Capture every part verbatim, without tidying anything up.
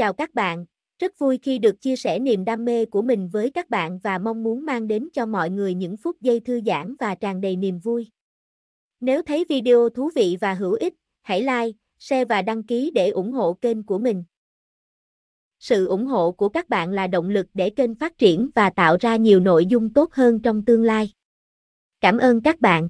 Chào các bạn, rất vui khi được chia sẻ niềm đam mê của mình với các bạn và mong muốn mang đến cho mọi người những phút giây thư giãn và tràn đầy niềm vui. Nếu thấy video thú vị và hữu ích, hãy like, share và đăng ký để ủng hộ kênh của mình. Sự ủng hộ của các bạn là động lực để kênh phát triển và tạo ra nhiều nội dung tốt hơn trong tương lai. Cảm ơn các bạn.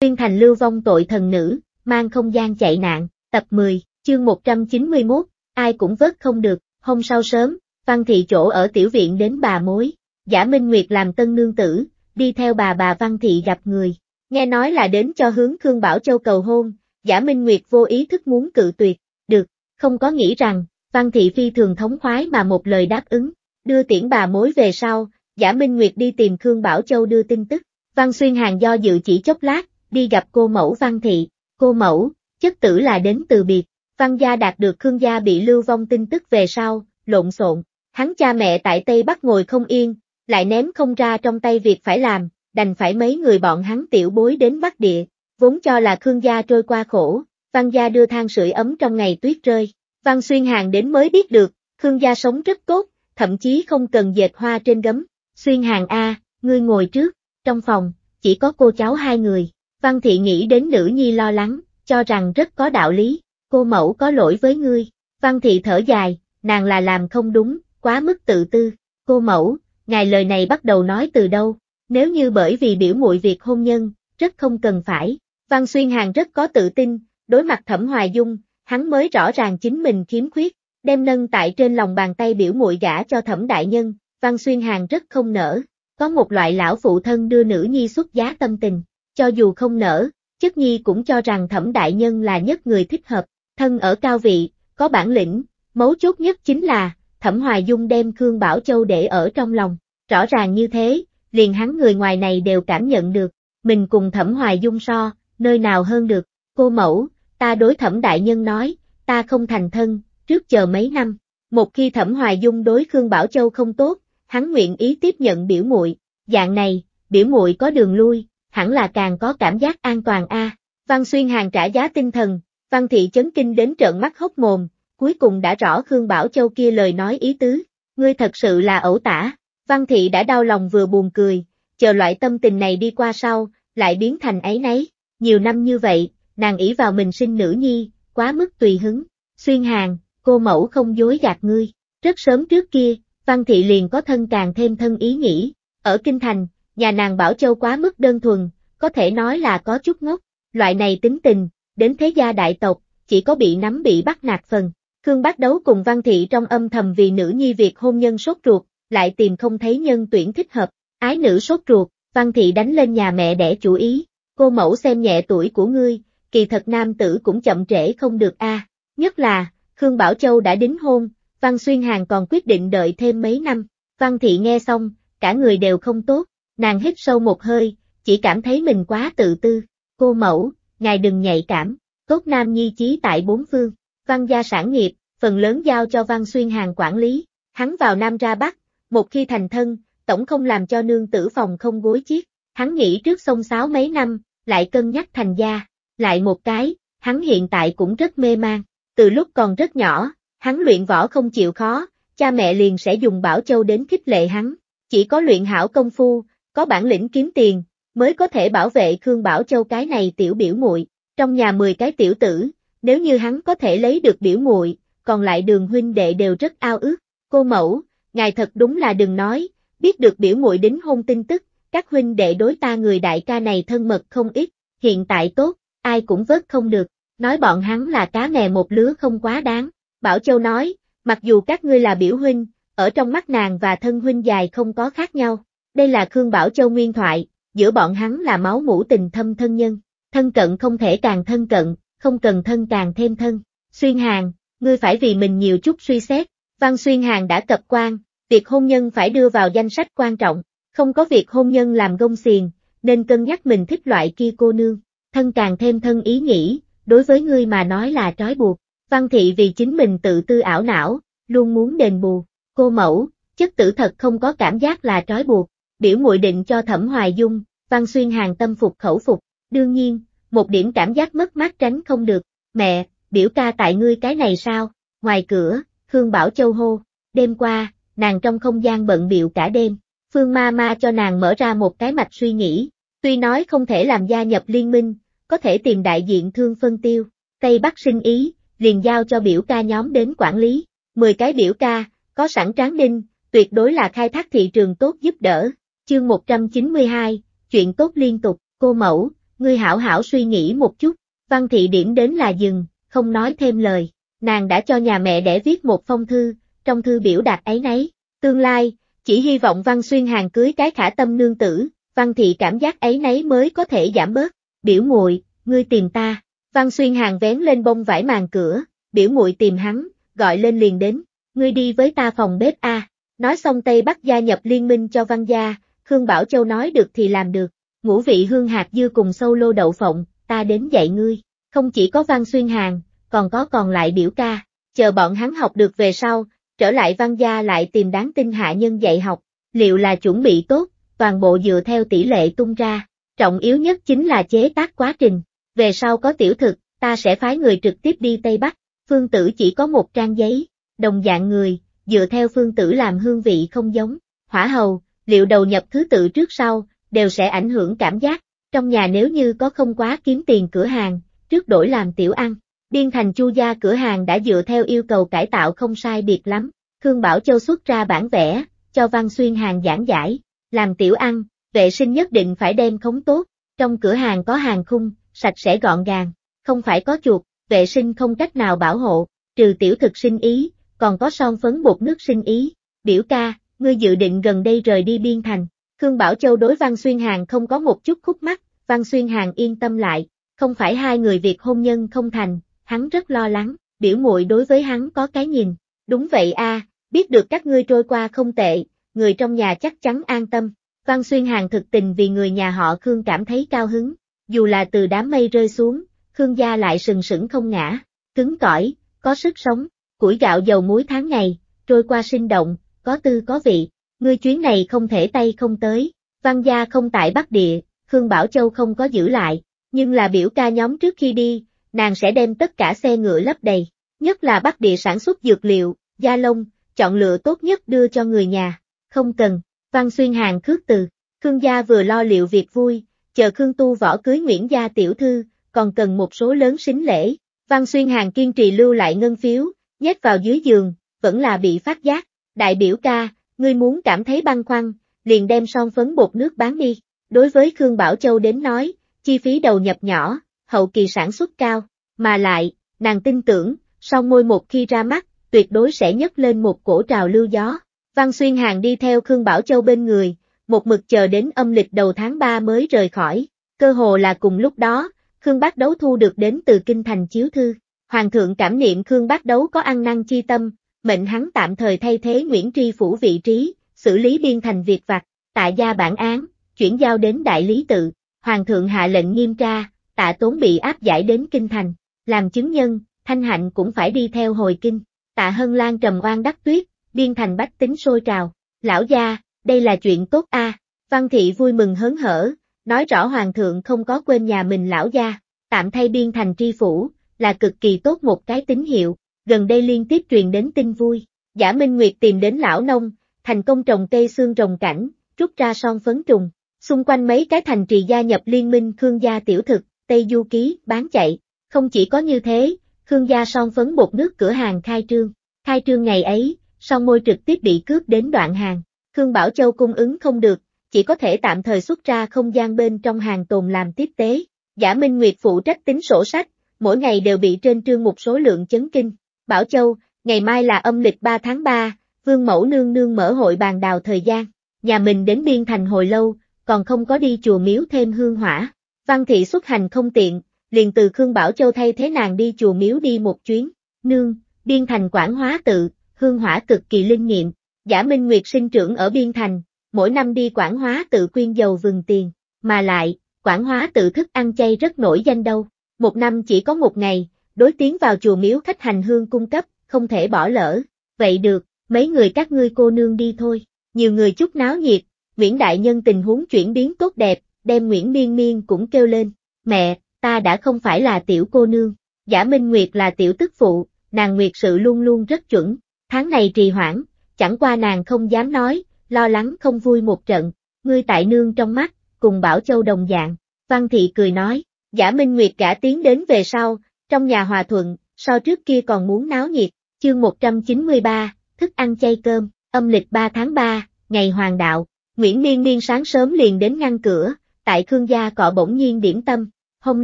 Biên Thành lưu vong tội thần nữ, mang không gian chạy nạn, tập mười, chương một trăm chín mươi mốt, ai cũng vớt không được. Hôm sau sớm, Văn Thị chỗ ở tiểu viện đến bà mối, Giả Minh Nguyệt làm tân nương tử, đi theo bà bà Văn Thị gặp người, nghe nói là đến cho hướng Khương Bảo Châu cầu hôn. Giả Minh Nguyệt vô ý thức muốn cự tuyệt, được, không có nghĩ rằng, Văn Thị phi thường thống khoái mà một lời đáp ứng, đưa tiễn bà mối về sau, Giả Minh Nguyệt đi tìm Khương Bảo Châu đưa tin tức. Văn Xuyên Hàn do dự chỉ chốc lát, đi gặp cô mẫu Văn Thị, cô mẫu, chất tử là đến từ biệt. Văn gia đạt được Khương gia bị lưu vong tin tức về sau, lộn xộn, hắn cha mẹ tại Tây Bắc ngồi không yên, lại ném không ra trong tay việc phải làm, đành phải mấy người bọn hắn tiểu bối đến Bắc Địa, vốn cho là Khương gia trôi qua khổ, Văn gia đưa than sưởi ấm trong ngày tuyết rơi. Văn Xuyên Hàn đến mới biết được, Khương gia sống rất tốt, thậm chí không cần dệt hoa trên gấm. Xuyên Hàn a, ngươi ngồi trước, trong phòng, chỉ có cô cháu hai người. Văn Thị nghĩ đến nữ nhi lo lắng, cho rằng rất có đạo lý, cô mẫu có lỗi với ngươi. Văn Thị thở dài, nàng là làm không đúng, quá mức tự tư. Cô mẫu, ngài lời này bắt đầu nói từ đâu, nếu như bởi vì biểu muội việc hôn nhân, rất không cần phải. Văn Xuyên Hàn rất có tự tin, đối mặt Thẩm Hoài Dung, hắn mới rõ ràng chính mình khiếm khuyết, đem nâng tại trên lòng bàn tay biểu muội gả cho Thẩm đại nhân. Văn Xuyên Hàn rất không nỡ, có một loại lão phụ thân đưa nữ nhi xuất giá tâm tình, cho dù không nỡ, chất nhi cũng cho rằng Thẩm đại nhân là nhất người thích hợp, thân ở cao vị, có bản lĩnh, mấu chốt nhất chính là, Thẩm Hoài Dung đem Khương Bảo Châu để ở trong lòng, rõ ràng như thế, liền hắn người ngoài này đều cảm nhận được, mình cùng Thẩm Hoài Dung so, nơi nào hơn được. Cô mẫu, ta đối Thẩm đại nhân nói, ta không thành thân, trước chờ mấy năm, một khi Thẩm Hoài Dung đối Khương Bảo Châu không tốt, hắn nguyện ý tiếp nhận biểu muội, dạng này, biểu muội có đường lui, hẳn là càng có cảm giác an toàn a. À. Văn Xuyên Hàn trả giá tinh thần, Văn Thị chấn kinh đến trợn mắt hốc mồm, cuối cùng đã rõ Khương Bảo Châu kia lời nói ý tứ, ngươi thật sự là ẩu tả. Văn Thị đã đau lòng vừa buồn cười, chờ loại tâm tình này đi qua sau, lại biến thành áy náy, nhiều năm như vậy, nàng ỷ vào mình sinh nữ nhi, quá mức tùy hứng. Xuyên Hàn, cô mẫu không dối gạt ngươi, rất sớm trước kia, Văn Thị liền có thân càng thêm thân ý nghĩ, ở Kinh Thành, nhà nàng Bảo Châu quá mức đơn thuần, có thể nói là có chút ngốc, loại này tính tình, đến thế gia đại tộc, chỉ có bị nắm bị bắt nạt phần. Khương Bác Đấu cùng Văn Thị trong âm thầm vì nữ nhi việc hôn nhân sốt ruột, lại tìm không thấy nhân tuyển thích hợp, ái nữ sốt ruột, Văn Thị đánh lên nhà mẹ đẻ chủ ý, cô mẫu xem nhẹ tuổi của ngươi, kỳ thật nam tử cũng chậm trễ không được a, à. Nhất là, Khương Bảo Châu đã đính hôn, Văn Xuyên Hàn còn quyết định đợi thêm mấy năm. Văn Thị nghe xong, cả người đều không tốt, nàng hít sâu một hơi, chỉ cảm thấy mình quá tự tư. Cô mẫu, ngài đừng nhạy cảm, tốt nam nhi chí tại bốn phương. Văn gia sản nghiệp, phần lớn giao cho Văn Xuyên Hàn quản lý, hắn vào Nam ra Bắc, một khi thành thân, tổng không làm cho nương tử phòng không gối chiếc, hắn nghĩ trước xông xáo mấy năm, lại cân nhắc thành gia. Lại một cái, hắn hiện tại cũng rất mê man, từ lúc còn rất nhỏ, hắn luyện võ không chịu khó, cha mẹ liền sẽ dùng Bảo Châu đến khích lệ hắn, chỉ có luyện hảo công phu, có bản lĩnh kiếm tiền, mới có thể bảo vệ Khương Bảo Châu cái này tiểu biểu muội. Trong nhà mười cái tiểu tử, nếu như hắn có thể lấy được biểu muội, còn lại đường huynh đệ đều rất ao ước. Cô mẫu, ngài thật đúng là đừng nói, biết được biểu muội đính hôn tin tức, các huynh đệ đối ta người đại ca này thân mật không ít, hiện tại tốt, ai cũng vớt không được, nói bọn hắn là cá mè một lứa không quá đáng. Bảo Châu nói, mặc dù các ngươi là biểu huynh, ở trong mắt nàng và thân huynh dài không có khác nhau, đây là Khương Bảo Châu nguyên thoại, giữa bọn hắn là máu mủ tình thâm thân nhân, thân cận không thể càng thân cận, không cần thân càng thêm thân. Xuyên Hàn, ngươi phải vì mình nhiều chút suy xét. Văn Xuyên Hàn đã cập quan, việc hôn nhân phải đưa vào danh sách quan trọng, không có việc hôn nhân làm gông xiềng, nên cân nhắc mình thích loại kia cô nương. Thân càng thêm thân ý nghĩ, đối với ngươi mà nói là trói buộc. Văn Thị vì chính mình tự tư ảo não, luôn muốn đền bù. Cô mẫu, chất tử thật không có cảm giác là trói buộc, biểu muội định cho Thẩm Hoài Dung. Văn Xuyên Hàn tâm phục khẩu phục, đương nhiên, một điểm cảm giác mất mát tránh không được. Mẹ, biểu ca tại ngươi cái này sao? Ngoài cửa, Khương Bảo Châu hô, đêm qua, nàng trong không gian bận bịu cả đêm, Phương Ma Ma cho nàng mở ra một cái mạch suy nghĩ, tuy nói không thể làm gia nhập liên minh, có thể tìm đại diện thương phân tiêu, Tây Bắc sinh ý, liền giao cho biểu ca nhóm đến quản lý, mười cái biểu ca, có sẵn tráng đinh, tuyệt đối là khai thác thị trường tốt giúp đỡ. Chương một trăm chín mươi hai, chuyện tốt liên tục, cô mẫu, ngươi hảo hảo suy nghĩ một chút, Văn Thị điểm đến là dừng, không nói thêm lời, nàng đã cho nhà mẹ đẻ viết một phong thư, trong thư biểu đạt ấy nấy, tương lai, chỉ hy vọng Văn Xuyên Hàn cưới cái khả tâm nương tử, Văn Thị cảm giác ấy nấy mới có thể giảm bớt, biểu muội, ngươi tìm ta, Văn Xuyên Hàn vén lên bông vải màn cửa, biểu muội tìm hắn, gọi lên liền đến, ngươi đi với ta phòng bếp a. Nói xong Tây Bắc gia nhập liên minh cho Văn gia, Khương Bảo Châu nói được thì làm được, ngũ vị hương hạt dưa cùng sâu lô đậu phộng, ta đến dạy ngươi, không chỉ có Văn Xuyên Hàn, còn có còn lại biểu ca, chờ bọn hắn học được về sau, trở lại Văn gia lại tìm đáng tin hạ nhân dạy học, liệu là chuẩn bị tốt, toàn bộ dựa theo tỷ lệ tung ra, trọng yếu nhất chính là chế tác quá trình, về sau có tiểu thực, ta sẽ phái người trực tiếp đi Tây Bắc, Phương Tử chỉ có một trang giấy, đồng dạng người, dựa theo Phương Tử làm hương vị không giống, hỏa hầu, liệu đầu nhập thứ tự trước sau, đều sẽ ảnh hưởng cảm giác, trong nhà nếu như có không quá kiếm tiền cửa hàng, trước đổi làm tiểu ăn, Biên Thành Chu gia cửa hàng đã dựa theo yêu cầu cải tạo không sai biệt lắm, Khương Bảo Châu xuất ra bản vẽ, cho Văn Xuyên Hàn giảng giải, làm tiểu ăn, vệ sinh nhất định phải đem khống tốt, trong cửa hàng có hàng khung, sạch sẽ gọn gàng, không phải có chuột, vệ sinh không cách nào bảo hộ, trừ tiểu thực sinh ý, còn có son phấn bột nước sinh ý, biểu ca, ngươi dự định gần đây rời đi Biên Thành. Khương Bảo Châu đối Văn Xuyên Hàn không có một chút khúc mắc, Văn Xuyên Hàn yên tâm lại, không phải hai người việc hôn nhân không thành, hắn rất lo lắng, biểu muội đối với hắn có cái nhìn, đúng vậy a, à, biết được các ngươi trôi qua không tệ, người trong nhà chắc chắn an tâm, Văn Xuyên Hàn thực tình vì người nhà họ Khương cảm thấy cao hứng, dù là từ đám mây rơi xuống, Khương gia lại sừng sững không ngã, cứng cỏi, có sức sống, củi gạo dầu muối tháng ngày, trôi qua sinh động, có tư có vị. Ngươi chuyến này không thể tay không tới, Văn gia không tại Bắc Địa, Khương Bảo Châu không có giữ lại, nhưng là biểu ca nhóm trước khi đi, nàng sẽ đem tất cả xe ngựa lấp đầy, nhất là Bắc Địa sản xuất dược liệu, da lông, chọn lựa tốt nhất đưa cho người nhà, không cần, Văn Xuyên Hàn khước từ, Khương gia vừa lo liệu việc vui, chờ Khương Tu Võ cưới Nguyễn gia tiểu thư, còn cần một số lớn sính lễ, Văn Xuyên Hàn kiên trì lưu lại ngân phiếu, nhét vào dưới giường, vẫn là bị phát giác, đại biểu ca. Ngươi muốn cảm thấy băn khoăn, liền đem son phấn bột nước bán đi. Đối với Khương Bảo Châu đến nói, chi phí đầu nhập nhỏ, hậu kỳ sản xuất cao, mà lại, nàng tin tưởng, sau môi một khi ra mắt, tuyệt đối sẽ nhấc lên một cổ trào lưu gió. Văn Xuyên Hàn đi theo Khương Bảo Châu bên người, một mực chờ đến âm lịch đầu tháng ba mới rời khỏi. Cơ hồ là cùng lúc đó, Khương Bác Đấu thu được đến từ Kinh Thành chiếu thư. Hoàng thượng cảm niệm Khương Bác Đấu có ăn năn chi tâm, mệnh hắn tạm thời thay thế Nguyễn Tri Phủ vị trí, xử lý Biên Thành việc vặt, tạ gia bản án, chuyển giao đến đại lý tự, Hoàng thượng hạ lệnh nghiêm tra, tạ Tốn bị áp giải đến Kinh Thành, làm chứng nhân, Thanh Hạnh cũng phải đi theo hồi kinh, tạ Hân Lan trầm oan đắc tuyết, Biên Thành bách tính sôi trào, lão gia, đây là chuyện tốt a. À. Văn Thị vui mừng hớn hở, nói rõ Hoàng thượng không có quên nhà mình lão gia, tạm thay Biên Thành Tri Phủ, là cực kỳ tốt một cái tín hiệu. Gần đây liên tiếp truyền đến tin vui, Giả Minh Nguyệt tìm đến lão nông, thành công trồng cây xương rồng cảnh, rút ra son phấn trùng, xung quanh mấy cái thành trì gia nhập liên minh Khương gia tiểu thực, Tây Du Ký, bán chạy, không chỉ có như thế, Khương gia son phấn bột nước cửa hàng khai trương, khai trương ngày ấy, son môi trực tiếp bị cướp đến đoạn hàng, Khương Bảo Châu cung ứng không được, chỉ có thể tạm thời xuất ra không gian bên trong hàng tồn làm tiếp tế, Giả Minh Nguyệt phụ trách tính sổ sách, mỗi ngày đều bị trên trương một số lượng chấn kinh. Bảo Châu, ngày mai là âm lịch ba tháng ba, Vương Mẫu Nương Nương mở hội bàn đào thời gian, nhà mình đến Biên Thành hồi lâu, còn không có đi chùa miếu thêm hương hỏa. Văn Thị xuất hành không tiện, liền từ Khương Bảo Châu thay thế nàng đi chùa miếu đi một chuyến. Nương, Biên Thành Quảng Hóa Tự, hương hỏa cực kỳ linh nghiệm, Giả Minh Nguyệt sinh trưởng ở Biên Thành, mỗi năm đi Quảng Hóa Tự quyên dầu vườn tiền, mà lại, Quảng Hóa Tự thức ăn chay rất nổi danh đâu, một năm chỉ có một ngày. Đối tiến vào chùa miếu khách hành hương cung cấp, không thể bỏ lỡ. Vậy được, mấy người các ngươi cô nương đi thôi. Nhiều người chút náo nhiệt, Nguyễn Đại Nhân tình huống chuyển biến tốt đẹp, đem Nguyễn Miên Miên cũng kêu lên. Mẹ, ta đã không phải là tiểu cô nương, Giả Minh Nguyệt là tiểu tức phụ, nàng nguyệt sự luôn luôn rất chuẩn, tháng này trì hoãn, chẳng qua nàng không dám nói, lo lắng không vui một trận, ngươi tại nương trong mắt, cùng Bảo Châu đồng dạng. Văn Thị cười nói, Giả Minh Nguyệt cả tiến đến về sau, trong nhà hòa thuận, so trước kia còn muốn náo nhiệt. Chương một trăm chín mươi ba, thức ăn chay cơm, âm lịch ba tháng ba, ngày hoàng đạo, Nguyễn Miên Miên sáng sớm liền đến ngăn cửa, tại Khương Gia cọ bỗng nhiên điểm tâm, hôm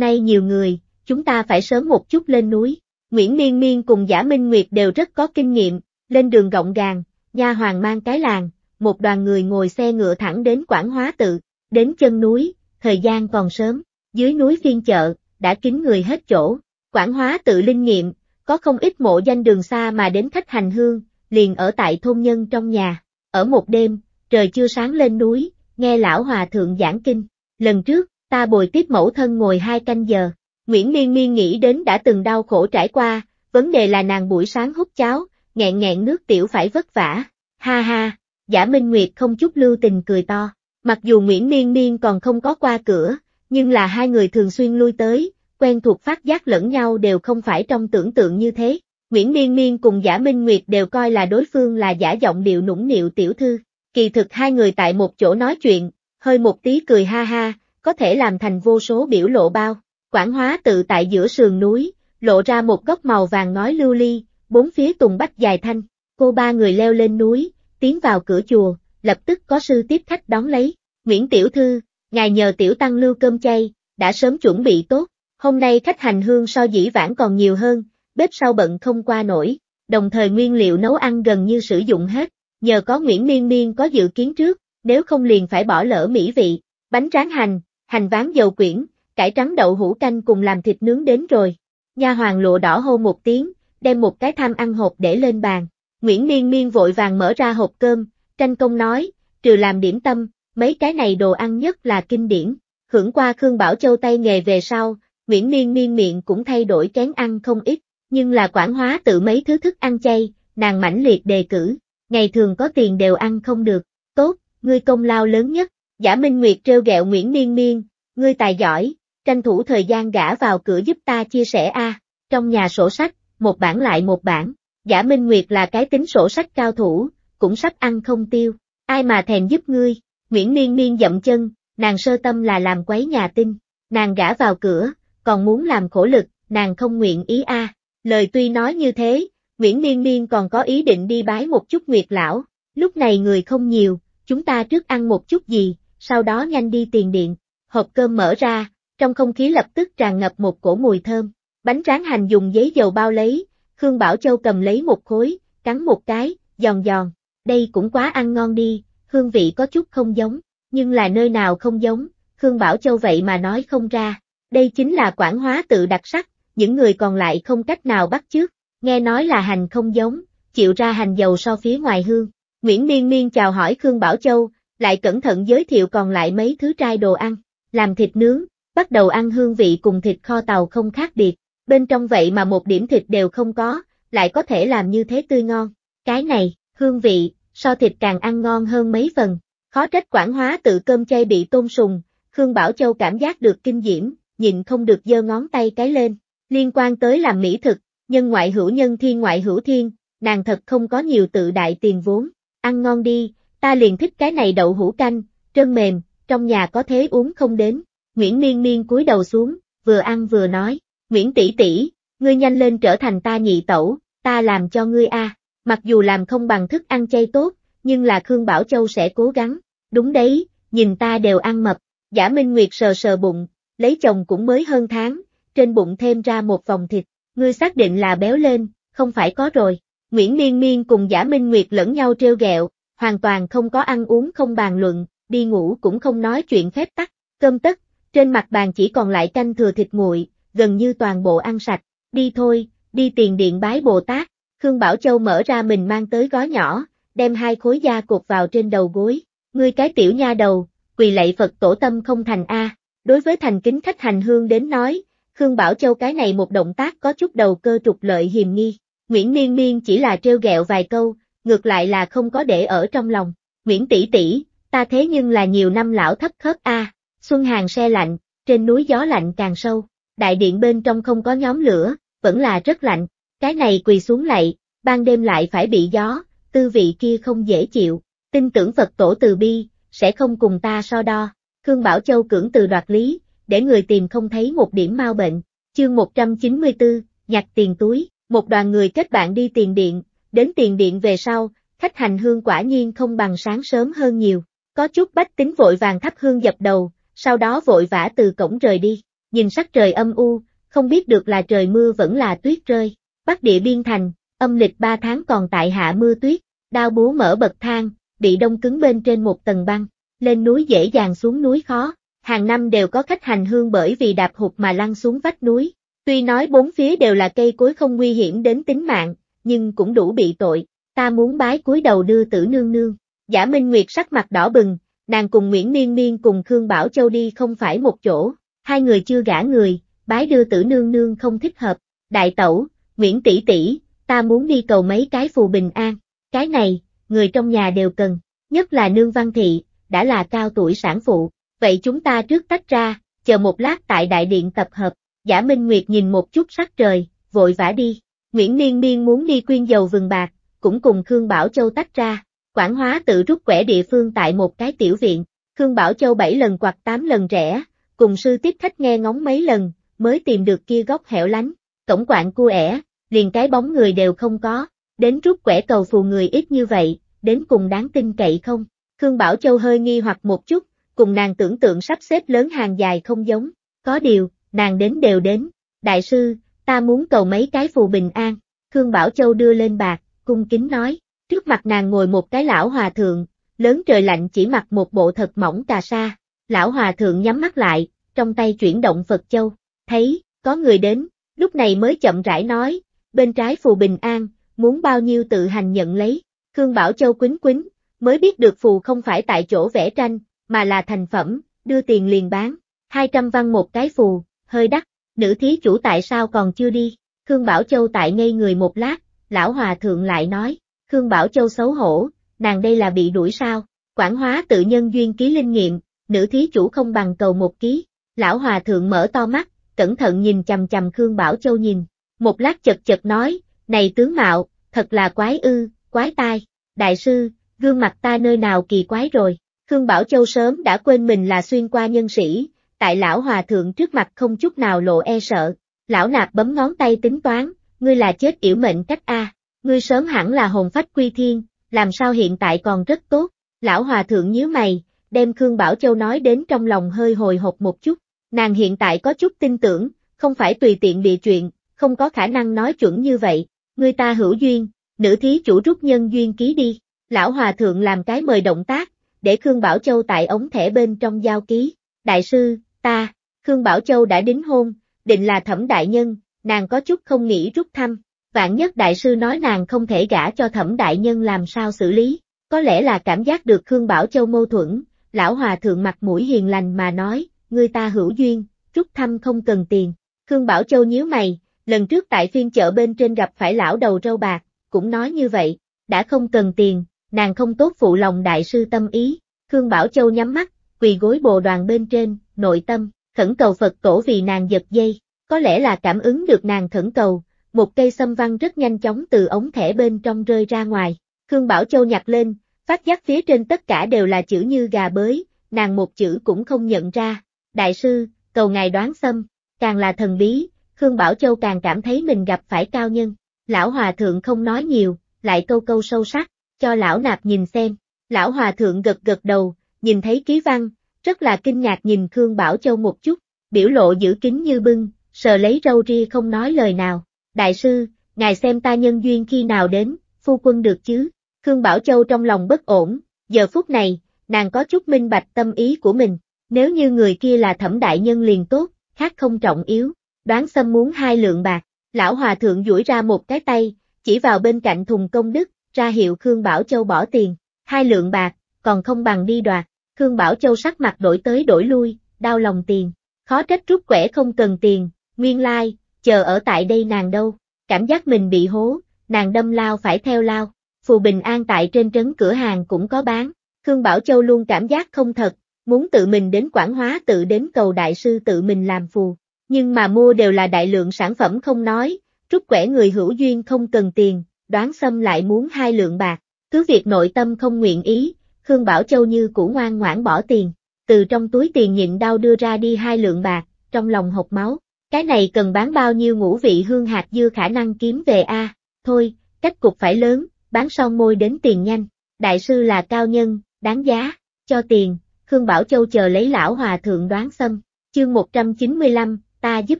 nay nhiều người, chúng ta phải sớm một chút lên núi. Nguyễn Miên Miên cùng Giả Minh Nguyệt đều rất có kinh nghiệm, lên đường gọn gàng, nha hoàn mang cái làng, một đoàn người ngồi xe ngựa thẳng đến Quảng Hóa Tự, đến chân núi, thời gian còn sớm, dưới núi phiên chợ, đã kín người hết chỗ, Quảng Hóa Tự linh nghiệm, có không ít mộ danh đường xa mà đến khách hành hương, liền ở tại thôn nhân trong nhà, ở một đêm, trời chưa sáng lên núi, nghe lão hòa thượng giảng kinh, lần trước, ta bồi tiếp mẫu thân ngồi hai canh giờ. Nguyễn Miên Miên nghĩ đến đã từng đau khổ trải qua, vấn đề là nàng buổi sáng hút cháo, nghẹn nghẹn nước tiểu phải vất vả, ha ha, Giả Minh Nguyệt không chút lưu tình cười to, mặc dù Nguyễn Miên Miên còn không có qua cửa, nhưng là hai người thường xuyên lui tới, quen thuộc phát giác lẫn nhau đều không phải trong tưởng tượng như thế, Nguyễn Miên Miên cùng Giả Minh Nguyệt đều coi là đối phương là giả giọng điệu nũng nịu tiểu thư, kỳ thực hai người tại một chỗ nói chuyện, hơi một tí cười ha ha, có thể làm thành vô số biểu lộ bao. Quảng Hóa Tự tại giữa sườn núi, lộ ra một góc màu vàng ngói lưu ly, bốn phía tùng bách dài thanh, cô ba người leo lên núi, tiến vào cửa chùa, lập tức có sư tiếp khách đón lấy, Nguyễn tiểu thư, ngài nhờ tiểu tăng lưu cơm chay, đã sớm chuẩn bị tốt, hôm nay khách hành hương so dĩ vãng còn nhiều hơn, bếp sau bận không qua nổi, đồng thời nguyên liệu nấu ăn gần như sử dụng hết, nhờ có Nguyễn Miên Miên có dự kiến trước, nếu không liền phải bỏ lỡ mỹ vị, bánh tráng hành, hành ván dầu quyển, cải trắng đậu hũ canh cùng làm thịt nướng đến rồi. Nha hoàn Lụa Đỏ hô một tiếng, đem một cái tham ăn hộp để lên bàn. Nguyễn Miên Miên vội vàng mở ra hộp cơm, tranh công nói, trừ làm điểm tâm, mấy cái này đồ ăn nhất là kinh điển. Hưởng qua Khương Bảo Châu tay nghề về sau, Nguyễn Miên Miên miệng cũng thay đổi chén ăn không ít, nhưng là Quảng Hóa Tự mấy thứ thức ăn chay, nàng mãnh liệt đề cử, ngày thường có tiền đều ăn không được. Tốt, ngươi công lao lớn nhất. Giả Minh Nguyệt trêu ghẹo Nguyễn Miên Miên, ngươi tài giỏi. Tranh thủ thời gian gả vào cửa giúp ta chia sẻ a. À, trong nhà sổ sách, một bản lại một bản, Giả Minh Nguyệt là cái tính sổ sách cao thủ, cũng sắp ăn không tiêu, ai mà thèm giúp ngươi, Nguyễn Miên Miên dậm chân, nàng sơ tâm là làm quấy nhà tinh, nàng gả vào cửa, còn muốn làm khổ lực, nàng không nguyện ý a. À, lời tuy nói như thế, Nguyễn Miên Miên còn có ý định đi bái một chút Nguyệt lão, lúc này người không nhiều, chúng ta trước ăn một chút gì, sau đó nhanh đi tiền điện, hộp cơm mở ra. Trong không khí lập tức tràn ngập một cổ mùi thơm, bánh tráng hành dùng giấy dầu bao lấy, Khương Bảo Châu cầm lấy một khối, cắn một cái, giòn giòn, đây cũng quá ăn ngon đi, hương vị có chút không giống, nhưng là nơi nào không giống, Khương Bảo Châu vậy mà nói không ra, đây chính là Quảng Hóa Tự đặc sắc, những người còn lại không cách nào bắt chước, nghe nói là hành không giống, chịu ra hành dầu so phía ngoài hương, Nguyễn Miên Miên chào hỏi Khương Bảo Châu, lại cẩn thận giới thiệu còn lại mấy thứ trai đồ ăn, làm thịt nướng. Bắt đầu ăn hương vị cùng thịt kho tàu không khác biệt, bên trong vậy mà một điểm thịt đều không có, lại có thể làm như thế tươi ngon. Cái này, hương vị, so thịt càng ăn ngon hơn mấy phần, khó trách Quảng Hóa Tự cơm chay bị tôn sùng, Khương Bảo Châu cảm giác được kinh diễm, nhịn không được giơ ngón tay cái lên, liên quan tới làm mỹ thực, nhân ngoại hữu nhân thiên ngoại hữu thiên, nàng thật không có nhiều tự đại tiền vốn, ăn ngon đi, ta liền thích cái này đậu hũ canh, trơn mềm, trong nhà có thế uống không đến. Nguyễn Miên Miên cúi đầu xuống, vừa ăn vừa nói, Nguyễn tỷ tỷ, ngươi nhanh lên trở thành ta nhị tẩu, ta làm cho ngươi a. À. Mặc dù làm không bằng thức ăn chay tốt, nhưng là Khương Bảo Châu sẽ cố gắng, đúng đấy, nhìn ta đều ăn mập, Giả Minh Nguyệt sờ sờ bụng, lấy chồng cũng mới hơn tháng, trên bụng thêm ra một vòng thịt, ngươi xác định là béo lên, không phải có rồi, Nguyễn Miên Miên cùng Giả Minh Nguyệt lẫn nhau trêu ghẹo, hoàn toàn không có ăn uống không bàn luận, đi ngủ cũng không nói chuyện phép tắc, cơm tất. Trên mặt bàn chỉ còn lại canh thừa thịt nguội, gần như toàn bộ ăn sạch, đi thôi, đi tiền điện bái Bồ Tát, Khương Bảo Châu mở ra mình mang tới gói nhỏ, đem hai khối da cột vào trên đầu gối, ngươi cái tiểu nha đầu, quỳ lạy Phật tổ tâm không thành a. Đối với thành kính khách hành hương đến nói, Khương Bảo Châu cái này một động tác có chút đầu cơ trục lợi hiềm nghi, Nguyễn Miên Miên chỉ là trêu ghẹo vài câu, ngược lại là không có để ở trong lòng, Nguyễn tỷ tỷ, ta thế nhưng là nhiều năm lão thấp khớp a. Xuân hàng xe lạnh, trên núi gió lạnh càng sâu, đại điện bên trong không có nhóm lửa, vẫn là rất lạnh, Cái này quỳ xuống lạy, ban đêm lại phải bị gió, tư vị kia không dễ chịu, tin tưởng Phật tổ từ bi, sẽ không cùng ta so đo. Khương Bảo Châu cưỡng từ đoạt lý, để người tìm không thấy một điểm mau bệnh. Chương một trăm chín mươi tư, nhặt tiền túi. Một đoàn người kết bạn đi tiền điện, đến tiền điện về sau, khách hành hương quả nhiên không bằng sáng sớm hơn nhiều, có chút bách tính vội vàng thắp hương dập đầu, sau đó vội vã từ cổng rời đi, nhìn sắc trời âm u, không biết được là trời mưa vẫn là tuyết rơi. Bắc Địa Biên Thành, âm lịch ba tháng còn tại hạ mưa tuyết, đao búa mở bậc thang, bị đông cứng bên trên một tầng băng, lên núi dễ dàng xuống núi khó, hàng năm đều có khách hành hương bởi vì đạp hụt mà lăn xuống vách núi. Tuy nói bốn phía đều là cây cối không nguy hiểm đến tính mạng, nhưng cũng đủ bị tội, ta muốn bái cúi đầu đưa tử nương nương. Giả Minh Nguyệt sắc mặt đỏ bừng, nàng cùng Nguyễn Miên Miên cùng Khương Bảo Châu đi không phải một chỗ, hai người chưa gả người, bái đưa tử nương nương không thích hợp. Đại tẩu, Nguyễn tỷ tỷ, ta muốn đi cầu mấy cái phù bình an, cái này, người trong nhà đều cần, nhất là nương Văn Thị, đã là cao tuổi sản phụ, vậy chúng ta trước tách ra, chờ một lát tại đại điện tập hợp. Giả Minh Nguyệt nhìn một chút sắc trời, vội vã đi. Nguyễn Miên Miên muốn đi quyên dầu vườn bạc, cũng cùng Khương Bảo Châu tách ra. Quảng Hóa Tự rút quẻ địa phương tại một cái tiểu viện, Khương Bảo Châu bảy lần quạt tám lần rẽ, cùng sư tiếp khách nghe ngóng mấy lần, mới tìm được kia góc hẻo lánh, cổng quạng cua ẻ, liền cái bóng người đều không có, đến rút quẻ cầu phù người ít như vậy, đến cùng đáng tin cậy không? Khương Bảo Châu hơi nghi hoặc một chút, cùng nàng tưởng tượng sắp xếp lớn hàng dài không giống, có điều nàng đến đều đến. Đại sư, ta muốn cầu mấy cái phù bình an. Khương Bảo Châu đưa lên bạc, cung kính nói. Trước mặt nàng ngồi một cái lão hòa thượng, lớn trời lạnh chỉ mặc một bộ thật mỏng cà sa. Lão hòa thượng nhắm mắt lại, trong tay chuyển động Phật châu. Thấy, có người đến, lúc này mới chậm rãi nói, bên trái phù bình an, muốn bao nhiêu tự hành nhận lấy. Khương Bảo Châu quýnh quýnh, mới biết được phù không phải tại chỗ vẽ tranh, mà là thành phẩm, đưa tiền liền bán. Hai trăm văn một cái phù. Hơi đắt, nữ thí chủ tại sao còn chưa đi? Khương Bảo Châu tại ngây người một lát, lão hòa thượng lại nói. Khương Bảo Châu xấu hổ, nàng đây là bị đuổi sao? Quảng Hóa Tự nhân duyên ký linh nghiệm, nữ thí chủ không bằng cầu một ký. Lão hòa thượng mở to mắt, cẩn thận nhìn chằm chằm Khương Bảo Châu nhìn. Một lát chật chật nói, này tướng mạo, thật là quái ư, quái tai. Đại sư, gương mặt ta nơi nào kỳ quái rồi? Khương Bảo Châu sớm đã quên mình là xuyên qua nhân sĩ. Tại lão hòa thượng trước mặt không chút nào lộ e sợ, lão nạp bấm ngón tay tính toán, ngươi là chết yểu mệnh cách a, ngươi sớm hẳn là hồn phách quy thiên, làm sao hiện tại còn rất tốt. Lão hòa thượng nhíu mày, đem Khương Bảo Châu nói đến trong lòng hơi hồi hộp một chút, nàng hiện tại có chút tin tưởng, không phải tùy tiện bịa chuyện, không có khả năng nói chuẩn như vậy, ngươi ta hữu duyên, nữ thí chủ rút nhân duyên ký đi. Lão hòa thượng làm cái mời động tác, để Khương Bảo Châu tại ống thẻ bên trong giao ký. Đại sư, ta, Khương Bảo Châu đã đính hôn, định là Thẩm đại nhân, nàng có chút không nghĩ rút thăm, vạn nhất đại sư nói nàng không thể gả cho Thẩm đại nhân làm sao xử lý, có lẽ là cảm giác được Khương Bảo Châu mâu thuẫn, lão hòa thượng mặt mũi hiền lành mà nói, người ta hữu duyên, rút thăm không cần tiền. Khương Bảo Châu nhíu mày, lần trước tại phiên chợ bên trên gặp phải lão đầu râu bạc, cũng nói như vậy, đã không cần tiền, nàng không tốt phụ lòng đại sư tâm ý. Khương Bảo Châu nhắm mắt, quỳ gối bồ đoàn bên trên, nội tâm khẩn cầu Phật tổ vì nàng giật dây, có lẽ là cảm ứng được nàng khẩn cầu, một cây sâm văn rất nhanh chóng từ ống thẻ bên trong rơi ra ngoài. Khương Bảo Châu nhặt lên, phát giác phía trên tất cả đều là chữ như gà bới, nàng một chữ cũng không nhận ra. Đại sư, cầu ngài đoán sâm. Càng là thần bí, Khương Bảo Châu càng cảm thấy mình gặp phải cao nhân. Lão hòa thượng không nói nhiều, lại câu câu sâu sắc, cho lão nạp nhìn xem. Lão hòa thượng gật gật đầu, nhìn thấy ký văn, rất là kinh ngạc nhìn Khương Bảo Châu một chút, biểu lộ giữ kín như bưng, sờ lấy râu ria không nói lời nào. Đại sư, ngài xem ta nhân duyên khi nào đến, phu quân được chứ? Khương Bảo Châu trong lòng bất ổn, giờ phút này, nàng có chút minh bạch tâm ý của mình, nếu như người kia là Thẩm đại nhân liền tốt, khác không trọng yếu. Đoán xâm muốn hai lượng bạc, lão hòa thượng duỗi ra một cái tay, chỉ vào bên cạnh thùng công đức, ra hiệu Khương Bảo Châu bỏ tiền, hai lượng bạc, còn không bằng đi đoạt. Khương Bảo Châu sắc mặt đổi tới đổi lui, đau lòng tiền, khó trách rút quẻ không cần tiền, nguyên lai, chờ ở tại đây nàng đâu, cảm giác mình bị hố, nàng đâm lao phải theo lao. Phù bình an tại trên trấn cửa hàng cũng có bán, Khương Bảo Châu luôn cảm giác không thật, muốn tự mình đến Quảng Hóa Tự đến cầu đại sư tự mình làm phù, nhưng mà mua đều là đại lượng sản phẩm không nói, Rút quẻ người hữu duyên không cần tiền, đoán xâm lại muốn hai lượng bạc, cứ việc nội tâm không nguyện ý, Khương Bảo Châu như cũ ngoan ngoãn bỏ tiền, từ trong túi tiền nhịn đau đưa ra đi hai lượng bạc, trong lòng hộc máu, cái này cần bán bao nhiêu ngũ vị hương hạt dưa khả năng kiếm về a? À? Thôi, cách cục phải lớn, bán son môi đến tiền nhanh, đại sư là cao nhân, đáng giá, cho tiền, Khương Bảo Châu chờ lấy lão hòa thượng đoán xâm, chương một trăm chín mươi lăm, ta giúp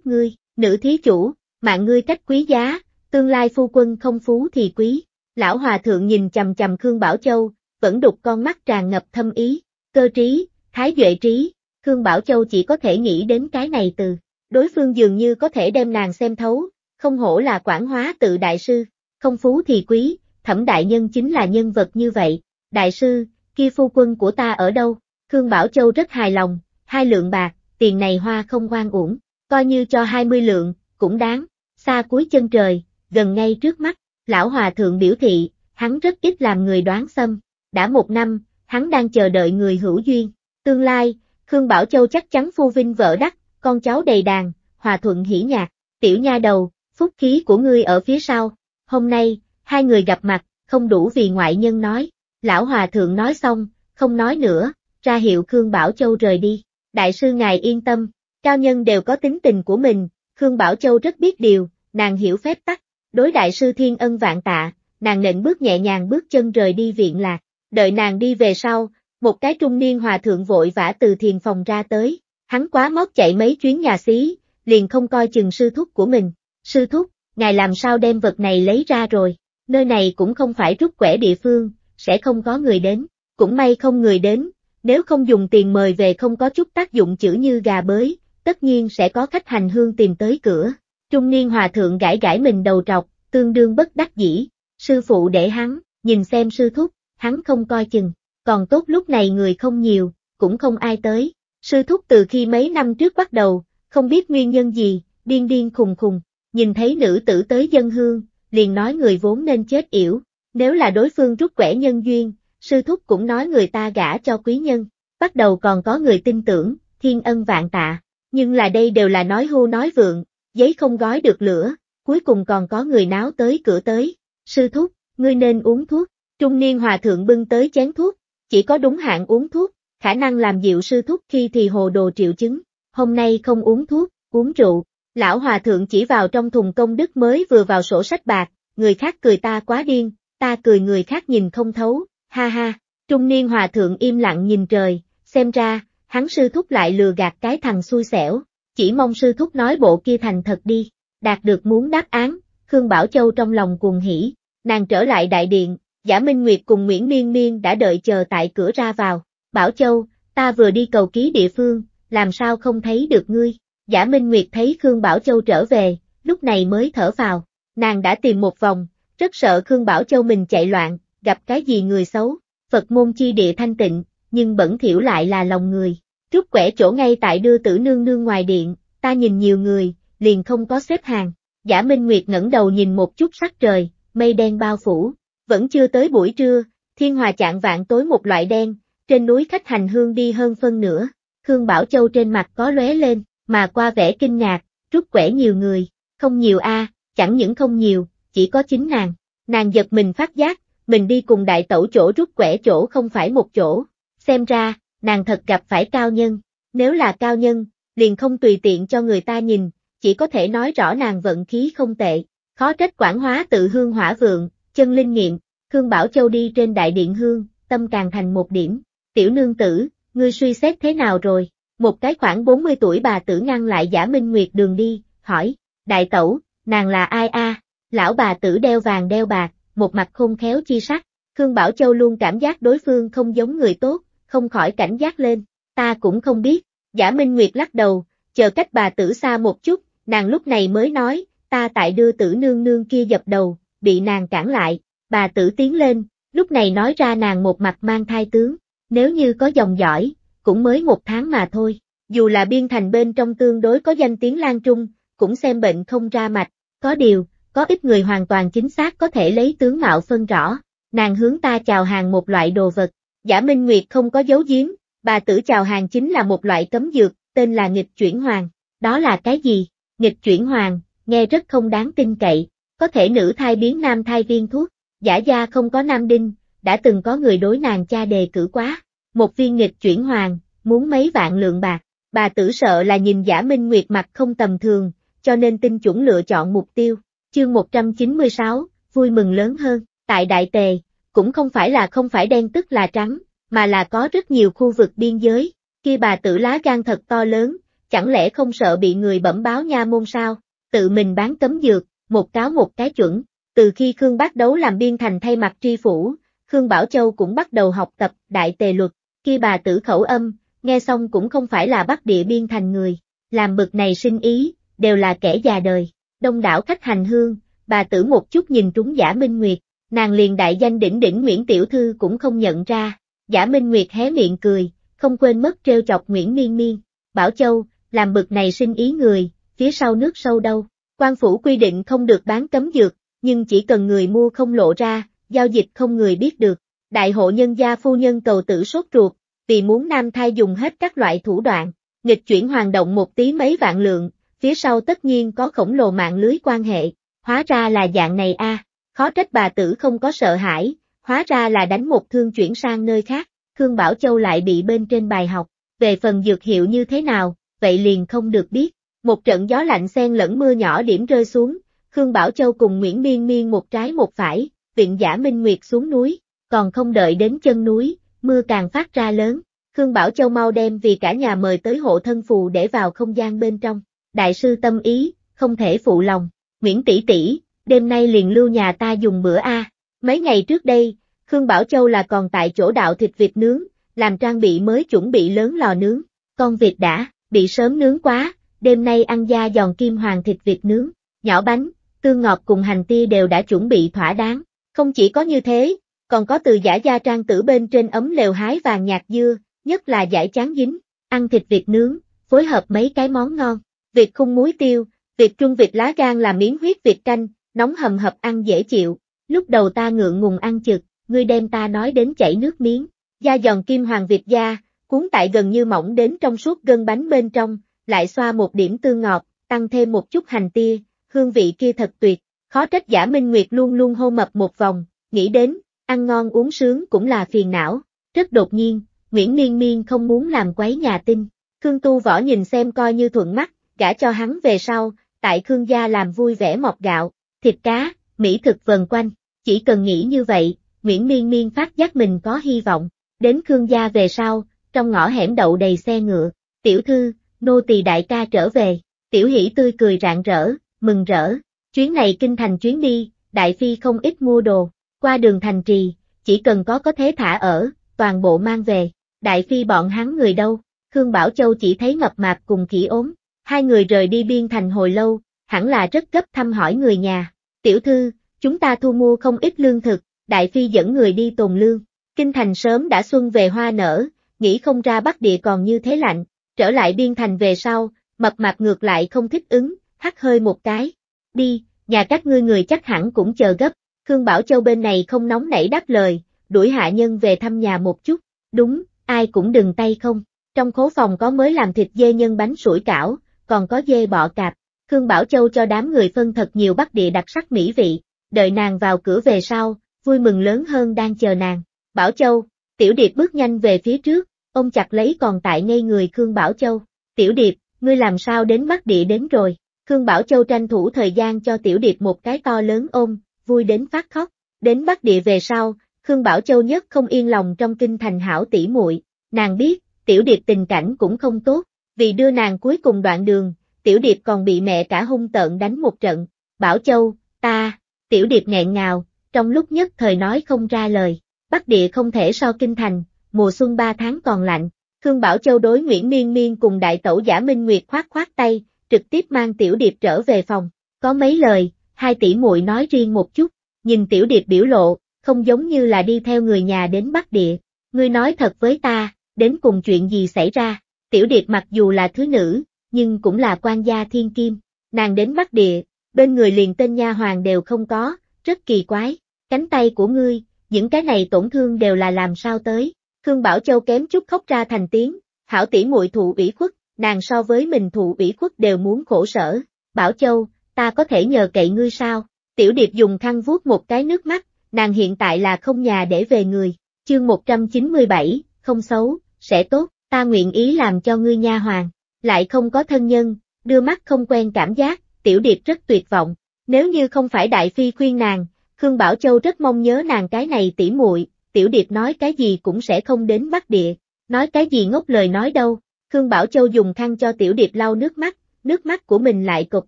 ngươi, nữ thí chủ, mạng ngươi cách quý giá, tương lai phu quân không phú thì quý, lão hòa thượng nhìn chằm chằm Khương Bảo Châu, vẫn đục con mắt tràn ngập thâm ý, cơ trí, thái duệ trí, Khương Bảo Châu chỉ có thể nghĩ đến cái này từ, đối phương dường như có thể đem nàng xem thấu, không hổ là Quảng Hóa Tự đại sư, không phú thì quý, Thẩm đại nhân chính là nhân vật như vậy, đại sư, kia phu quân của ta ở đâu, Khương Bảo Châu rất hài lòng, hai lượng bạc, tiền này hoa không oan uổng, coi như cho hai mươi lượng, cũng đáng, xa cuối chân trời, gần ngay trước mắt, lão hòa thượng biểu thị, hắn rất ít làm người đoán xâm, đã một năm, hắn đang chờ đợi người hữu duyên, tương lai, Khương Bảo Châu chắc chắn phu vinh vợ đắc, con cháu đầy đàn, hòa thuận hỉ nhạc, tiểu nha đầu, phúc khí của ngươi ở phía sau, hôm nay, hai người gặp mặt, không đủ vì ngoại nhân nói, lão hòa thượng nói xong, không nói nữa, ra hiệu Khương Bảo Châu rời đi, đại sư ngài yên tâm, cao nhân đều có tính tình của mình, Khương Bảo Châu rất biết điều, nàng hiểu phép tắc, đối đại sư thiên ân vạn tạ, nàng nện bước nhẹ nhàng bước chân rời đi viện lạc, đợi nàng đi về sau, một cái trung niên hòa thượng vội vã từ thiền phòng ra tới, hắn quá mót chạy mấy chuyến nhà xí, liền không coi chừng sư thúc của mình, sư thúc, ngài làm sao đem vật này lấy ra rồi, nơi này cũng không phải rút quẻ địa phương, sẽ không có người đến, cũng may không người đến, nếu không dùng tiền mời về không có chút tác dụng chữ như gà bới, tất nhiên sẽ có khách hành hương tìm tới cửa. Trung niên hòa thượng gãi gãi mình đầu trọc, tương đương bất đắc dĩ, sư phụ để hắn, nhìn xem sư thúc, hắn không coi chừng, còn tốt lúc này người không nhiều, cũng không ai tới, sư thúc từ khi mấy năm trước bắt đầu, không biết nguyên nhân gì, điên điên khùng khùng, nhìn thấy nữ tử tới dân hương, liền nói người vốn nên chết yểu, nếu là đối phương rút quẻ nhân duyên, sư thúc cũng nói người ta gả cho quý nhân, bắt đầu còn có người tin tưởng, thiên ân vạn tạ, nhưng là đây đều là nói hô nói vượng. Giấy không gói được lửa, cuối cùng còn có người náo tới cửa tới, sư thúc, ngươi nên uống thuốc, trung niên hòa thượng bưng tới chén thuốc, chỉ có đúng hạn uống thuốc, khả năng làm dịu sư thúc khi thì hồ đồ triệu chứng, hôm nay không uống thuốc, uống rượu, lão hòa thượng chỉ vào trong thùng công đức mới vừa vào sổ sách bạc, người khác cười ta quá điên, ta cười người khác nhìn không thấu, ha ha, trung niên hòa thượng im lặng nhìn trời, xem ra, hắn sư thúc lại lừa gạt cái thằng xui xẻo. Chỉ mong sư thúc nói bộ kia thành thật đi, đạt được muốn đáp án, Khương Bảo Châu trong lòng cuồng hỉ, nàng trở lại đại điện, Giả Minh Nguyệt cùng Nguyễn Miên Miên đã đợi chờ tại cửa ra vào, Bảo Châu, ta vừa đi cầu ký địa phương, làm sao không thấy được ngươi, Giả Minh Nguyệt thấy Khương Bảo Châu trở về, lúc này mới thở phào, nàng đã tìm một vòng, rất sợ Khương Bảo Châu mình chạy loạn, gặp cái gì người xấu, Phật môn chi địa thanh tịnh, nhưng bẩn thỉu lại là lòng người. Rút quẻ chỗ ngay tại đưa tử nương nương ngoài điện, ta nhìn nhiều người, liền không có xếp hàng. Giả Minh Nguyệt ngẩng đầu nhìn một chút sắc trời, mây đen bao phủ, vẫn chưa tới buổi trưa, thiên hòa chạng vạn tối một loại đen, trên núi khách hành hương đi hơn phân nửa. Khương Bảo Châu trên mặt có lóe lên, mà qua vẻ kinh ngạc, rút quẻ nhiều người, không nhiều a, à, chẳng những không nhiều, chỉ có chính nàng. Nàng giật mình phát giác, mình đi cùng đại tẩu chỗ rút quẻ chỗ không phải một chỗ, xem ra. Nàng thật gặp phải cao nhân, nếu là cao nhân, liền không tùy tiện cho người ta nhìn, chỉ có thể nói rõ nàng vận khí không tệ, khó trách Quảng Hóa Tự hương hỏa vượng, chân linh nghiệm, Khương Bảo Châu đi trên đại điện hương, tâm càng thành một điểm, tiểu nương tử, ngươi suy xét thế nào rồi, một cái khoảng bốn mươi tuổi bà tử ngăn lại Giả Minh Nguyệt đường đi, hỏi, đại tẩu, nàng là ai a? À? Lão bà tử đeo vàng đeo bạc, một mặt khôn khéo chi sắc, Khương Bảo Châu luôn cảm giác đối phương không giống người tốt. Không khỏi cảnh giác lên, ta cũng không biết, Giả Minh Nguyệt lắc đầu, chờ cách bà tử xa một chút, nàng lúc này mới nói, ta tại đưa tử nương nương kia dập đầu, bị nàng cản lại, bà tử tiến lên, lúc này nói ra nàng một mặt mang thai tướng, nếu như có dòng dõi, cũng mới một tháng mà thôi, dù là Biên Thành bên trong tương đối có danh tiếng lan trung, cũng xem bệnh không ra mạch, có điều, có ít người hoàn toàn chính xác có thể lấy tướng mạo phân rõ, nàng hướng ta chào hàng một loại đồ vật. Giả Minh Nguyệt không có giấu giếm, bà tử chào hàng chính là một loại cấm dược, tên là nghịch chuyển hoàng. Đó là cái gì? Nghịch chuyển hoàng, nghe rất không đáng tin cậy, có thể nữ thai biến nam thai viên thuốc, Giả gia không có nam đinh, đã từng có người đối nàng cha đề cử quá, một viên nghịch chuyển hoàng, muốn mấy vạn lượng bạc, bà tử sợ là nhìn Giả Minh Nguyệt mặt không tầm thường, cho nên tinh chuẩn lựa chọn mục tiêu. Chương một trăm chín mươi sáu, vui mừng lớn hơn, tại Đại Tề, cũng không phải là không phải đen tức là trắng, mà là có rất nhiều khu vực biên giới, kia bà tử lá gan thật to lớn, chẳng lẽ không sợ bị người bẩm báo nha môn sao, tự mình bán cấm dược, một cáo một cái chuẩn. Từ khi Khương Bác Đấu làm Biên Thành thay mặt tri phủ, Khương Bảo Châu cũng bắt đầu học tập Đại Tề luật, kia bà tử khẩu âm, nghe xong cũng không phải là Bắc Địa Biên Thành người, làm bực này sinh ý, đều là kẻ già đời. Đông đảo khách hành hương, bà tử một chút nhìn trúng Giả Minh Nguyệt, nàng liền đại danh đỉnh đỉnh Nguyễn Tiểu Thư cũng không nhận ra. Giả Minh Nguyệt hé miệng cười, không quên mất trêu chọc Nguyễn Miên Miên, Bảo Châu, làm bực này sinh ý người, phía sau nước sâu đâu, quan phủ quy định không được bán cấm dược, nhưng chỉ cần người mua không lộ ra, giao dịch không người biết được. Đại hộ nhân gia phu nhân cầu tử sốt ruột, vì muốn nam thai dùng hết các loại thủ đoạn, nghịch chuyển hoàng động một tí mấy vạn lượng, phía sau tất nhiên có khổng lồ mạng lưới quan hệ, hóa ra là dạng này a, à. Khó trách bà tử không có sợ hãi, hóa ra là đánh một thương chuyển sang nơi khác. Khương Bảo Châu lại bị bên trên bài học, về phần dược hiệu như thế nào, vậy liền không được biết. Một trận gió lạnh xen lẫn mưa nhỏ điểm rơi xuống, Khương Bảo Châu cùng Nguyễn Miên Miên một trái một phải, viện Giả Minh Nguyệt xuống núi, còn không đợi đến chân núi, mưa càng phát ra lớn, Khương Bảo Châu mau đem vì cả nhà mời tới hộ thân phù để vào không gian bên trong. Đại sư tâm ý, không thể phụ lòng, Nguyễn tỷ tỷ, đêm nay liền lưu nhà ta dùng bữa a. Mấy ngày trước đây, Khương Bảo Châu là còn tại chỗ đạo thịt vịt nướng, làm trang bị mới chuẩn bị lớn lò nướng, con vịt đã, bị sớm nướng quá, đêm nay ăn da giòn kim hoàng thịt vịt nướng, nhỏ bánh, tương ngọt cùng hành tia đều đã chuẩn bị thỏa đáng, không chỉ có như thế, còn có từ Giả gia trang tử bên trên ấm lều hái vàng nhạt dưa, nhất là giải chán dính, ăn thịt vịt nướng, phối hợp mấy cái món ngon. Vịt khung muối tiêu, vịt trung vịt lá gan là miếng huyết vịt canh, nóng hầm hập ăn dễ chịu, lúc đầu ta ngượng ngùng ăn chực, ngươi đem ta nói đến chảy nước miếng, da giòn kim hoàng vịt da, cuốn tại gần như mỏng đến trong suốt gân bánh bên trong, lại xoa một điểm tương ngọt, tăng thêm một chút hành tia, hương vị kia thật tuyệt, khó trách Giả Minh Nguyệt luôn luôn hô mập một vòng, nghĩ đến, ăn ngon uống sướng cũng là phiền não, rất đột nhiên, Nguyễn Miên Miên không muốn làm quấy nhà tinh, Khương Tu Võ nhìn xem coi như thuận mắt, gả cho hắn về sau, tại Khương gia làm vui vẻ mọc gạo, thịt cá, mỹ thực vần quanh, chỉ cần nghĩ như vậy, Nguyễn Miên Miên phát giác mình có hy vọng, đến Khương gia về sau, trong ngõ hẻm đậu đầy xe ngựa, tiểu thư, nô tỳ đại ca trở về, tiểu hỷ tươi cười rạng rỡ, mừng rỡ, chuyến này kinh thành chuyến đi, đại phi không ít mua đồ, qua đường thành trì, chỉ cần có có thế thả ở, toàn bộ mang về, đại phi bọn hắn người đâu, Khương Bảo Châu chỉ thấy mập mạp cùng khỉ ốm. Hai người rời đi Biên Thành hồi lâu, hẳn là rất gấp thăm hỏi người nhà. Tiểu thư, chúng ta thu mua không ít lương thực, đại phi dẫn người đi tồn lương. Kinh thành sớm đã xuân về hoa nở, nghĩ không ra Bắc Địa còn như thế lạnh. Trở lại Biên Thành về sau, mập mạp ngược lại không thích ứng, hắt hơi một cái. Đi, nhà các ngươi người chắc hẳn cũng chờ gấp. Khương Bảo Châu bên này không nóng nảy đáp lời, đuổi hạ nhân về thăm nhà một chút. Đúng, ai cũng đừng tay không. Trong khố phòng có mới làm thịt dê nhân bánh sủi cảo. Còn có dê bọ cạp, Khương Bảo Châu cho đám người phân thật nhiều Bắc Địa đặc sắc mỹ vị, đợi nàng vào cửa về sau, vui mừng lớn hơn đang chờ nàng. Bảo Châu, Tiểu Điệp bước nhanh về phía trước, ôm chặt lấy còn tại ngây người Khương Bảo Châu. Tiểu Điệp, ngươi làm sao đến Bắc Địa đến rồi? Khương Bảo Châu tranh thủ thời gian cho Tiểu Điệp một cái to lớn ôm, vui đến phát khóc. Đến Bắc Địa về sau, Khương Bảo Châu nhất không yên lòng trong kinh thành hảo tỷ muội, nàng biết, Tiểu Điệp tình cảnh cũng không tốt. Vì đưa nàng cuối cùng đoạn đường, Tiểu Điệp còn bị mẹ cả hung tợn đánh một trận. Bảo Châu, ta, Tiểu Điệp nghẹn ngào, trong lúc nhất thời nói không ra lời. Bắc Địa không thể so kinh thành, mùa xuân ba tháng còn lạnh. Khương Bảo Châu đối Nguyễn Miên Miên cùng đại tẩu Giả Minh Nguyệt khoát khoát tay, trực tiếp mang Tiểu Điệp trở về phòng. Có mấy lời, hai tỷ muội nói riêng một chút, nhìn Tiểu Điệp biểu lộ, không giống như là đi theo người nhà đến Bắc Địa. Ngươi nói thật với ta, đến cùng chuyện gì xảy ra? Tiểu Điệp mặc dù là thứ nữ, nhưng cũng là quan gia thiên kim, nàng đến Bắc Địa, bên người liền tên nha hoàn đều không có, rất kỳ quái. Cánh tay của ngươi, những cái này tổn thương đều là làm sao tới? Khương Bảo Châu kém chút khóc ra thành tiếng, hảo tỷ muội thụ ủy khuất, nàng so với mình thụ ủy khuất đều muốn khổ sở. Bảo Châu, ta có thể nhờ cậy ngươi sao? Tiểu Điệp dùng khăn vuốt một cái nước mắt, nàng hiện tại là không nhà để về người. Chương một trăm chín mươi bảy, không xấu, sẽ tốt, ta nguyện ý làm cho ngươi nha hoàn, lại không có thân nhân, đưa mắt không quen cảm giác, Tiểu Điệp rất tuyệt vọng. Nếu như không phải Đại Phi khuyên nàng, Khương Bảo Châu rất mong nhớ nàng cái này tỉ muội. Tiểu Điệp nói cái gì cũng sẽ không đến Bắc Địa, nói cái gì ngốc lời nói đâu. Khương Bảo Châu dùng khăn cho Tiểu Điệp lau nước mắt, nước mắt của mình lại cộp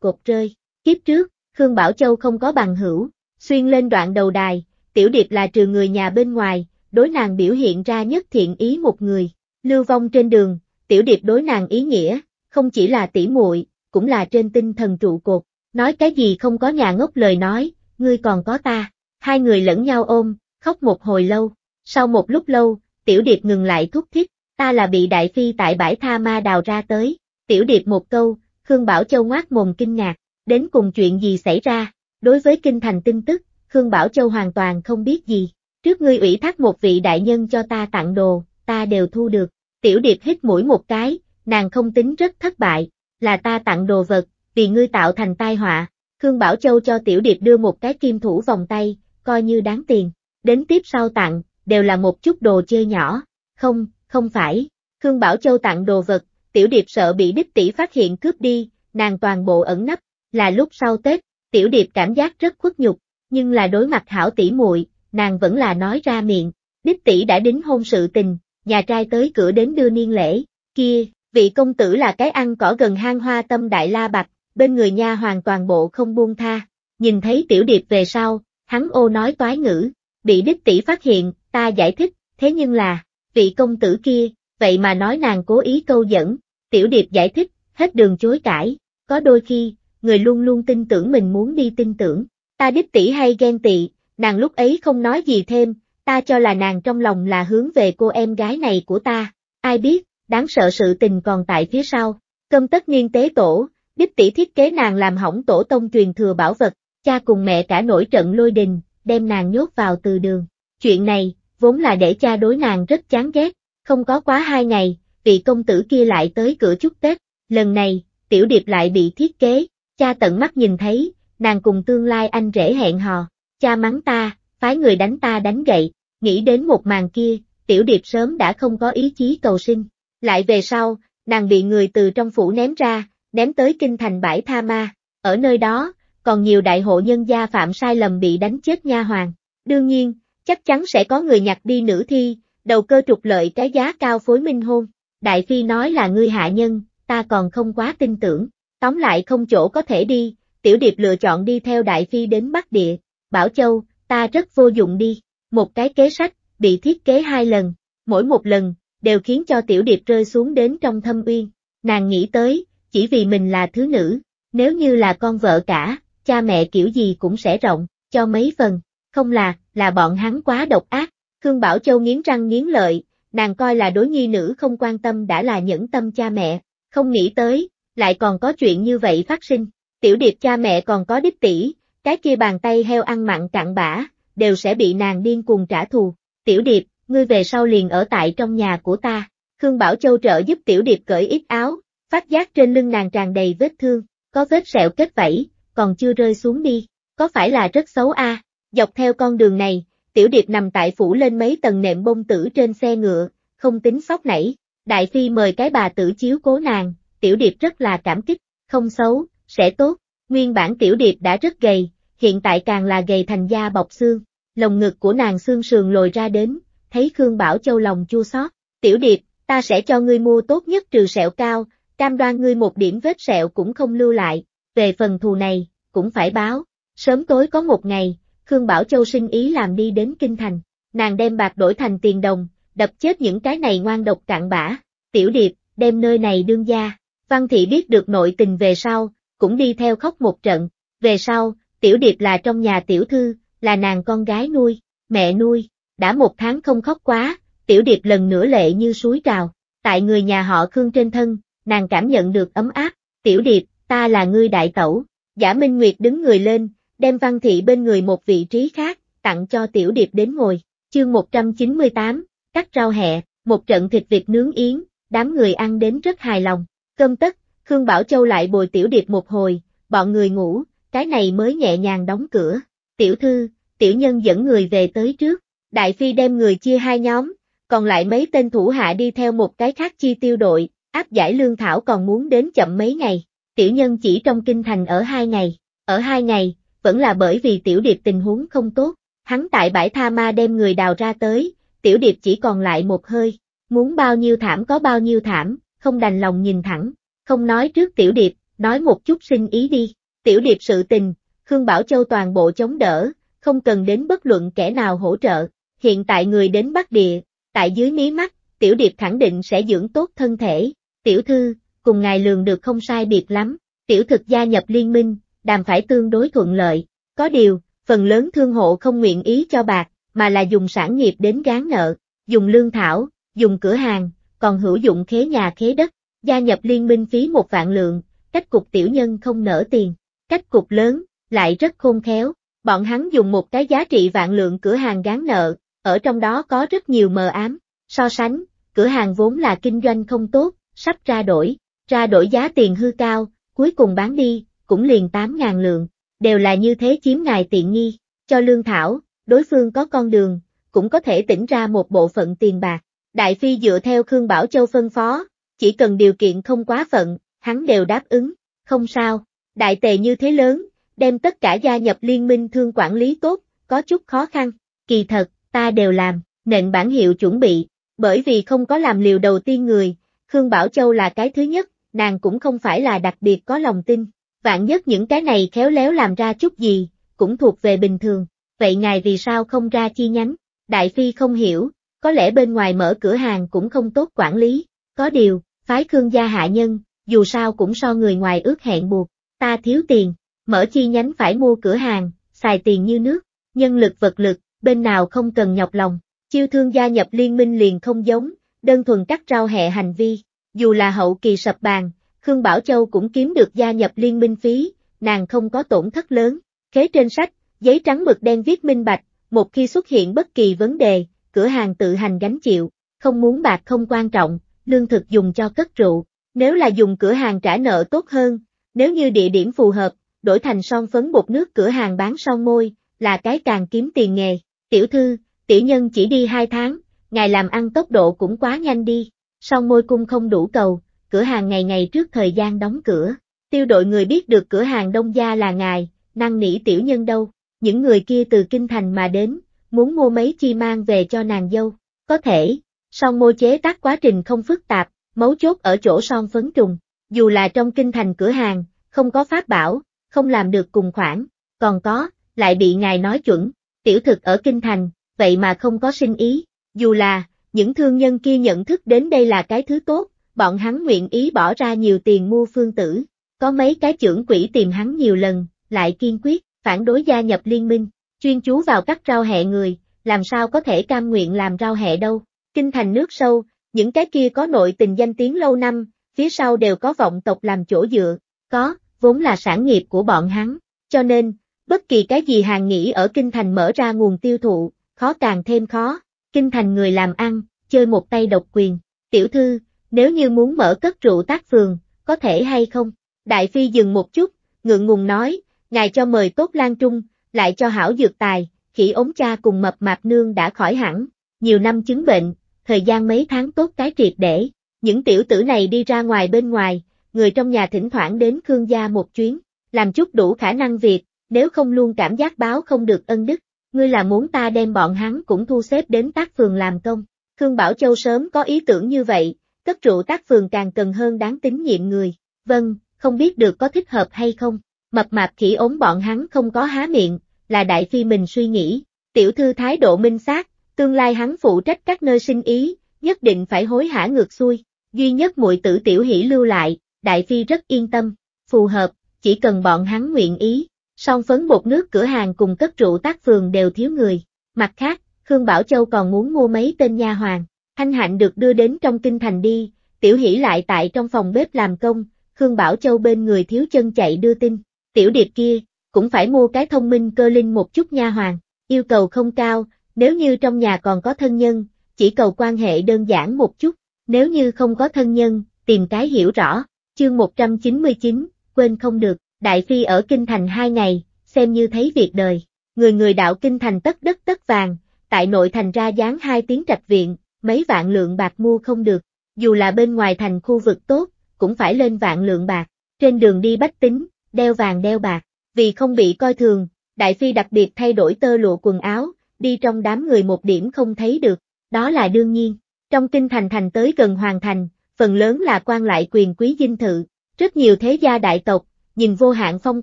cộp rơi. Kiếp trước, Khương Bảo Châu không có bằng hữu, xuyên lên đoạn đầu đài, Tiểu Điệp là trừ người nhà bên ngoài, đối nàng biểu hiện ra nhất thiện ý một người. Lưu vong trên đường, Tiểu Điệp đối nàng ý nghĩa, không chỉ là tỉ muội, cũng là trên tinh thần trụ cột. Nói cái gì không có nhà ngốc lời nói, ngươi còn có ta. Hai người lẫn nhau ôm, khóc một hồi lâu. Sau một lúc lâu, Tiểu Điệp ngừng lại thúc thích, ta là bị Đại Phi tại bãi tha ma đào ra tới. Tiểu Điệp một câu, Khương Bảo Châu ngoác mồm kinh ngạc, đến cùng chuyện gì xảy ra? Đối với Kinh Thành tin tức, Khương Bảo Châu hoàn toàn không biết gì. Trước ngươi ủy thác một vị đại nhân cho ta tặng đồ, ta đều thu được. Tiểu Điệp hít mũi một cái, nàng không tính rất thất bại, là ta tặng đồ vật, vì ngươi tạo thành tai họa. Khương Bảo Châu cho Tiểu Điệp đưa một cái kim thủ vòng tay, coi như đáng tiền. Đến tiếp sau tặng, đều là một chút đồ chơi nhỏ. Không, không phải. Khương Bảo Châu tặng đồ vật, Tiểu Điệp sợ bị đích tỷ phát hiện cướp đi, nàng toàn bộ ẩn nấp. Là lúc sau Tết, Tiểu Điệp cảm giác rất khuất nhục, nhưng là đối mặt hảo tỷ muội, nàng vẫn là nói ra miệng. Đích tỷ đã đính hôn sự tình, nhà trai tới cửa đến đưa niên lễ. Kia, vị công tử là cái ăn cỏ gần hang hoa tâm đại la bạch, bên người nha hoàn toàn bộ không buông tha. Nhìn thấy Tiểu Điệp về sau, hắn ô nói toái ngữ, bị đích tỷ phát hiện, ta giải thích, thế nhưng là, vị công tử kia, vậy mà nói nàng cố ý câu dẫn. Tiểu Điệp giải thích, hết đường chối cãi, có đôi khi, người luôn luôn tin tưởng mình muốn đi tin tưởng. Ta đích tỷ hay ghen tị, nàng lúc ấy không nói gì thêm, ta cho là nàng trong lòng là hướng về cô em gái này của ta. Ai biết, đáng sợ sự tình còn tại phía sau. Cơm tất niên tế tổ, đích tỷ thiết kế nàng làm hỏng tổ tông truyền thừa bảo vật, cha cùng mẹ cả nổi trận lôi đình, đem nàng nhốt vào từ đường. Chuyện này, vốn là để cha đối nàng rất chán ghét, không có quá hai ngày, vị công tử kia lại tới cửa chúc Tết. Lần này, Tiểu Điệp lại bị thiết kế, cha tận mắt nhìn thấy, nàng cùng tương lai anh rể hẹn hò. Cha mắng ta, phái người đánh ta đánh gậy, nghĩ đến một màn kia, Tiểu Điệp sớm đã không có ý chí cầu sinh. Lại về sau, nàng bị người từ trong phủ ném ra, ném tới Kinh Thành bãi tha ma, ở nơi đó, còn nhiều đại hộ nhân gia phạm sai lầm bị đánh chết nha hoàn. Đương nhiên, chắc chắn sẽ có người nhặt đi nữ thi, đầu cơ trục lợi cái giá cao phối minh hôn. Đại Phi nói là ngươi hạ nhân, ta còn không quá tin tưởng, tóm lại không chỗ có thể đi, Tiểu Điệp lựa chọn đi theo Đại Phi đến Bắc Địa. Bảo Châu, ta rất vô dụng đi, một cái kế sách, bị thiết kế hai lần, mỗi một lần, đều khiến cho Tiểu Điệp rơi xuống đến trong thâm uyên. Nàng nghĩ tới, chỉ vì mình là thứ nữ, nếu như là con vợ cả, cha mẹ kiểu gì cũng sẽ rộng, cho mấy phần, không là, là bọn hắn quá độc ác. Khương Bảo Châu nghiến răng nghiến lợi, nàng coi là đối nhi nữ không quan tâm đã là nhẫn tâm cha mẹ, không nghĩ tới, lại còn có chuyện như vậy phát sinh. Tiểu Điệp cha mẹ còn có đích tỷ, cái kia bàn tay heo ăn mặn cặn bã, đều sẽ bị nàng điên cuồng trả thù. Tiểu Điệp, ngươi về sau liền ở tại trong nhà của ta. Khương Bảo Châu trợ giúp Tiểu Điệp cởi ít áo, phát giác trên lưng nàng tràn đầy vết thương, có vết sẹo kết vảy, còn chưa rơi xuống đi, có phải là rất xấu a? À? Dọc theo con đường này, Tiểu Điệp nằm tại phủ lên mấy tầng nệm bông tử trên xe ngựa, không tính sốc nảy. Đại Phi mời cái bà tử chiếu cố nàng, Tiểu Điệp rất là cảm kích, không xấu, sẽ tốt. Nguyên bản Tiểu Điệp đã rất gầy, hiện tại càng là gầy thành da bọc xương, lồng ngực của nàng xương sườn lồi ra đến, thấy Khương Bảo Châu lòng chua xót. Tiểu Điệp, ta sẽ cho ngươi mua tốt nhất trừ sẹo cao, cam đoan ngươi một điểm vết sẹo cũng không lưu lại, về phần thù này, cũng phải báo. Sớm tối có một ngày, Khương Bảo Châu sinh ý làm đi đến Kinh Thành, nàng đem bạc đổi thành tiền đồng, đập chết những cái này ngoan độc cặn bã. Tiểu Điệp, đem nơi này đương gia. Văn Thị biết được nội tình về sau, cũng đi theo khóc một trận. Về sau, Tiểu Điệp là trong nhà tiểu thư, là nàng con gái nuôi, mẹ nuôi, đã một tháng không khóc quá, Tiểu Điệp lần nữa lệ như suối trào. Tại người nhà họ Khương trên thân, nàng cảm nhận được ấm áp. Tiểu Điệp, ta là ngươi đại tẩu. Giả Minh Nguyệt đứng người lên, đem Văn Thị bên người một vị trí khác, tặng cho Tiểu Điệp đến ngồi. Chương một trăm chín mươi tám, cắt rau hẹ, một trận thịt vịt nướng yến, đám người ăn đến rất hài lòng. Cơm tất, Khương Bảo Châu lại bồi Tiểu Điệp một hồi, bọn người ngủ, cái này mới nhẹ nhàng đóng cửa. Tiểu thư, tiểu nhân dẫn người về tới trước. Đại phi đem người chia hai nhóm, còn lại mấy tên thủ hạ đi theo một cái khác chi tiêu đội, áp giải lương thảo còn muốn đến chậm mấy ngày. Tiểu nhân chỉ trong kinh thành ở hai ngày. Ở hai ngày, vẫn là bởi vì Tiểu Điệp tình huống không tốt, hắn tại bãi tha ma đem người đào ra tới, Tiểu Điệp chỉ còn lại một hơi, muốn bao nhiêu thảm có bao nhiêu thảm, không đành lòng nhìn thẳng, không nói trước Tiểu Điệp, nói một chút sinh ý đi. Tiểu Điệp sự tình, Khương Bảo Châu toàn bộ chống đỡ, không cần đến bất luận kẻ nào hỗ trợ, hiện tại người đến Bắc Địa, tại dưới mí mắt, Tiểu Điệp khẳng định sẽ dưỡng tốt thân thể. Tiểu thư, cùng ngài lường được không sai biệt lắm, tiểu thực gia nhập liên minh, đàm phải tương đối thuận lợi, có điều, phần lớn thương hộ không nguyện ý cho bạc, mà là dùng sản nghiệp đến gán nợ, dùng lương thảo, dùng cửa hàng, còn hữu dụng khế nhà khế đất, gia nhập liên minh phí một vạn lượng, cách cục tiểu nhân không nở tiền, cách cục lớn, lại rất khôn khéo, bọn hắn dùng một cái giá trị vạn lượng cửa hàng gán nợ, ở trong đó có rất nhiều mờ ám, so sánh, cửa hàng vốn là kinh doanh không tốt, sắp ra đổi, ra đổi giá tiền hư cao, cuối cùng bán đi, cũng liền tám ngàn lượng, đều là như thế chiếm ngài tiện nghi, cho lương thảo, đối phương có con đường, cũng có thể tỉnh ra một bộ phận tiền bạc. Đại phi dựa theo Khương Bảo Châu phân phó, chỉ cần điều kiện không quá phận, hắn đều đáp ứng, không sao, đại tề như thế lớn, đem tất cả gia nhập liên minh thương quản lý tốt, có chút khó khăn, kỳ thật, ta đều làm, nền bản hiệu chuẩn bị, bởi vì không có làm liều đầu tiên người, Khương Bảo Châu là cái thứ nhất, nàng cũng không phải là đặc biệt có lòng tin. Vạn nhất những cái này khéo léo làm ra chút gì, cũng thuộc về bình thường, vậy ngài vì sao không ra chi nhánh? Đại phi không hiểu, có lẽ bên ngoài mở cửa hàng cũng không tốt quản lý, có điều, phái Khương gia hạ nhân, dù sao cũng so người ngoài ước hẹn buộc, ta thiếu tiền, mở chi nhánh phải mua cửa hàng, xài tiền như nước, nhân lực vật lực, bên nào không cần nhọc lòng, chiêu thương gia nhập liên minh liền không giống, đơn thuần cắt rau hẹ hành vi, dù là hậu kỳ sập bàn. Khương Bảo Châu cũng kiếm được gia nhập liên minh phí, nàng không có tổn thất lớn, khế trên sách, giấy trắng mực đen viết minh bạch, một khi xuất hiện bất kỳ vấn đề, cửa hàng tự hành gánh chịu, không muốn bạc không quan trọng, lương thực dùng cho cất rượu, nếu là dùng cửa hàng trả nợ tốt hơn, nếu như địa điểm phù hợp, đổi thành son phấn bột nước cửa hàng bán son môi, là cái càng kiếm tiền nghề. Tiểu thư, tiểu nhân chỉ đi hai tháng, ngài làm ăn tốc độ cũng quá nhanh đi, son môi cung không đủ cầu. Cửa hàng ngày ngày trước thời gian đóng cửa, tiêu đội người biết được cửa hàng đông gia là ngài, năn nỉ tiểu nhân đâu, những người kia từ kinh thành mà đến, muốn mua mấy chi mang về cho nàng dâu, có thể, son môi chế tác quá trình không phức tạp, mấu chốt ở chỗ son phấn trùng, dù là trong kinh thành cửa hàng, không có pháp bảo, không làm được cùng khoản, còn có, lại bị ngài nói chuẩn, tiểu thực ở kinh thành, vậy mà không có sinh ý, dù là, những thương nhân kia nhận thức đến đây là cái thứ tốt. Bọn hắn nguyện ý bỏ ra nhiều tiền mua phương tử, có mấy cái trưởng quỹ tìm hắn nhiều lần, lại kiên quyết, phản đối gia nhập liên minh, chuyên chú vào cắt rau hẹ người, làm sao có thể cam nguyện làm rau hẹ đâu. Kinh thành nước sâu, những cái kia có nội tình danh tiếng lâu năm, phía sau đều có vọng tộc làm chỗ dựa, có, vốn là sản nghiệp của bọn hắn, cho nên, bất kỳ cái gì hàng nghĩ ở kinh thành mở ra nguồn tiêu thụ, khó càng thêm khó, kinh thành người làm ăn, chơi một tay độc quyền, tiểu thư. Nếu như muốn mở cất rượu tác phường, có thể hay không? Đại phi dừng một chút, ngượng ngùng nói, ngài cho mời tốt Lan Trung, lại cho hảo dược tài, khỉ ốm cha cùng mập mạp nương đã khỏi hẳn, nhiều năm chứng bệnh, thời gian mấy tháng tốt cái triệt để, những tiểu tử này đi ra ngoài bên ngoài, người trong nhà thỉnh thoảng đến Khương gia một chuyến, làm chút đủ khả năng việc, nếu không luôn cảm giác báo không được ân đức, ngươi là muốn ta đem bọn hắn cũng thu xếp đến tác phường làm công. Khương Bảo Châu sớm có ý tưởng như vậy. Cất rượu tác phường càng cần hơn đáng tín nhiệm người, vâng, không biết được có thích hợp hay không, mập mạp khỉ ốm bọn hắn không có há miệng, là đại phi mình suy nghĩ, tiểu thư thái độ minh xác, tương lai hắn phụ trách các nơi sinh ý, nhất định phải hối hả ngược xuôi, duy nhất muội tử tiểu hỷ lưu lại, đại phi rất yên tâm, phù hợp, chỉ cần bọn hắn nguyện ý, song phấn bột nước cửa hàng cùng cất rượu tác phường đều thiếu người, mặt khác, Khương Bảo Châu còn muốn mua mấy tên nha hoàn. Thanh Hạnh được đưa đến trong kinh thành đi, Tiểu Hỷ lại tại trong phòng bếp làm công, Khương Bảo Châu bên người thiếu chân chạy đưa tin, Tiểu Điệp kia, cũng phải mua cái thông minh cơ linh một chút nha hoàn, yêu cầu không cao, nếu như trong nhà còn có thân nhân, chỉ cầu quan hệ đơn giản một chút, nếu như không có thân nhân, tìm cái hiểu rõ, chương một trăm chín mươi chín, quên không được, Đại Phi ở Kinh Thành hai ngày, xem như thấy việc đời. Người người đạo Kinh Thành tất đất tất vàng, tại nội thành ra dán hai tiếng trạch viện, mấy vạn lượng bạc mua không được. Dù là bên ngoài thành khu vực tốt, cũng phải lên vạn lượng bạc. Trên đường đi bách tính, đeo vàng đeo bạc. Vì không bị coi thường, Đại Phi đặc biệt thay đổi tơ lụa quần áo, đi trong đám người một điểm không thấy được. Đó là đương nhiên. Trong Kinh Thành thành tới gần hoàn thành, phần lớn là quan lại quyền quý dinh thự. Rất nhiều thế gia đại tộc, nhìn vô hạn phong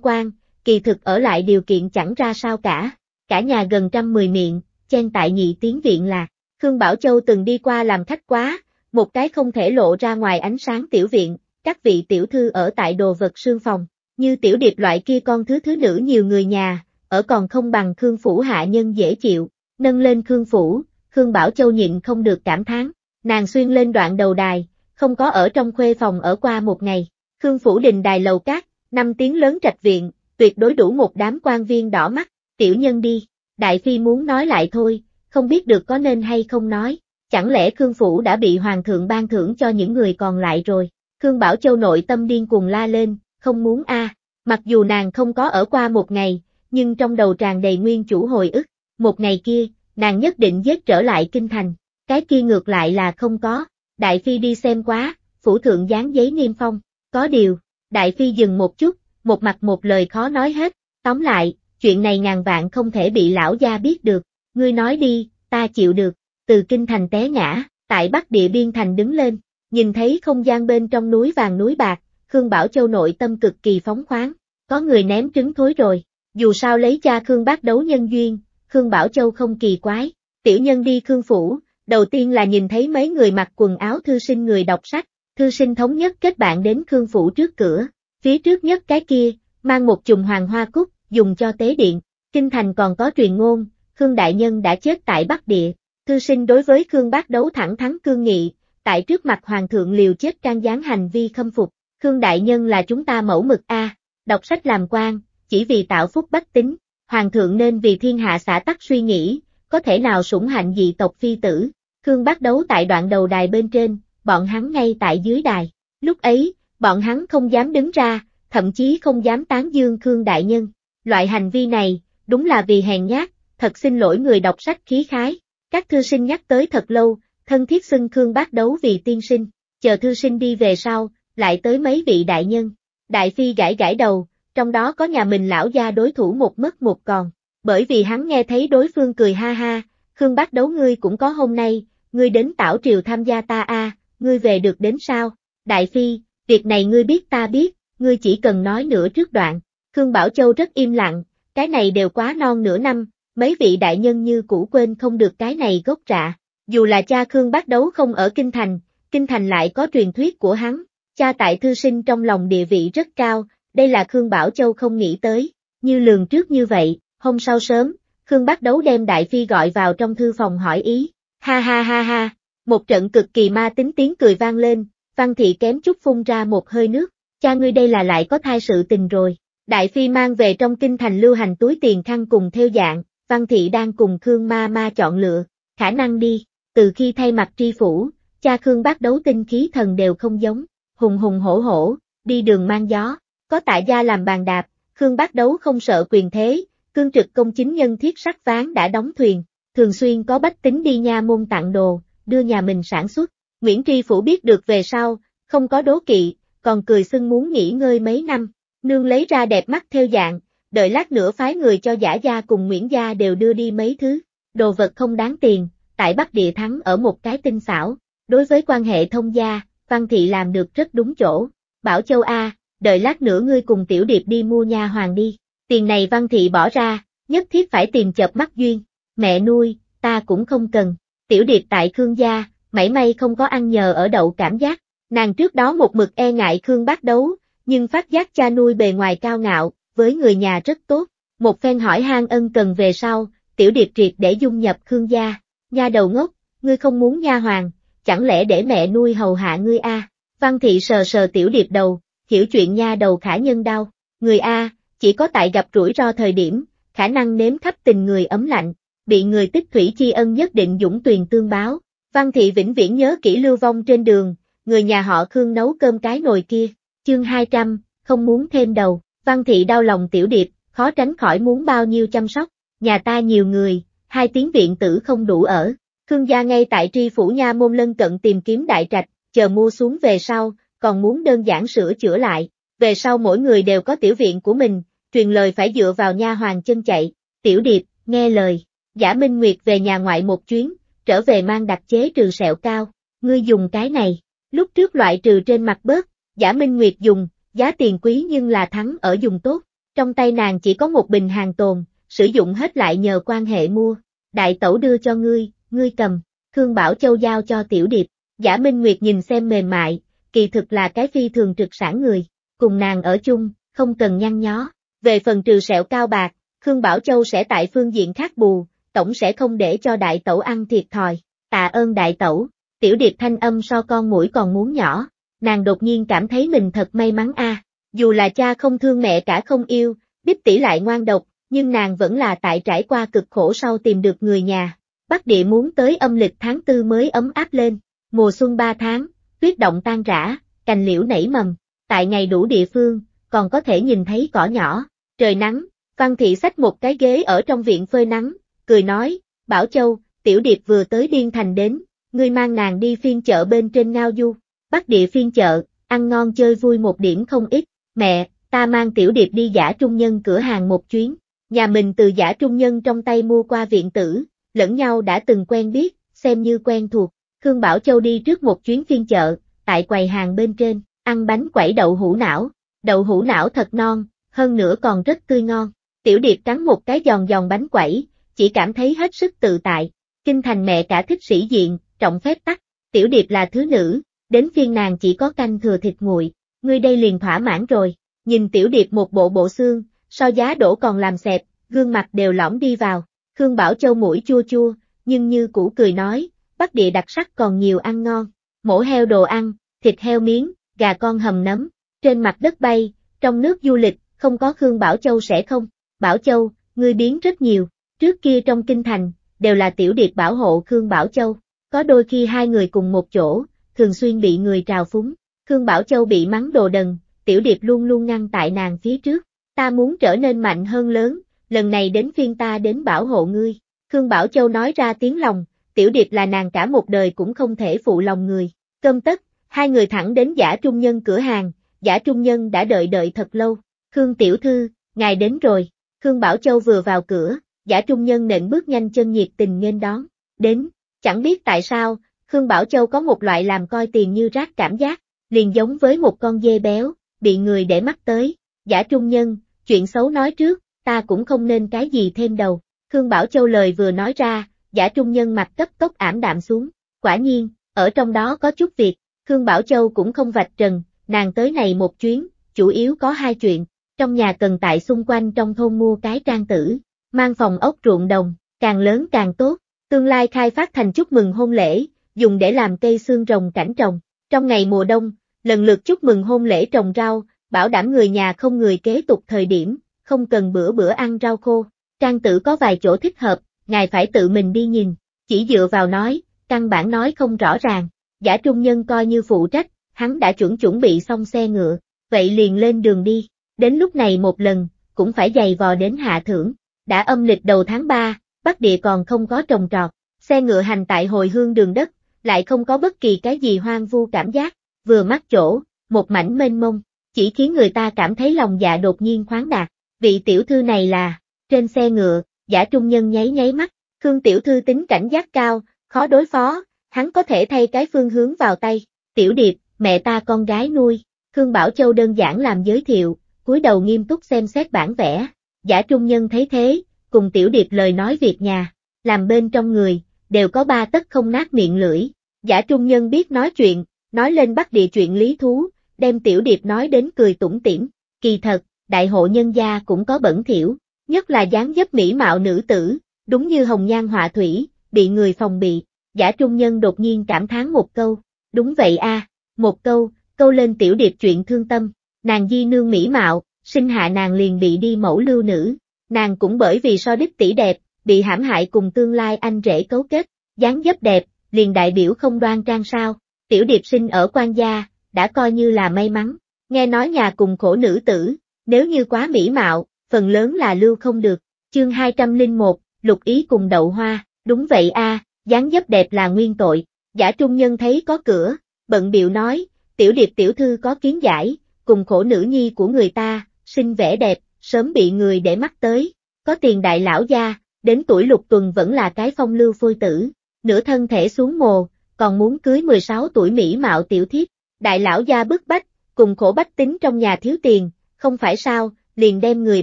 quang, kỳ thực ở lại điều kiện chẳng ra sao cả. Cả nhà gần trăm mười miệng, chen tại nhị tiếng viện là. Khương Bảo Châu từng đi qua làm khách quá, một cái không thể lộ ra ngoài ánh sáng tiểu viện, các vị tiểu thư ở tại đồ vật sương phòng. Như Tiểu Điệp loại kia con thứ thứ nữ nhiều người nhà, ở còn không bằng Khương phủ hạ nhân dễ chịu. Nâng lên Khương phủ, Khương Bảo Châu nhịn không được cảm thán. Nàng xuyên lên đoạn đầu đài, không có ở trong khuê phòng ở qua một ngày. Khương phủ đình đài lầu cát, năm tiếng lớn trạch viện, tuyệt đối đủ một đám quan viên đỏ mắt. Tiểu nhân đi, Đại Phi muốn nói lại thôi, không biết được có nên hay không nói. Chẳng lẽ Khương phủ đã bị Hoàng thượng ban thưởng cho những người còn lại rồi? Khương Bảo Châu nội tâm điên cuồng la lên, không muốn a. À. Mặc dù nàng không có ở qua một ngày, nhưng trong đầu tràn đầy nguyên chủ hồi ức. Một ngày kia, nàng nhất định giết trở lại Kinh Thành. Cái kia ngược lại là không có. Đại Phi đi xem quá, phủ thượng dán giấy niêm phong. Có điều, Đại Phi dừng một chút, một mặt một lời khó nói hết. Tóm lại, chuyện này ngàn vạn không thể bị lão gia biết được. Ngươi nói đi, ta chịu được. Từ Kinh Thành té ngã, tại Bắc Địa Biên Thành đứng lên. Nhìn thấy không gian bên trong núi vàng núi bạc, Khương Bảo Châu nội tâm cực kỳ phóng khoáng. Có người ném trứng thối rồi. Dù sao lấy cha Khương Bác Đấu nhân duyên, Khương Bảo Châu không kỳ quái. Tiểu nhân đi Khương phủ, đầu tiên là nhìn thấy mấy người mặc quần áo thư sinh người đọc sách. Thư sinh thống nhất kết bạn đến Khương phủ trước cửa. Phía trước nhất cái kia, mang một chùm hoàng hoa cúc, dùng cho tế điện. Kinh Thành còn có truyền ngôn, Khương đại nhân đã chết tại Bắc Địa. Thư sinh đối với Khương Bác Đấu thẳng thắn cương nghị, tại trước mặt Hoàng thượng liều chết can gián hành vi khâm phục. Khương đại nhân là chúng ta mẫu mực a, đọc sách làm quan, chỉ vì tạo phúc bách tính. Hoàng thượng nên vì thiên hạ xã tắc suy nghĩ, có thể nào sủng hạnh dị tộc phi tử. Khương Bác Đấu tại đoạn đầu đài bên trên, bọn hắn ngay tại dưới đài. Lúc ấy, bọn hắn không dám đứng ra, thậm chí không dám tán dương Khương đại nhân. Loại hành vi này, đúng là vì hèn nhát, thật xin lỗi người đọc sách khí khái. Các thư sinh nhắc tới thật lâu, thân thiết xưng Khương Bác Đấu vì tiên sinh. Chờ thư sinh đi về sau, lại tới mấy vị đại nhân. Đại Phi gãi gãi đầu, trong đó có nhà mình lão gia đối thủ một mất một còn. Bởi vì hắn nghe thấy đối phương cười ha ha, Khương Bác Đấu ngươi cũng có hôm nay, ngươi đến Tảo Triều tham gia ta a, à, ngươi về được đến sao? Đại Phi, việc này ngươi biết ta biết, ngươi chỉ cần nói nửa trước đoạn. Khương Bảo Châu rất im lặng, cái này đều quá non nửa năm, mấy vị đại nhân như cũ quên không được cái này gốc rạ. Dù là cha Khương Bác Đấu không ở Kinh Thành, Kinh Thành lại có truyền thuyết của hắn. Cha tại thư sinh trong lòng địa vị rất cao, đây là Khương Bảo Châu không nghĩ tới. Như lường trước như vậy, hôm sau sớm, Khương Bác Đấu đem Đại Phi gọi vào trong thư phòng hỏi ý. Ha ha ha ha, một trận cực kỳ ma tính tiếng cười vang lên, Văn Thị kém chút phun ra một hơi nước. Cha ngươi đây là lại có thai sự tình rồi. Đại Phi mang về trong Kinh Thành lưu hành túi tiền khăn cùng theo dạng, Văn Thị đang cùng Khương Ma Ma chọn lựa, khả năng đi. Từ khi thay mặt tri phủ, cha Khương Bác Đấu tinh khí thần đều không giống, hùng hùng hổ hổ, đi đường mang gió, có tại gia làm bàn đạp, Khương Bác Đấu không sợ quyền thế, cương trực công chính nhân thiết sắc ván đã đóng thuyền, thường xuyên có bách tính đi nha môn tặng đồ, đưa nhà mình sản xuất. Nguyễn tri phủ biết được về sau, không có đố kỵ, còn cười xưng muốn nghỉ ngơi mấy năm, nương lấy ra đẹp mắt theo dạng, đợi lát nữa phái người cho Giả gia cùng Nguyễn gia đều đưa đi mấy thứ, đồ vật không đáng tiền. Tại Bắc Địa thắng ở một cái tinh xảo, đối với quan hệ thông gia, Văn Thị làm được rất đúng chỗ. Bảo Châu a, đợi lát nữa ngươi cùng Tiểu Điệp đi mua nha hoàn đi, tiền này Văn Thị bỏ ra, nhất thiết phải tìm chợp mắt duyên. Mẹ nuôi, ta cũng không cần. Tiểu Điệp tại Khương gia, mảy may không có ăn nhờ ở đậu cảm giác, nàng trước đó một mực e ngại Khương Bác Đấu, nhưng phát giác cha nuôi bề ngoài cao ngạo, với người nhà rất tốt, một phen hỏi han ân cần về sau, Tiểu Điệp triệt để dung nhập Khương gia. Nha đầu ngốc, ngươi không muốn nha hoàn, chẳng lẽ để mẹ nuôi hầu hạ ngươi a? À? Văn Thị sờ sờ Tiểu Điệp đầu, hiểu chuyện nha đầu khả nhân đau, người a, chỉ có tại gặp rủi ro thời điểm, khả năng nếm khắp tình người ấm lạnh, bị người tích thủy chi ân nhất định dũng tuyền tương báo. Văn Thị vĩnh viễn nhớ kỹ lưu vong trên đường, người nhà họ Khương nấu cơm cái nồi kia. Chương hai trăm, không muốn thêm đầu. Văn Thị đau lòng Tiểu Điệp, khó tránh khỏi muốn bao nhiêu chăm sóc, nhà ta nhiều người, hai tiếng viện tử không đủ ở. Khương gia ngay tại Tri Phủ nha môn lân cận tìm kiếm đại trạch, chờ mua xuống về sau, còn muốn đơn giản sửa chữa lại, về sau mỗi người đều có tiểu viện của mình, truyền lời phải dựa vào nha hoàn chân chạy. Tiểu Điệp, nghe lời, Giả Minh Nguyệt về nhà ngoại một chuyến, trở về mang đặc chế trừ sẹo cao, ngươi dùng cái này, lúc trước loại trừ trên mặt bớt, Giả Minh Nguyệt dùng, giá tiền quý nhưng là thắng ở dùng tốt, trong tay nàng chỉ có một bình hàng tồn, sử dụng hết lại nhờ quan hệ mua, đại tẩu đưa cho ngươi, ngươi cầm, Khương Bảo Châu giao cho Tiểu Điệp, Giả Minh Nguyệt nhìn xem mềm mại, kỳ thực là cái phi thường trực sản người, cùng nàng ở chung, không cần nhăn nhó, về phần trừ sẹo cao bạc, Khương Bảo Châu sẽ tại phương diện khác bù, tổng sẽ không để cho đại tẩu ăn thiệt thòi, tạ ơn đại tẩu, Tiểu Điệp thanh âm so con mũi còn muốn nhỏ, nàng đột nhiên cảm thấy mình thật may mắn a, à. Dù là cha không thương mẹ cả không yêu, Bích tỷ lại ngoan độc, nhưng nàng vẫn là tại trải qua cực khổ sau tìm được người nhà, Bắc Địa muốn tới âm lịch tháng tư mới ấm áp lên, mùa xuân ba tháng, tuyết động tan rã, cành liễu nảy mầm, tại ngày đủ địa phương, còn có thể nhìn thấy cỏ nhỏ, trời nắng, Văn Thị xách một cái ghế ở trong viện phơi nắng, cười nói, Bảo Châu, Tiểu Điệp vừa tới Biên Thành đến, ngươi mang nàng đi phiên chợ bên trên ngao du, Bắc Địa phiên chợ, ăn ngon chơi vui một điểm không ít, mẹ, ta mang Tiểu Điệp đi Giả Trung Nhân cửa hàng một chuyến, nhà mình từ Giả Trung Nhân trong tay mua qua viện tử, lẫn nhau đã từng quen biết, xem như quen thuộc, Khương Bảo Châu đi trước một chuyến phiên chợ, tại quầy hàng bên trên, ăn bánh quẩy đậu hũ não, đậu hũ não thật non, hơn nữa còn rất tươi ngon, Tiểu Điệp cắn một cái giòn giòn bánh quẩy, chỉ cảm thấy hết sức tự tại, Kinh Thành mẹ cả thích sĩ diện, trọng phép tắc, Tiểu Điệp là thứ nữ, đến phiên nàng chỉ có canh thừa thịt nguội, ngươi đây liền thỏa mãn rồi, nhìn Tiểu Điệp một bộ bộ xương, so giá đổ còn làm xẹp, gương mặt đều lõm đi vào, Khương Bảo Châu mũi chua chua, nhưng như cũ cười nói, Bắc Địa đặc sắc còn nhiều ăn ngon, mổ heo đồ ăn, thịt heo miếng, gà con hầm nấm, trên mặt đất bay, trong nước du lịch, không có Khương Bảo Châu sẽ không, Bảo Châu, ngươi biến rất nhiều. Trước kia trong Kinh Thành, đều là Tiểu Điệp bảo hộ Khương Bảo Châu, có đôi khi hai người cùng một chỗ, thường xuyên bị người trào phúng, Khương Bảo Châu bị mắng đồ đần, Tiểu Điệp luôn luôn ngăn tại nàng phía trước, ta muốn trở nên mạnh hơn lớn, lần này đến phiên ta đến bảo hộ ngươi, Khương Bảo Châu nói ra tiếng lòng, Tiểu Điệp là nàng cả một đời cũng không thể phụ lòng người, cơm tất, hai người thẳng đến Giả Trung Nhân cửa hàng, Giả Trung Nhân đã đợi đợi thật lâu, Khương Tiểu Thư, ngài đến rồi, Khương Bảo Châu vừa vào cửa. Giả Trung Nhân nện bước nhanh chân nhiệt tình nghênh đón, đến, chẳng biết tại sao, Khương Bảo Châu có một loại làm coi tiền như rác cảm giác, liền giống với một con dê béo, bị người để mắt tới, Giả Trung Nhân, chuyện xấu nói trước, ta cũng không nên cái gì thêm đầu, Khương Bảo Châu lời vừa nói ra, Giả Trung Nhân mặt cấp tốc ảm đạm xuống, quả nhiên, ở trong đó có chút việc, Khương Bảo Châu cũng không vạch trần, nàng tới này một chuyến, chủ yếu có hai chuyện, trong nhà cần tại xung quanh trong thôn mua cái trang tử. Mang phòng ốc ruộng đồng, càng lớn càng tốt, tương lai khai phát thành chúc mừng hôn lễ, dùng để làm cây xương rồng cảnh trồng. Trong ngày mùa đông, lần lượt chúc mừng hôn lễ trồng rau, bảo đảm người nhà không người kế tục thời điểm, không cần bữa bữa ăn rau khô. Trang tử có vài chỗ thích hợp, ngài phải tự mình đi nhìn, chỉ dựa vào nói, căn bản nói không rõ ràng. Giả Trung Nhân coi như phụ trách, hắn đã chuẩn chuẩn bị xong xe ngựa, vậy liền lên đường đi, đến lúc này một lần, cũng phải giày vò đến hạ thưởng. Đã âm lịch đầu tháng ba, Bắc Địa còn không có trồng trọt, xe ngựa hành tại hồi hương đường đất, lại không có bất kỳ cái gì hoang vu cảm giác, vừa mắt chỗ, một mảnh mênh mông, chỉ khiến người ta cảm thấy lòng dạ đột nhiên khoáng đạt, vị tiểu thư này là, trên xe ngựa, Giả Trung Nhân nháy nháy mắt, Khương Tiểu Thư tính cảnh giác cao, khó đối phó, hắn có thể thay cái phương hướng vào tay, Tiểu Điệp, mẹ ta con gái nuôi, Khương Bảo Châu đơn giản làm giới thiệu, cúi đầu nghiêm túc xem xét bản vẽ. Giả Trung Nhân thấy thế, cùng Tiểu Điệp lời nói việc nhà, làm bên trong người, đều có ba tấc không nát miệng lưỡi. Giả Trung Nhân biết nói chuyện, nói lên Bắc Địa chuyện lý thú, đem Tiểu Điệp nói đến cười tủm tỉm. Kỳ thật, đại hộ nhân gia cũng có bẩn thỉu, nhất là dáng dấp mỹ mạo nữ tử, đúng như hồng nhan họa thủy, bị người phòng bị. Giả Trung Nhân đột nhiên cảm thán một câu, đúng vậy a, à, một câu, câu lên Tiểu Điệp chuyện thương tâm, nàng di nương mỹ mạo. Sinh hạ nàng liền bị đi mẫu lưu nữ, nàng cũng bởi vì so đích tỷ đẹp, bị hãm hại cùng tương lai anh rể cấu kết, dáng dấp đẹp, liền đại biểu không đoan trang sao, Tiểu Điệp sinh ở quan gia, đã coi như là may mắn, nghe nói nhà cùng khổ nữ tử, Nếu như quá mỹ mạo, phần lớn là lưu không được. Chương hai trăm lẻ một, Lục Ý cùng Đậu Hoa. Đúng vậy a, à, dáng dấp đẹp là nguyên tội. Giả Trung Nhân thấy có cửa, bận bịu nói, Tiểu Điệp tiểu thư có kiến giải, cùng khổ nữ nhi của người ta, xinh vẻ đẹp, sớm bị người để mắt tới. Có tiền đại lão gia, đến tuổi lục tuần vẫn là cái phong lưu phôi tử, nửa thân thể xuống mồ, còn muốn cưới mười sáu tuổi mỹ mạo tiểu thiếp. Đại lão gia bức bách, cùng khổ bách tính trong nhà thiếu tiền, không phải sao, liền đem người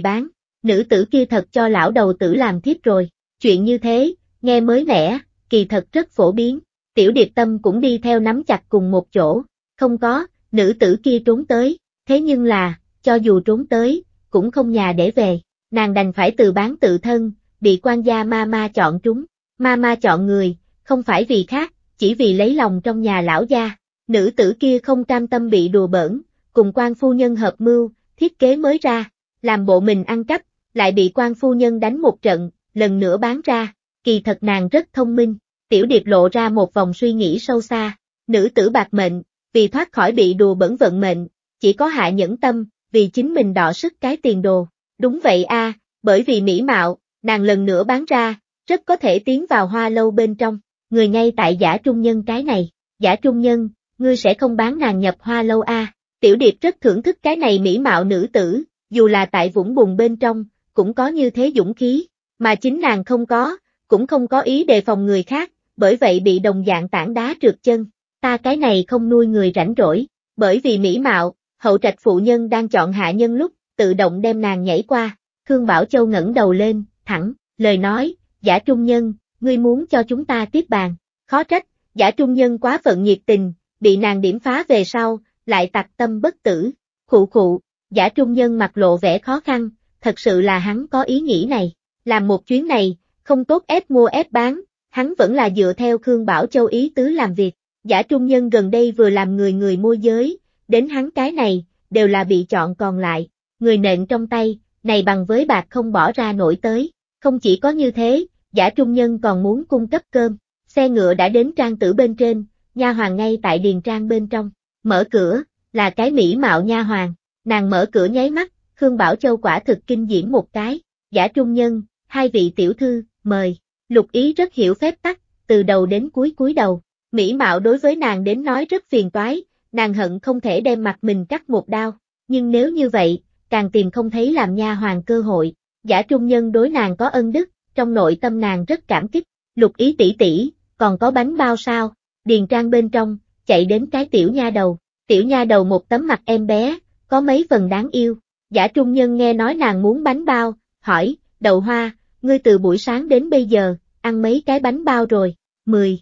bán. Nữ tử kia thật cho lão đầu tử làm thiếp rồi. Chuyện như thế, nghe mới mẻ, kỳ thật rất phổ biến. Tiểu Điệp tâm cũng đi theo nắm chặt cùng một chỗ. Không có, nữ tử kia trốn tới, thế nhưng là, cho dù trốn tới, cũng không nhà để về. Nàng đành phải từ bán tự thân, bị quan gia ma ma chọn trúng. Ma ma chọn người, không phải vì khác, chỉ vì lấy lòng trong nhà lão gia. Nữ tử kia không cam tâm bị đùa bỡn, cùng quan phu nhân hợp mưu, thiết kế mới ra, làm bộ mình ăn cắp, lại bị quan phu nhân đánh một trận, lần nữa bán ra. Kỳ thật nàng rất thông minh. Tiểu Điệp lộ ra một vòng suy nghĩ sâu xa. Nữ tử bạc mệnh, vì thoát khỏi bị đùa bẩn vận mệnh, chỉ có hạ nhẫn tâm, vì chính mình đọ sức cái tiền đồ. Đúng vậy a, à, bởi vì mỹ mạo, nàng lần nữa bán ra, rất có thể tiến vào hoa lâu bên trong. Người ngay tại Giả Trung Nhân cái này. Giả Trung Nhân, ngươi sẽ không bán nàng nhập hoa lâu a. À. Tiểu Điệp rất thưởng thức cái này mỹ mạo nữ tử, dù là tại vũng bùn bên trong, cũng có như thế dũng khí, mà chính nàng không có, cũng không có ý đề phòng người khác, bởi vậy bị đồng dạng tảng đá trượt chân. Ta cái này không nuôi người rảnh rỗi, bởi vì mỹ mạo, hậu trạch phụ nhân đang chọn hạ nhân lúc, tự động đem nàng nhảy qua. Khương Bảo Châu ngẩng đầu lên, thẳng, lời nói, Giả Trung Nhân, ngươi muốn cho chúng ta tiếp bàn. Khó trách, Giả Trung Nhân quá phận nhiệt tình, bị nàng điểm phá về sau, lại tặc tâm bất tử. Khụ khụ, Giả Trung Nhân mặt lộ vẻ khó khăn, thật sự là hắn có ý nghĩ này. Làm một chuyến này, không tốt ép mua ép bán, hắn vẫn là dựa theo Khương Bảo Châu ý tứ làm việc. Giả Trung Nhân gần đây vừa làm người người môi giới, đến hắn cái này, đều là bị chọn còn lại. Người nện trong tay, này bằng với bạc không bỏ ra nổi tới. Không chỉ có như thế, Giả Trung Nhân còn muốn cung cấp cơm. Xe ngựa đã đến trang tử bên trên, nha hoàn ngay tại điền trang bên trong. Mở cửa, là cái mỹ mạo nha hoàn. Nàng mở cửa nháy mắt, Khương Bảo Châu quả thực kinh diễm một cái. Giả Trung Nhân, hai vị tiểu thư, mời. Lục Ý rất hiểu phép tắc, từ đầu đến cuối cúi đầu. Mỹ mạo đối với nàng đến nói rất phiền toái, nàng hận không thể đem mặt mình cắt một đao. Nhưng nếu như vậy, càng tìm không thấy làm nha hoàn cơ hội. Giả Trung Nhân đối nàng có ân đức, trong nội tâm nàng rất cảm kích. Lục Ý tỷ tỷ, còn có bánh bao sao? Điền trang bên trong, chạy đến cái tiểu nha đầu. Tiểu nha đầu một tấm mặt em bé, có mấy phần đáng yêu. Giả Trung Nhân nghe nói nàng muốn bánh bao, hỏi, Đậu Hoa, ngươi từ buổi sáng đến bây giờ, ăn mấy cái bánh bao rồi? Mười.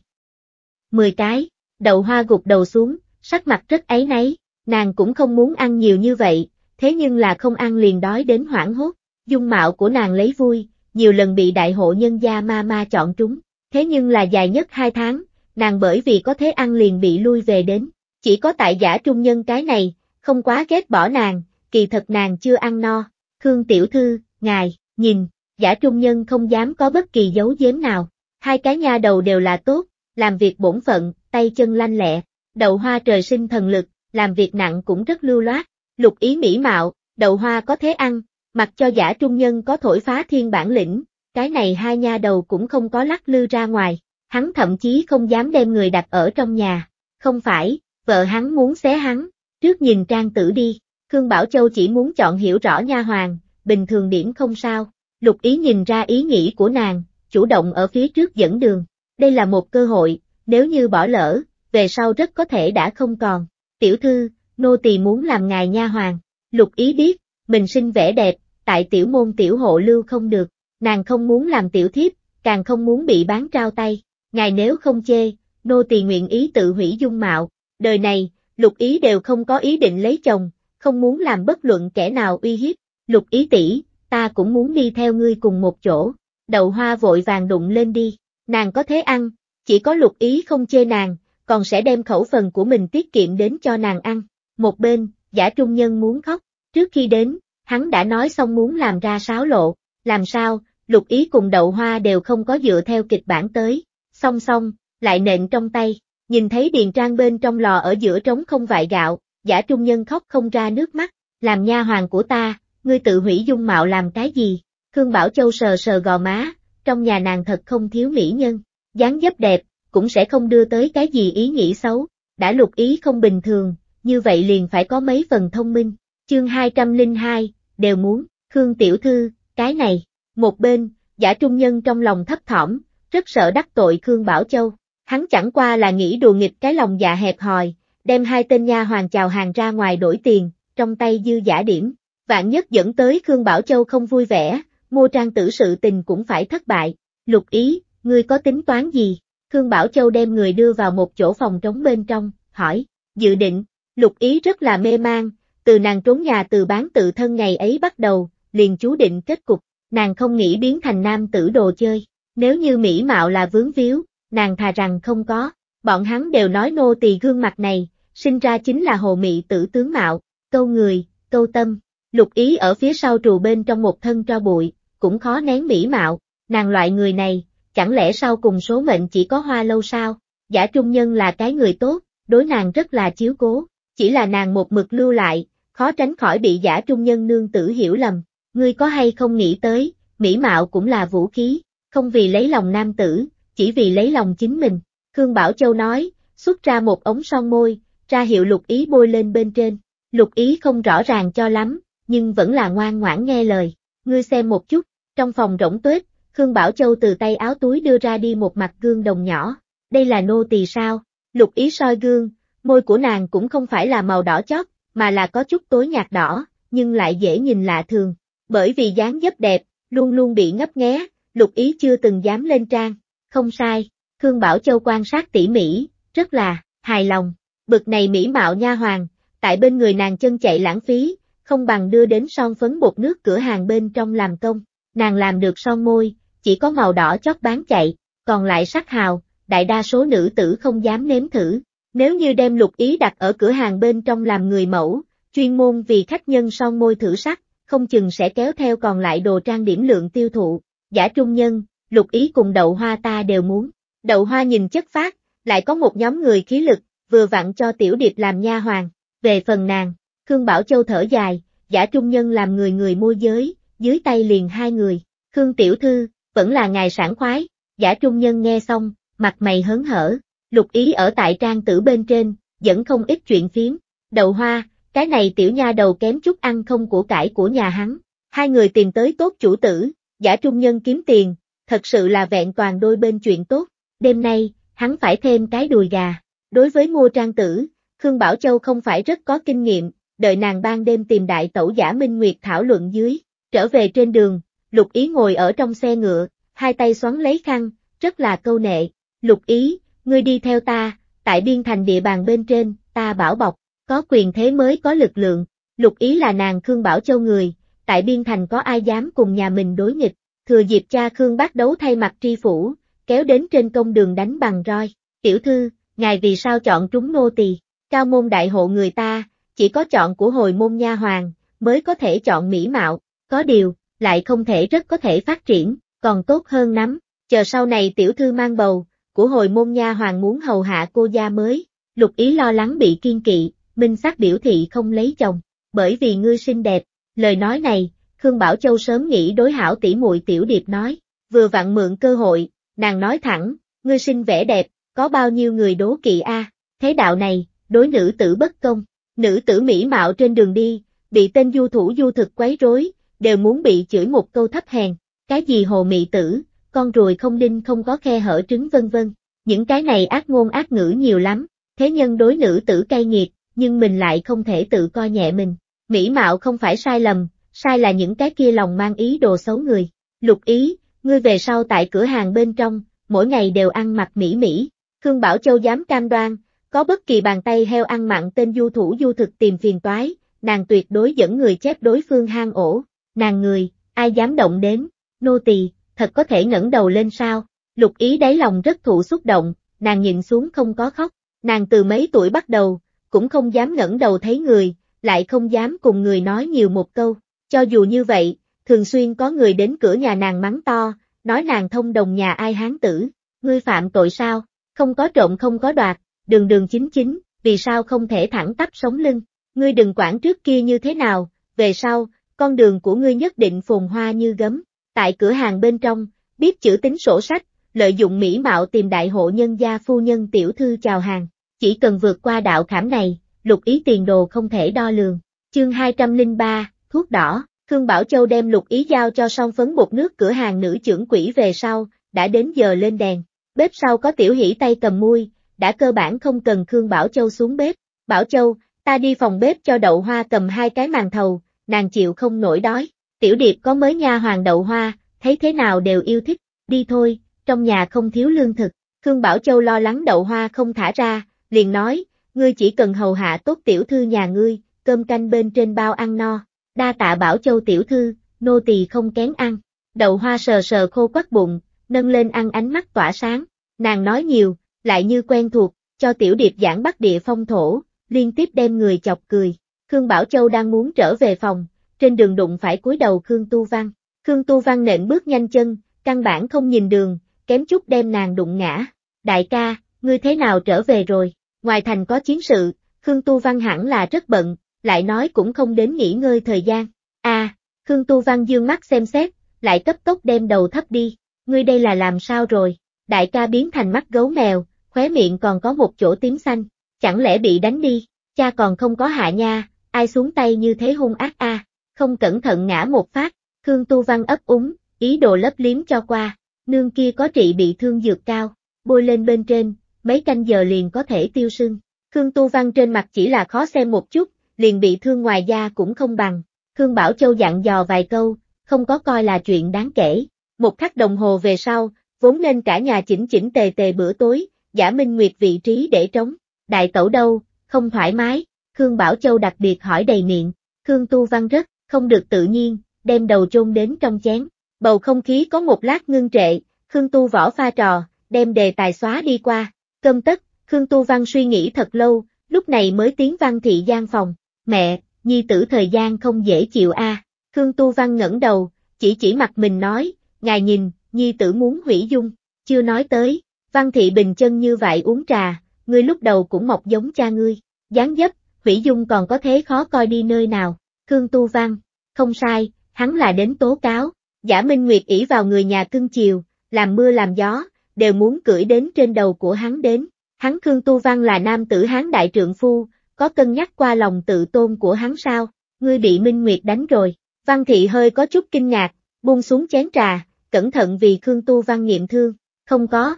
Mười cái, Đậu Hoa gục đầu xuống, sắc mặt rất áy náy, nàng cũng không muốn ăn nhiều như vậy, thế nhưng là không ăn liền đói đến hoảng hốt. Dung mạo của nàng lấy vui, nhiều lần bị đại hộ nhân gia ma ma chọn trúng, thế nhưng là dài nhất hai tháng, nàng bởi vì có thế ăn liền bị lui về đến, chỉ có tại Giả Trung Nhân cái này, không quá ghét bỏ nàng, kỳ thật nàng chưa ăn no. Khương tiểu thư, ngài, nhìn, Giả Trung Nhân không dám có bất kỳ giấu giếm nào, hai cái nha đầu đều là tốt, làm việc bổn phận, tay chân lanh lẹ. Đậu Hoa trời sinh thần lực, làm việc nặng cũng rất lưu loát. Lục Ý mỹ mạo, Đậu Hoa có thế ăn, mặc cho Giả Trung Nhân có thổi phá thiên bản lĩnh, cái này hai nha đầu cũng không có lắc lư ra ngoài, hắn thậm chí không dám đem người đặt ở trong nhà, không phải, vợ hắn muốn xé hắn, trước nhìn trang tử đi. Khương Bảo Châu chỉ muốn chọn hiểu rõ nha hoàn, bình thường điểm không sao. Lục Ý nhìn ra ý nghĩ của nàng, chủ động ở phía trước dẫn đường. Đây là một cơ hội, nếu như bỏ lỡ, về sau rất có thể đã không còn. Tiểu thư, nô tỳ muốn làm ngài nha hoàn. Lục Ý biết, mình xinh vẻ đẹp, tại tiểu môn tiểu hộ lưu không được, nàng không muốn làm tiểu thiếp, càng không muốn bị bán trao tay. Ngài nếu không chê, nô tỳ nguyện ý tự hủy dung mạo. Đời này, Lục Ý đều không có ý định lấy chồng, không muốn làm bất luận kẻ nào uy hiếp. Lục Ý tỷ, ta cũng muốn đi theo ngươi cùng một chỗ. Đậu Hoa vội vàng đụng lên đi. Nàng có thế ăn, chỉ có Lục Ý không chê nàng, còn sẽ đem khẩu phần của mình tiết kiệm đến cho nàng ăn. Một bên, Giả Trung Nhân muốn khóc, trước khi đến, hắn đã nói xong muốn làm ra sáo lộ, làm sao, Lục Ý cùng Đậu Hoa đều không có dựa theo kịch bản tới, song song, lại nện trong tay, nhìn thấy điền trang bên trong lò ở giữa trống không vại gạo, Giả Trung Nhân khóc không ra nước mắt, làm nha hoàn của ta, ngươi tự hủy dung mạo làm cái gì? Khương Bảo Châu sờ sờ gò má, trong nhà nàng thật không thiếu mỹ nhân, dáng dấp đẹp, cũng sẽ không đưa tới cái gì ý nghĩ xấu, đã Lục Ý không bình thường, như vậy liền phải có mấy phần thông minh. Chương hai trăm lẻ hai, đều muốn, Khương tiểu thư, cái này, một bên, Giả Trung Nhân trong lòng thấp thỏm, rất sợ đắc tội Khương Bảo Châu, hắn chẳng qua là nghĩ đùa nghịch cái lòng dạ hẹp hòi, đem hai tên nha hoàn chào hàng ra ngoài đổi tiền, trong tay dư giả điểm, vạn nhất dẫn tới Khương Bảo Châu không vui vẻ, mua trang tử sự tình cũng phải thất bại. Lục Ý, ngươi có tính toán gì? Khương Bảo Châu đem người đưa vào một chỗ phòng trống bên trong, hỏi, dự định. Lục Ý rất là mê mang, từ nàng trốn nhà Từ Bán tự thân ngày ấy bắt đầu, liền chú định kết cục, nàng không nghĩ biến thành nam tử đồ chơi, nếu như mỹ mạo là vướng víu, nàng thà rằng không có, bọn hắn đều nói nô tỳ gương mặt này, sinh ra chính là hồ mị tử tướng mạo, câu người, câu tâm. Lục Ý ở phía sau trù bên trong một thân tro bụi, cũng khó nén mỹ mạo, nàng loại người này, chẳng lẽ sau cùng số mệnh chỉ có Hoa Lâu sao? Giả Trung Nhân là cái người tốt, đối nàng rất là chiếu cố, chỉ là nàng một mực lưu lại, khó tránh khỏi bị Giả Trung Nhân nương tử hiểu lầm. Ngươi có hay không nghĩ tới, mỹ mạo cũng là vũ khí, không vì lấy lòng nam tử, chỉ vì lấy lòng chính mình. Khương Bảo Châu nói, xuất ra một ống son môi, ra hiệu Lục Ý bôi lên bên trên. Lục Ý không rõ ràng cho lắm, nhưng vẫn là ngoan ngoãn nghe lời. Ngươi xem một chút, trong phòng rỗng tuếch, Khương Bảo Châu từ tay áo túi đưa ra đi một mặt gương đồng nhỏ. Đây là nô tỳ sao? Lục Ý soi gương, môi của nàng cũng không phải là màu đỏ chót, mà là có chút tối nhạt đỏ, nhưng lại dễ nhìn lạ thường. Bởi vì dáng dấp đẹp, luôn luôn bị ngấp nghé, Lục Ý chưa từng dám lên trang. Không sai, Khương Bảo Châu quan sát tỉ mỉ, rất là hài lòng. Bực này mỹ mạo nha hoàng, tại bên người nàng chân chạy lãng phí, không bằng đưa đến son phấn bột nước cửa hàng bên trong làm công. Nàng làm được son môi, chỉ có màu đỏ chót bán chạy, còn lại sắc hào, đại đa số nữ tử không dám nếm thử. Nếu như đem Lục Ý đặt ở cửa hàng bên trong làm người mẫu, chuyên môn vì khách nhân son môi thử sắc, không chừng sẽ kéo theo còn lại đồ trang điểm lượng tiêu thụ. Giả Trung Nhân, Lục Ý cùng Đậu Hoa ta đều muốn. Đậu Hoa nhìn chất phát, lại có một nhóm người khí lực, vừa vặn cho Tiểu Điệp làm nha hoàn. Về phần nàng, Khương Bảo Châu thở dài, Giả Trung Nhân làm người người môi giới, dưới tay liền hai người. Khương tiểu thư, vẫn là ngài sảng khoái. Giả Trung Nhân nghe xong, mặt mày hớn hở. Lục Ý ở tại trang tử bên trên, vẫn không ít chuyện phiếm. Đậu Hoa, cái này tiểu nha đầu kém chút ăn không của cải của nhà hắn. Hai người tìm tới tốt chủ tử, Giả Trung Nhân kiếm tiền, thật sự là vẹn toàn đôi bên chuyện tốt. Đêm nay, hắn phải thêm cái đùi gà. Đối với mua trang tử, Khương Bảo Châu không phải rất có kinh nghiệm, đợi nàng ban đêm tìm đại tẩu Giả Minh Nguyệt thảo luận dưới. Trở về trên đường, Lục Ý ngồi ở trong xe ngựa, hai tay xoắn lấy khăn, rất là câu nệ. Lục Ý, ngươi đi theo ta, tại Biên Thành địa bàn bên trên, ta bảo bọc, có quyền thế mới có lực lượng. Lục Ý là nàng Khương Bảo Châu người, tại Biên Thành có ai dám cùng nhà mình đối nghịch, thừa dịp cha Khương Bác Đấu thay mặt tri phủ, kéo đến trên công đường đánh bằng roi. Tiểu thư, ngài vì sao chọn trúng nô tỳ? Cao môn đại hộ người ta, chỉ có chọn của hồi môn nha hoàng, mới có thể chọn mỹ mạo, có điều, lại không thể rất có thể phát triển, còn tốt hơn lắm, chờ sau này tiểu thư mang bầu, của hồi môn nha hoàng muốn hầu hạ cô gia mới. Lục Ý lo lắng bị kiên kỵ, minh xác biểu thị không lấy chồng, bởi vì ngươi xinh đẹp. Lời nói này, Khương Bảo Châu sớm nghĩ đối hảo tỷ muội Tiểu Điệp nói, vừa vặn mượn cơ hội, nàng nói thẳng, ngươi xinh vẻ đẹp, có bao nhiêu người đố kỵ a? À? Thế đạo này, đối nữ tử bất công, nữ tử mỹ mạo trên đường đi, bị tên du thủ du thực quấy rối, đều muốn bị chửi một câu thấp hèn, cái gì hồ mị tử, con ruồi không đinh không có khe hở trứng vân vân, những cái này ác ngôn ác ngữ nhiều lắm, thế nhân đối nữ tử cay nghiệt, nhưng mình lại không thể tự coi nhẹ mình, mỹ mạo không phải sai lầm, sai là những cái kia lòng mang ý đồ xấu người. Lục Ý, ngươi về sau tại cửa hàng bên trong, mỗi ngày đều ăn mặc mỹ mỹ. Khương Bảo Châu dám cam đoan, có bất kỳ bàn tay heo ăn mặn tên du thủ du thực tìm phiền toái, nàng tuyệt đối dẫn người chép đối phương hang ổ, nàng người, ai dám động đến. Nô tỳ, thật có thể ngẩng đầu lên sao? Lục Ý đáy lòng rất thụ xúc động, nàng nhìn xuống không có khóc, nàng từ mấy tuổi bắt đầu, cũng không dám ngẩng đầu thấy người, lại không dám cùng người nói nhiều một câu, cho dù như vậy, thường xuyên có người đến cửa nhà nàng mắng to, nói nàng thông đồng nhà ai hán tử. Ngươi phạm tội sao? Không có trộm không có đoạt, đường đường chính chính, vì sao không thể thẳng tắp sống lưng? Ngươi đừng quản trước kia như thế nào, về sau, con đường của ngươi nhất định phồn hoa như gấm. Tại cửa hàng bên trong, biết chữ tính sổ sách, lợi dụng mỹ mạo tìm đại hộ nhân gia phu nhân tiểu thư chào hàng, chỉ cần vượt qua đạo khảm này, Lục Ý tiền đồ không thể đo lường. Chương hai trăm lẻ ba, thuốc đỏ. Khương Bảo Châu đem Lục Ý giao cho song phấn bột nước cửa hàng nữ trưởng quỹ về sau, đã đến giờ lên đèn. Bếp sau có Tiểu Hỷ tay cầm muôi, đã cơ bản không cần Khương Bảo Châu xuống bếp. Bảo Châu, ta đi phòng bếp cho Đậu Hoa cầm hai cái màn thầu, nàng chịu không nổi đói. Tiểu Điệp có mới nha hoàng Đậu Hoa, thấy thế nào đều yêu thích. Đi thôi, trong nhà không thiếu lương thực. Khương Bảo Châu lo lắng Đậu Hoa không thả ra, liền nói, ngươi chỉ cần hầu hạ tốt tiểu thư nhà ngươi, cơm canh bên trên bao ăn no. Đa tạ Bảo Châu tiểu thư, nô tỳ không kén ăn. Đậu Hoa sờ sờ khô quắt bụng, nâng lên ăn ánh mắt tỏa sáng. Nàng nói nhiều, lại như quen thuộc, cho Tiểu Điệp giảng Bắc Địa phong thổ, liên tiếp đem người chọc cười. Khương Bảo Châu đang muốn trở về phòng, trên đường đụng phải cúi đầu Khương Tu Văn. Khương Tu Văn nện bước nhanh chân, căn bản không nhìn đường, kém chút đem nàng đụng ngã. Đại ca, ngươi thế nào trở về rồi? Ngoài thành có chiến sự, Khương Tu Văn hẳn là rất bận, lại nói cũng không đến nghỉ ngơi thời gian. À, Khương Tu Văn dương mắt xem xét, lại cấp tốc đem đầu thấp đi. Ngươi đây là làm sao rồi? Đại ca biến thành mắt gấu mèo, khóe miệng còn có một chỗ tím xanh. Chẳng lẽ bị đánh đi? Cha còn không có hạ nha, ai xuống tay như thế hung ác a? À? Không cẩn thận ngã một phát. Khương Tu Văn ấp úng, ý đồ lấp liếm cho qua. Nương kia có trị bị thương dược cao, bôi lên bên trên, mấy canh giờ liền có thể tiêu sưng. Khương Tu Văn trên mặt chỉ là khó xem một chút, liền bị thương ngoài da cũng không bằng. Khương Bảo Châu dặn dò vài câu, không có coi là chuyện đáng kể. Một khắc đồng hồ về sau, vốn nên cả nhà chỉnh chỉnh tề tề bữa tối, Giả Minh Nguyệt vị trí để trống. Đại tẩu đâu, không thoải mái, Khương Bảo Châu đặc biệt hỏi đầy miệng. Khương Tu Văn rất, không được tự nhiên, đem đầu chôn đến trong chén. Bầu không khí có một lát ngưng trệ, Khương Tu Võ pha trò, đem đề tài xóa đi qua. Cơm tất, Khương Tu Văn suy nghĩ thật lâu, lúc này mới tiến Văn Thị gian phòng. Mẹ, nhi tử thời gian không dễ chịu a. À. Khương Tu Văn ngẩng đầu, chỉ chỉ mặt mình nói, ngài nhìn, nhi tử muốn hủy dung, chưa nói tới, Văn Thị bình chân như vậy uống trà, ngươi lúc đầu cũng mọc giống cha ngươi, dáng dấp, hủy dung còn có thế khó coi đi nơi nào. Khương Tu Văn, không sai, hắn là đến tố cáo, Giả Minh Nguyệt ỷ vào người nhà cưng chiều, làm mưa làm gió, đều muốn cưỡi đến trên đầu của hắn đến, hắn Khương Tu Văn là nam tử hán đại trượng phu, có cân nhắc qua lòng tự tôn của hắn sao? Ngươi bị Minh Nguyệt đánh rồi. Văn Thị hơi có chút kinh ngạc, buông xuống chén trà, cẩn thận vì Khương Tu Văn nghiệm thương. Không có.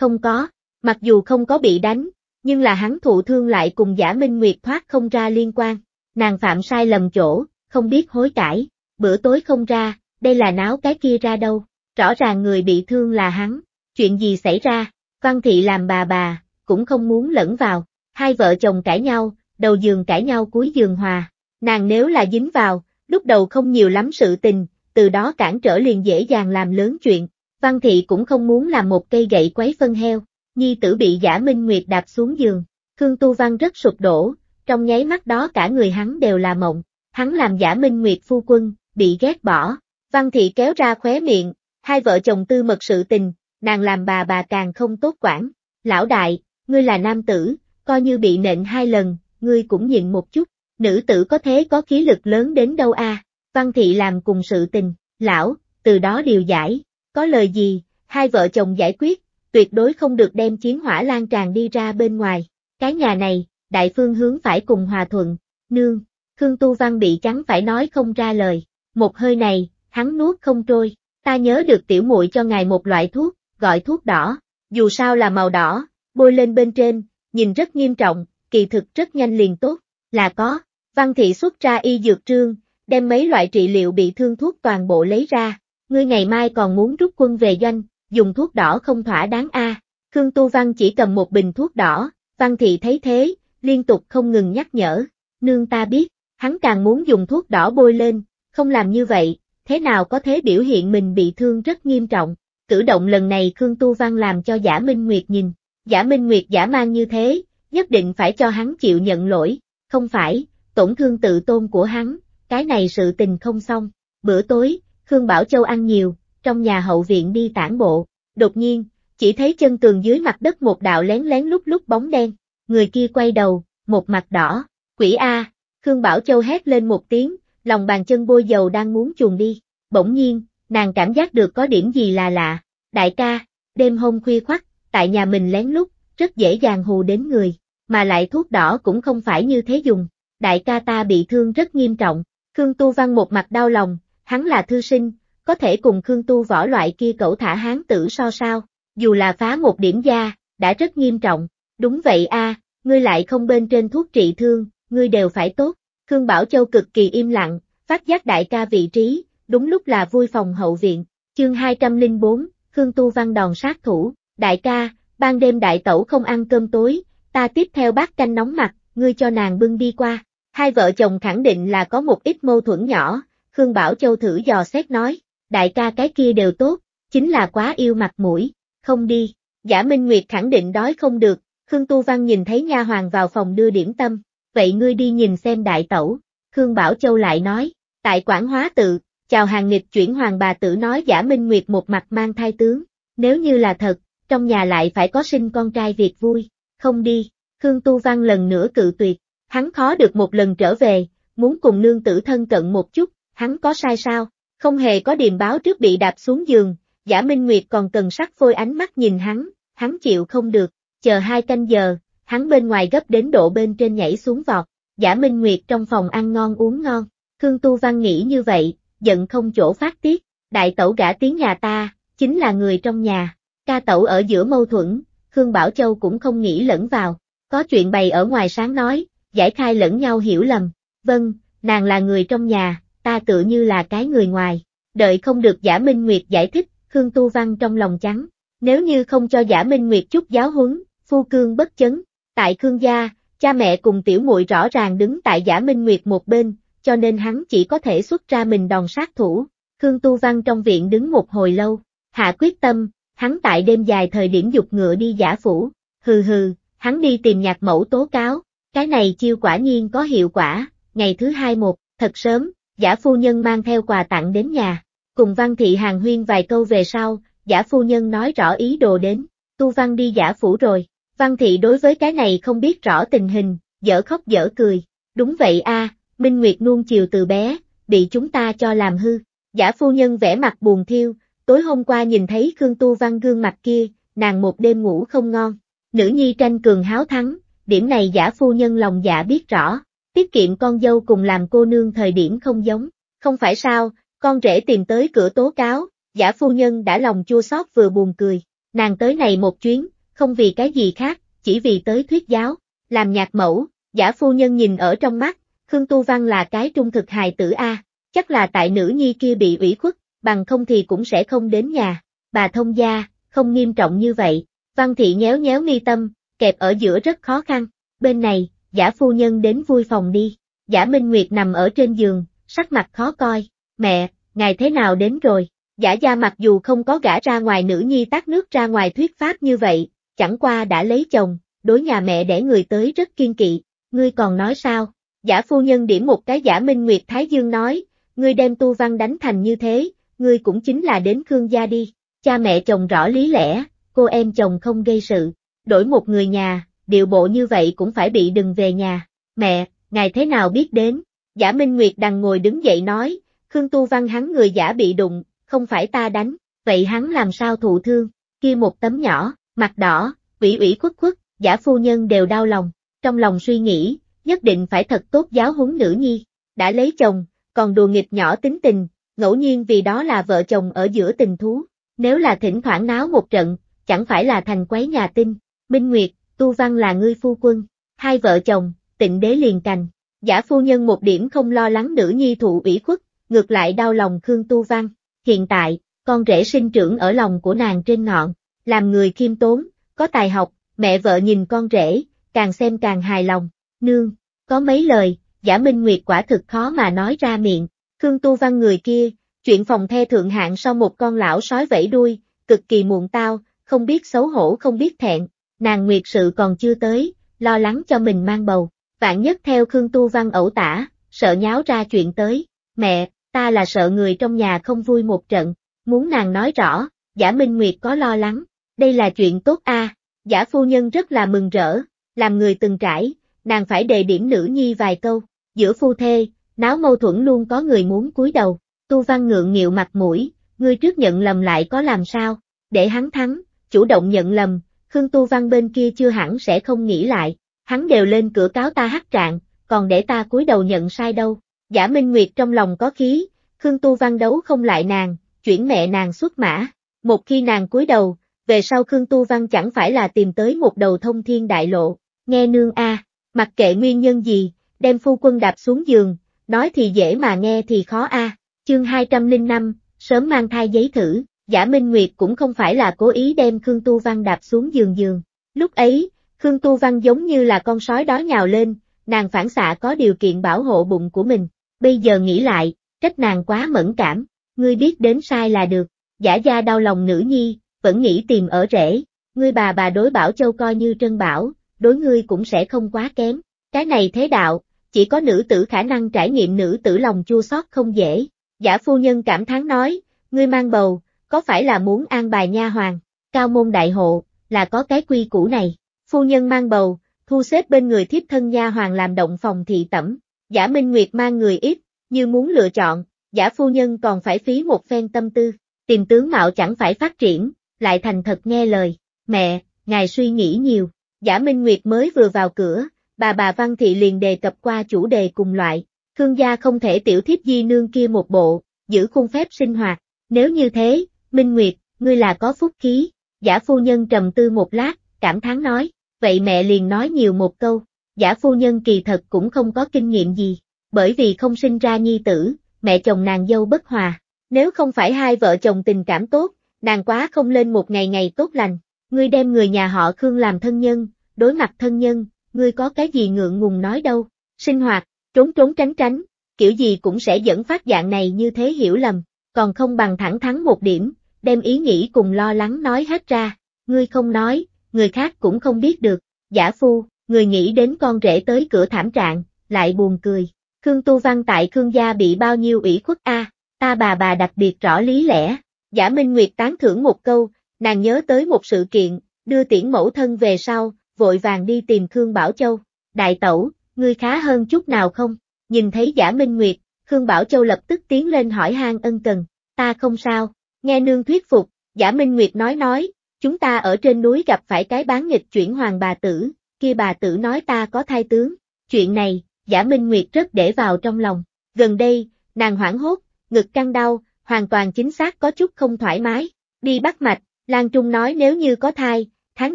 Không có, mặc dù không có bị đánh, nhưng là hắn thụ thương lại cùng Giả Minh Nguyệt thoát không ra liên quan. Nàng phạm sai lầm chỗ, không biết hối cải, bữa tối không ra, đây là náo cái kia ra đâu. Rõ ràng người bị thương là hắn, chuyện gì xảy ra? Văn Thị làm bà bà, cũng không muốn lẫn vào. Hai vợ chồng cãi nhau, đầu giường cãi nhau cuối giường hòa, nàng nếu là dính vào, lúc đầu không nhiều lắm sự tình, từ đó cản trở liền dễ dàng làm lớn chuyện. Văn Thị cũng không muốn làm một cây gậy quấy phân heo, nhi tử bị Giả Minh Nguyệt đạp xuống giường, Khương Tu Văn rất sụp đổ, trong nháy mắt đó cả người hắn đều là mộng, hắn làm Giả Minh Nguyệt phu quân, bị ghét bỏ. Văn Thị kéo ra khóe miệng, hai vợ chồng tư mật sự tình, nàng làm bà bà càng không tốt quản. Lão đại, ngươi là nam tử, coi như bị nện hai lần, ngươi cũng nhịn một chút, nữ tử có thế có khí lực lớn đến đâu a? À? Văn Thị làm cùng sự tình, lão, từ đó điều giải, có lời gì, hai vợ chồng giải quyết, tuyệt đối không được đem chiến hỏa lan tràn đi ra bên ngoài, cái nhà này, đại phương hướng phải cùng hòa thuận. Nương, Khương Tu Văn bị chắn phải nói không ra lời, một hơi này, hắn nuốt không trôi, ta nhớ được tiểu muội cho ngài một loại thuốc, gọi thuốc đỏ, dù sao là màu đỏ, bôi lên bên trên. Nhìn rất nghiêm trọng, kỳ thực rất nhanh liền tốt, là có. Văn Thị xuất ra y dược trương, đem mấy loại trị liệu bị thương thuốc toàn bộ lấy ra. Ngươi ngày mai còn muốn rút quân về doanh, dùng thuốc đỏ không thỏa đáng a. À. Khương Tu Văn chỉ cầm một bình thuốc đỏ, Văn Thị thấy thế, liên tục không ngừng nhắc nhở. Nương ta biết, hắn càng muốn dùng thuốc đỏ bôi lên, không làm như vậy, thế nào có thế biểu hiện mình bị thương rất nghiêm trọng. Cử động lần này Khương Tu Văn làm cho Giả Minh Nguyệt nhìn. Giả Minh Nguyệt giả mang như thế, nhất định phải cho hắn chịu nhận lỗi, không phải, tổn thương tự tôn của hắn, cái này sự tình không xong. Bữa tối, Khương Bảo Châu ăn nhiều, trong nhà hậu viện đi tản bộ, đột nhiên, chỉ thấy chân tường dưới mặt đất một đạo lén lén lút lút bóng đen, người kia quay đầu, một mặt đỏ, quỷ a, Khương Bảo Châu hét lên một tiếng, lòng bàn chân bôi dầu đang muốn chuồn đi, bỗng nhiên, nàng cảm giác được có điểm gì là lạ, đại ca, đêm hôm khuya khoắt, tại nhà mình lén lút, rất dễ dàng hù đến người, mà lại thuốc đỏ cũng không phải như thế dùng, đại ca ta bị thương rất nghiêm trọng, Khương Tu Văn một mặt đau lòng, hắn là thư sinh, có thể cùng Khương Tu Võ loại kia cẩu thả hán tử so sao, dù là phá một điểm da, đã rất nghiêm trọng, đúng vậy a, à, ngươi lại không bên trên thuốc trị thương, ngươi đều phải tốt, Khương Bảo Châu cực kỳ im lặng, phát giác đại ca vị trí, đúng lúc là vui phòng hậu viện, chương hai trăm lẻ bốn, Khương Tu Văn đòn sát thủ, đại ca, ban đêm đại tẩu không ăn cơm tối, ta tiếp theo bát canh nóng mặt, ngươi cho nàng bưng đi qua, hai vợ chồng khẳng định là có một ít mâu thuẫn nhỏ, Khương Bảo Châu thử dò xét nói, đại ca cái kia đều tốt, chính là quá yêu mặt mũi, không đi, Giả Minh Nguyệt khẳng định đói không được, Khương Tu Văn nhìn thấy nha hoàn vào phòng đưa điểm tâm, vậy ngươi đi nhìn xem đại tẩu, Khương Bảo Châu lại nói, tại Quảng Hóa Tự, chào hàng nghịch chuyển hoàng bà tử nói Giả Minh Nguyệt một mặt mang thai tướng, nếu như là thật, trong nhà lại phải có sinh con trai việc vui, không đi, Khương Tu Văn lần nữa cự tuyệt, hắn khó được một lần trở về, muốn cùng nương tử thân cận một chút, hắn có sai sao, không hề có điềm báo trước bị đạp xuống giường, Giả Minh Nguyệt còn cần sắc phôi ánh mắt nhìn hắn, hắn chịu không được, chờ hai canh giờ, hắn bên ngoài gấp đến độ bên trên nhảy xuống vọt, Giả Minh Nguyệt trong phòng ăn ngon uống ngon, Khương Tu Văn nghĩ như vậy, giận không chỗ phát tiết, đại tẩu gả tiếng nhà ta, chính là người trong nhà, ca tẩu ở giữa mâu thuẫn, Khương Bảo Châu cũng không nghĩ lẫn vào, có chuyện bày ở ngoài sáng nói, giải khai lẫn nhau hiểu lầm, vâng, nàng là người trong nhà, ta tựa như là cái người ngoài, đợi không được Giả Minh Nguyệt giải thích, Khương Tu Văn trong lòng trắng, nếu như không cho Giả Minh Nguyệt chút giáo huấn, phu cương bất chấn, tại Khương gia, cha mẹ cùng tiểu muội rõ ràng đứng tại Giả Minh Nguyệt một bên, cho nên hắn chỉ có thể xuất ra mình đòn sát thủ, Khương Tu Văn trong viện đứng một hồi lâu, hạ quyết tâm, hắn tại đêm dài thời điểm dục ngựa đi Giả phủ, hừ hừ, hắn đi tìm nhạc mẫu tố cáo, cái này chiêu quả nhiên có hiệu quả, ngày thứ hai một, thật sớm, Giả phu nhân mang theo quà tặng đến nhà, cùng Văn Thị hàng huyên vài câu về sau, Giả phu nhân nói rõ ý đồ đến, Tu Văn đi Giả phủ rồi, Văn Thị đối với cái này không biết rõ tình hình, dở khóc dở cười, đúng vậy a. À, Minh Nguyệt nuông chiều từ bé, bị chúng ta cho làm hư, Giả phu nhân vẽ mặt buồn thiêu, tối hôm qua nhìn thấy Khương Tu Văn gương mặt kia, nàng một đêm ngủ không ngon, nữ nhi tranh cường háo thắng, điểm này Giả phu nhân lòng dạ biết rõ, tiết kiệm con dâu cùng làm cô nương thời điểm không giống, không phải sao, con rể tìm tới cửa tố cáo, Giả phu nhân đã lòng chua xót vừa buồn cười, nàng tới này một chuyến, không vì cái gì khác, chỉ vì tới thuyết giáo, làm nhạc mẫu, Giả phu nhân nhìn ở trong mắt, Khương Tu Văn là cái trung thực hài tử a, chắc là tại nữ nhi kia bị ủy khuất, bằng không thì cũng sẽ không đến nhà, bà thông gia, không nghiêm trọng như vậy, Văn Thị nhéo nhéo mi tâm, kẹp ở giữa rất khó khăn, bên này, Giả phu nhân đến vui phòng đi, Giả Minh Nguyệt nằm ở trên giường, sắc mặt khó coi, mẹ, ngài thế nào đến rồi, Giả gia mặc dù không có gả ra ngoài nữ nhi tát nước ra ngoài thuyết pháp như vậy, chẳng qua đã lấy chồng, đối nhà mẹ đẻ người tới rất kiên kỵ, ngươi còn nói sao? Giả phu nhân điểm một cái Giả Minh Nguyệt thái dương nói, ngươi đem Tu Văn đánh thành như thế, ngươi cũng chính là đến Khương gia đi, cha mẹ chồng rõ lý lẽ, cô em chồng không gây sự, đổi một người nhà, điệu bộ như vậy cũng phải bị đừng về nhà, mẹ, ngài thế nào biết đến, Giả Minh Nguyệt đằng ngồi đứng dậy nói, Khương Tu Văn hắn người giả bị đụng, không phải ta đánh, vậy hắn làm sao thụ thương, kia một tấm nhỏ, mặt đỏ, ủy ủy khuất khuất, Giả phu nhân đều đau lòng, trong lòng suy nghĩ, nhất định phải thật tốt giáo huấn nữ nhi, đã lấy chồng, còn đùa nghịch nhỏ tính tình, ngẫu nhiên vì đó là vợ chồng ở giữa tình thú, nếu là thỉnh thoảng náo một trận, chẳng phải là thành quấy nhà tinh, Minh Nguyệt, Tu Văn là ngươi phu quân, hai vợ chồng, tịnh đế liền cành, Giả phu nhân một điểm không lo lắng nữ nhi thụ ủy khuất, ngược lại đau lòng Khương Tu Văn, hiện tại, con rể sinh trưởng ở lòng của nàng trên ngọn, làm người khiêm tốn, có tài học, mẹ vợ nhìn con rể, càng xem càng hài lòng. Nương, có mấy lời, Giả Minh Nguyệt quả thực khó mà nói ra miệng, Khương Tu Văn người kia, chuyện phòng the thượng hạng sau một con lão sói vẫy đuôi, cực kỳ muộn tao, không biết xấu hổ không biết thẹn, nàng Nguyệt sự còn chưa tới, lo lắng cho mình mang bầu, vạn nhất theo Khương Tu Văn ẩu tả, sợ nháo ra chuyện tới, mẹ, ta là sợ người trong nhà không vui một trận, muốn nàng nói rõ, Giả Minh Nguyệt có lo lắng, đây là chuyện tốt a, à. Giả phu nhân rất là mừng rỡ, làm người từng trải. Nàng phải đề điểm nữ nhi vài câu, giữa phu thê, náo mâu thuẫn luôn có người muốn cúi đầu. Tu Văn ngượng nghịu mặt mũi, ngươi trước nhận lầm lại có làm sao, để hắn thắng, chủ động nhận lầm, Khương Tu Văn bên kia chưa hẳn sẽ không nghĩ lại, hắn đều lên cửa cáo ta hắc trạng, còn để ta cúi đầu nhận sai đâu. Giả Minh Nguyệt trong lòng có khí, Khương Tu Văn đấu không lại nàng, chuyển mẹ nàng xuất mã, một khi nàng cúi đầu, về sau Khương Tu Văn chẳng phải là tìm tới một đầu thông thiên đại lộ. Nghe nương a, à, mặc kệ nguyên nhân gì, đem phu quân đạp xuống giường, nói thì dễ mà nghe thì khó a. À. Chương hai trăm lẻ năm, sớm mang thai giấy thử, Giả Minh Nguyệt cũng không phải là cố ý đem Khương Tu Văn đạp xuống giường giường. Lúc ấy, Khương Tu Văn giống như là con sói đó nhào lên, nàng phản xạ có điều kiện bảo hộ bụng của mình. Bây giờ nghĩ lại, trách nàng quá mẫn cảm, ngươi biết đến sai là được. Giả gia đau lòng nữ nhi, vẫn nghĩ tìm ở rễ, ngươi bà bà đối Bảo Châu coi như trân bảo, đối ngươi cũng sẽ không quá kém. Cái này thế đạo, chỉ có nữ tử khả năng trải nghiệm nữ tử lòng chua xót không dễ. Giả phu nhân cảm thán nói, ngươi mang bầu, có phải là muốn an bài nha hoàn, cao môn đại hộ, là có cái quy củ này, phu nhân mang bầu, thu xếp bên người thiếp thân nha hoàn làm động phòng thị tẩm. Giả Minh Nguyệt mang người ít, như muốn lựa chọn, giả phu nhân còn phải phí một phen tâm tư, tìm tướng mạo chẳng phải phát triển, lại thành thật nghe lời. Mẹ, ngài suy nghĩ nhiều. Giả Minh Nguyệt mới vừa vào cửa, bà bà Văn Thị liền đề cập qua chủ đề cùng loại. Khương gia không thể tiểu thiếp di nương kia một bộ, giữ khuôn phép sinh hoạt, nếu như thế, Minh Nguyệt, ngươi là có phúc khí. Giả phu nhân trầm tư một lát, cảm thán nói, vậy mẹ liền nói nhiều một câu. Giả phu nhân kỳ thật cũng không có kinh nghiệm gì, bởi vì không sinh ra nhi tử, mẹ chồng nàng dâu bất hòa, nếu không phải hai vợ chồng tình cảm tốt, nàng quá không lên một ngày ngày tốt lành. Ngươi đem người nhà họ Khương làm thân nhân, đối mặt thân nhân, ngươi có cái gì ngượng ngùng nói đâu, sinh hoạt. Trốn trốn tránh tránh, kiểu gì cũng sẽ dẫn phát dạng này như thế hiểu lầm, còn không bằng thẳng thắn một điểm, đem ý nghĩ cùng lo lắng nói hết ra, ngươi không nói, người khác cũng không biết được. Giả phu, người nghĩ đến con rể tới cửa thảm trạng, lại buồn cười. Khương Tu Văn tại Khương gia bị bao nhiêu ủy khuất a, à, ta bà bà đặc biệt rõ lý lẽ. Giả Minh Nguyệt tán thưởng một câu, nàng nhớ tới một sự kiện, đưa tiễn mẫu thân về sau, vội vàng đi tìm Khương Bảo Châu. Đại tẩu, ngươi khá hơn chút nào không? Nhìn thấy Giả Minh Nguyệt, Khương Bảo Châu lập tức tiến lên hỏi han ân cần. Ta không sao, nghe nương thuyết phục, Giả Minh Nguyệt nói nói, chúng ta ở trên núi gặp phải cái bán nghịch chuyển hoàng bà tử, kia bà tử nói ta có thai tướng. Chuyện này, Giả Minh Nguyệt rất để vào trong lòng. Gần đây, nàng hoảng hốt, ngực căng đau, hoàn toàn chính xác có chút không thoải mái. Đi bắt mạch, Lan Trung nói nếu như có thai, tháng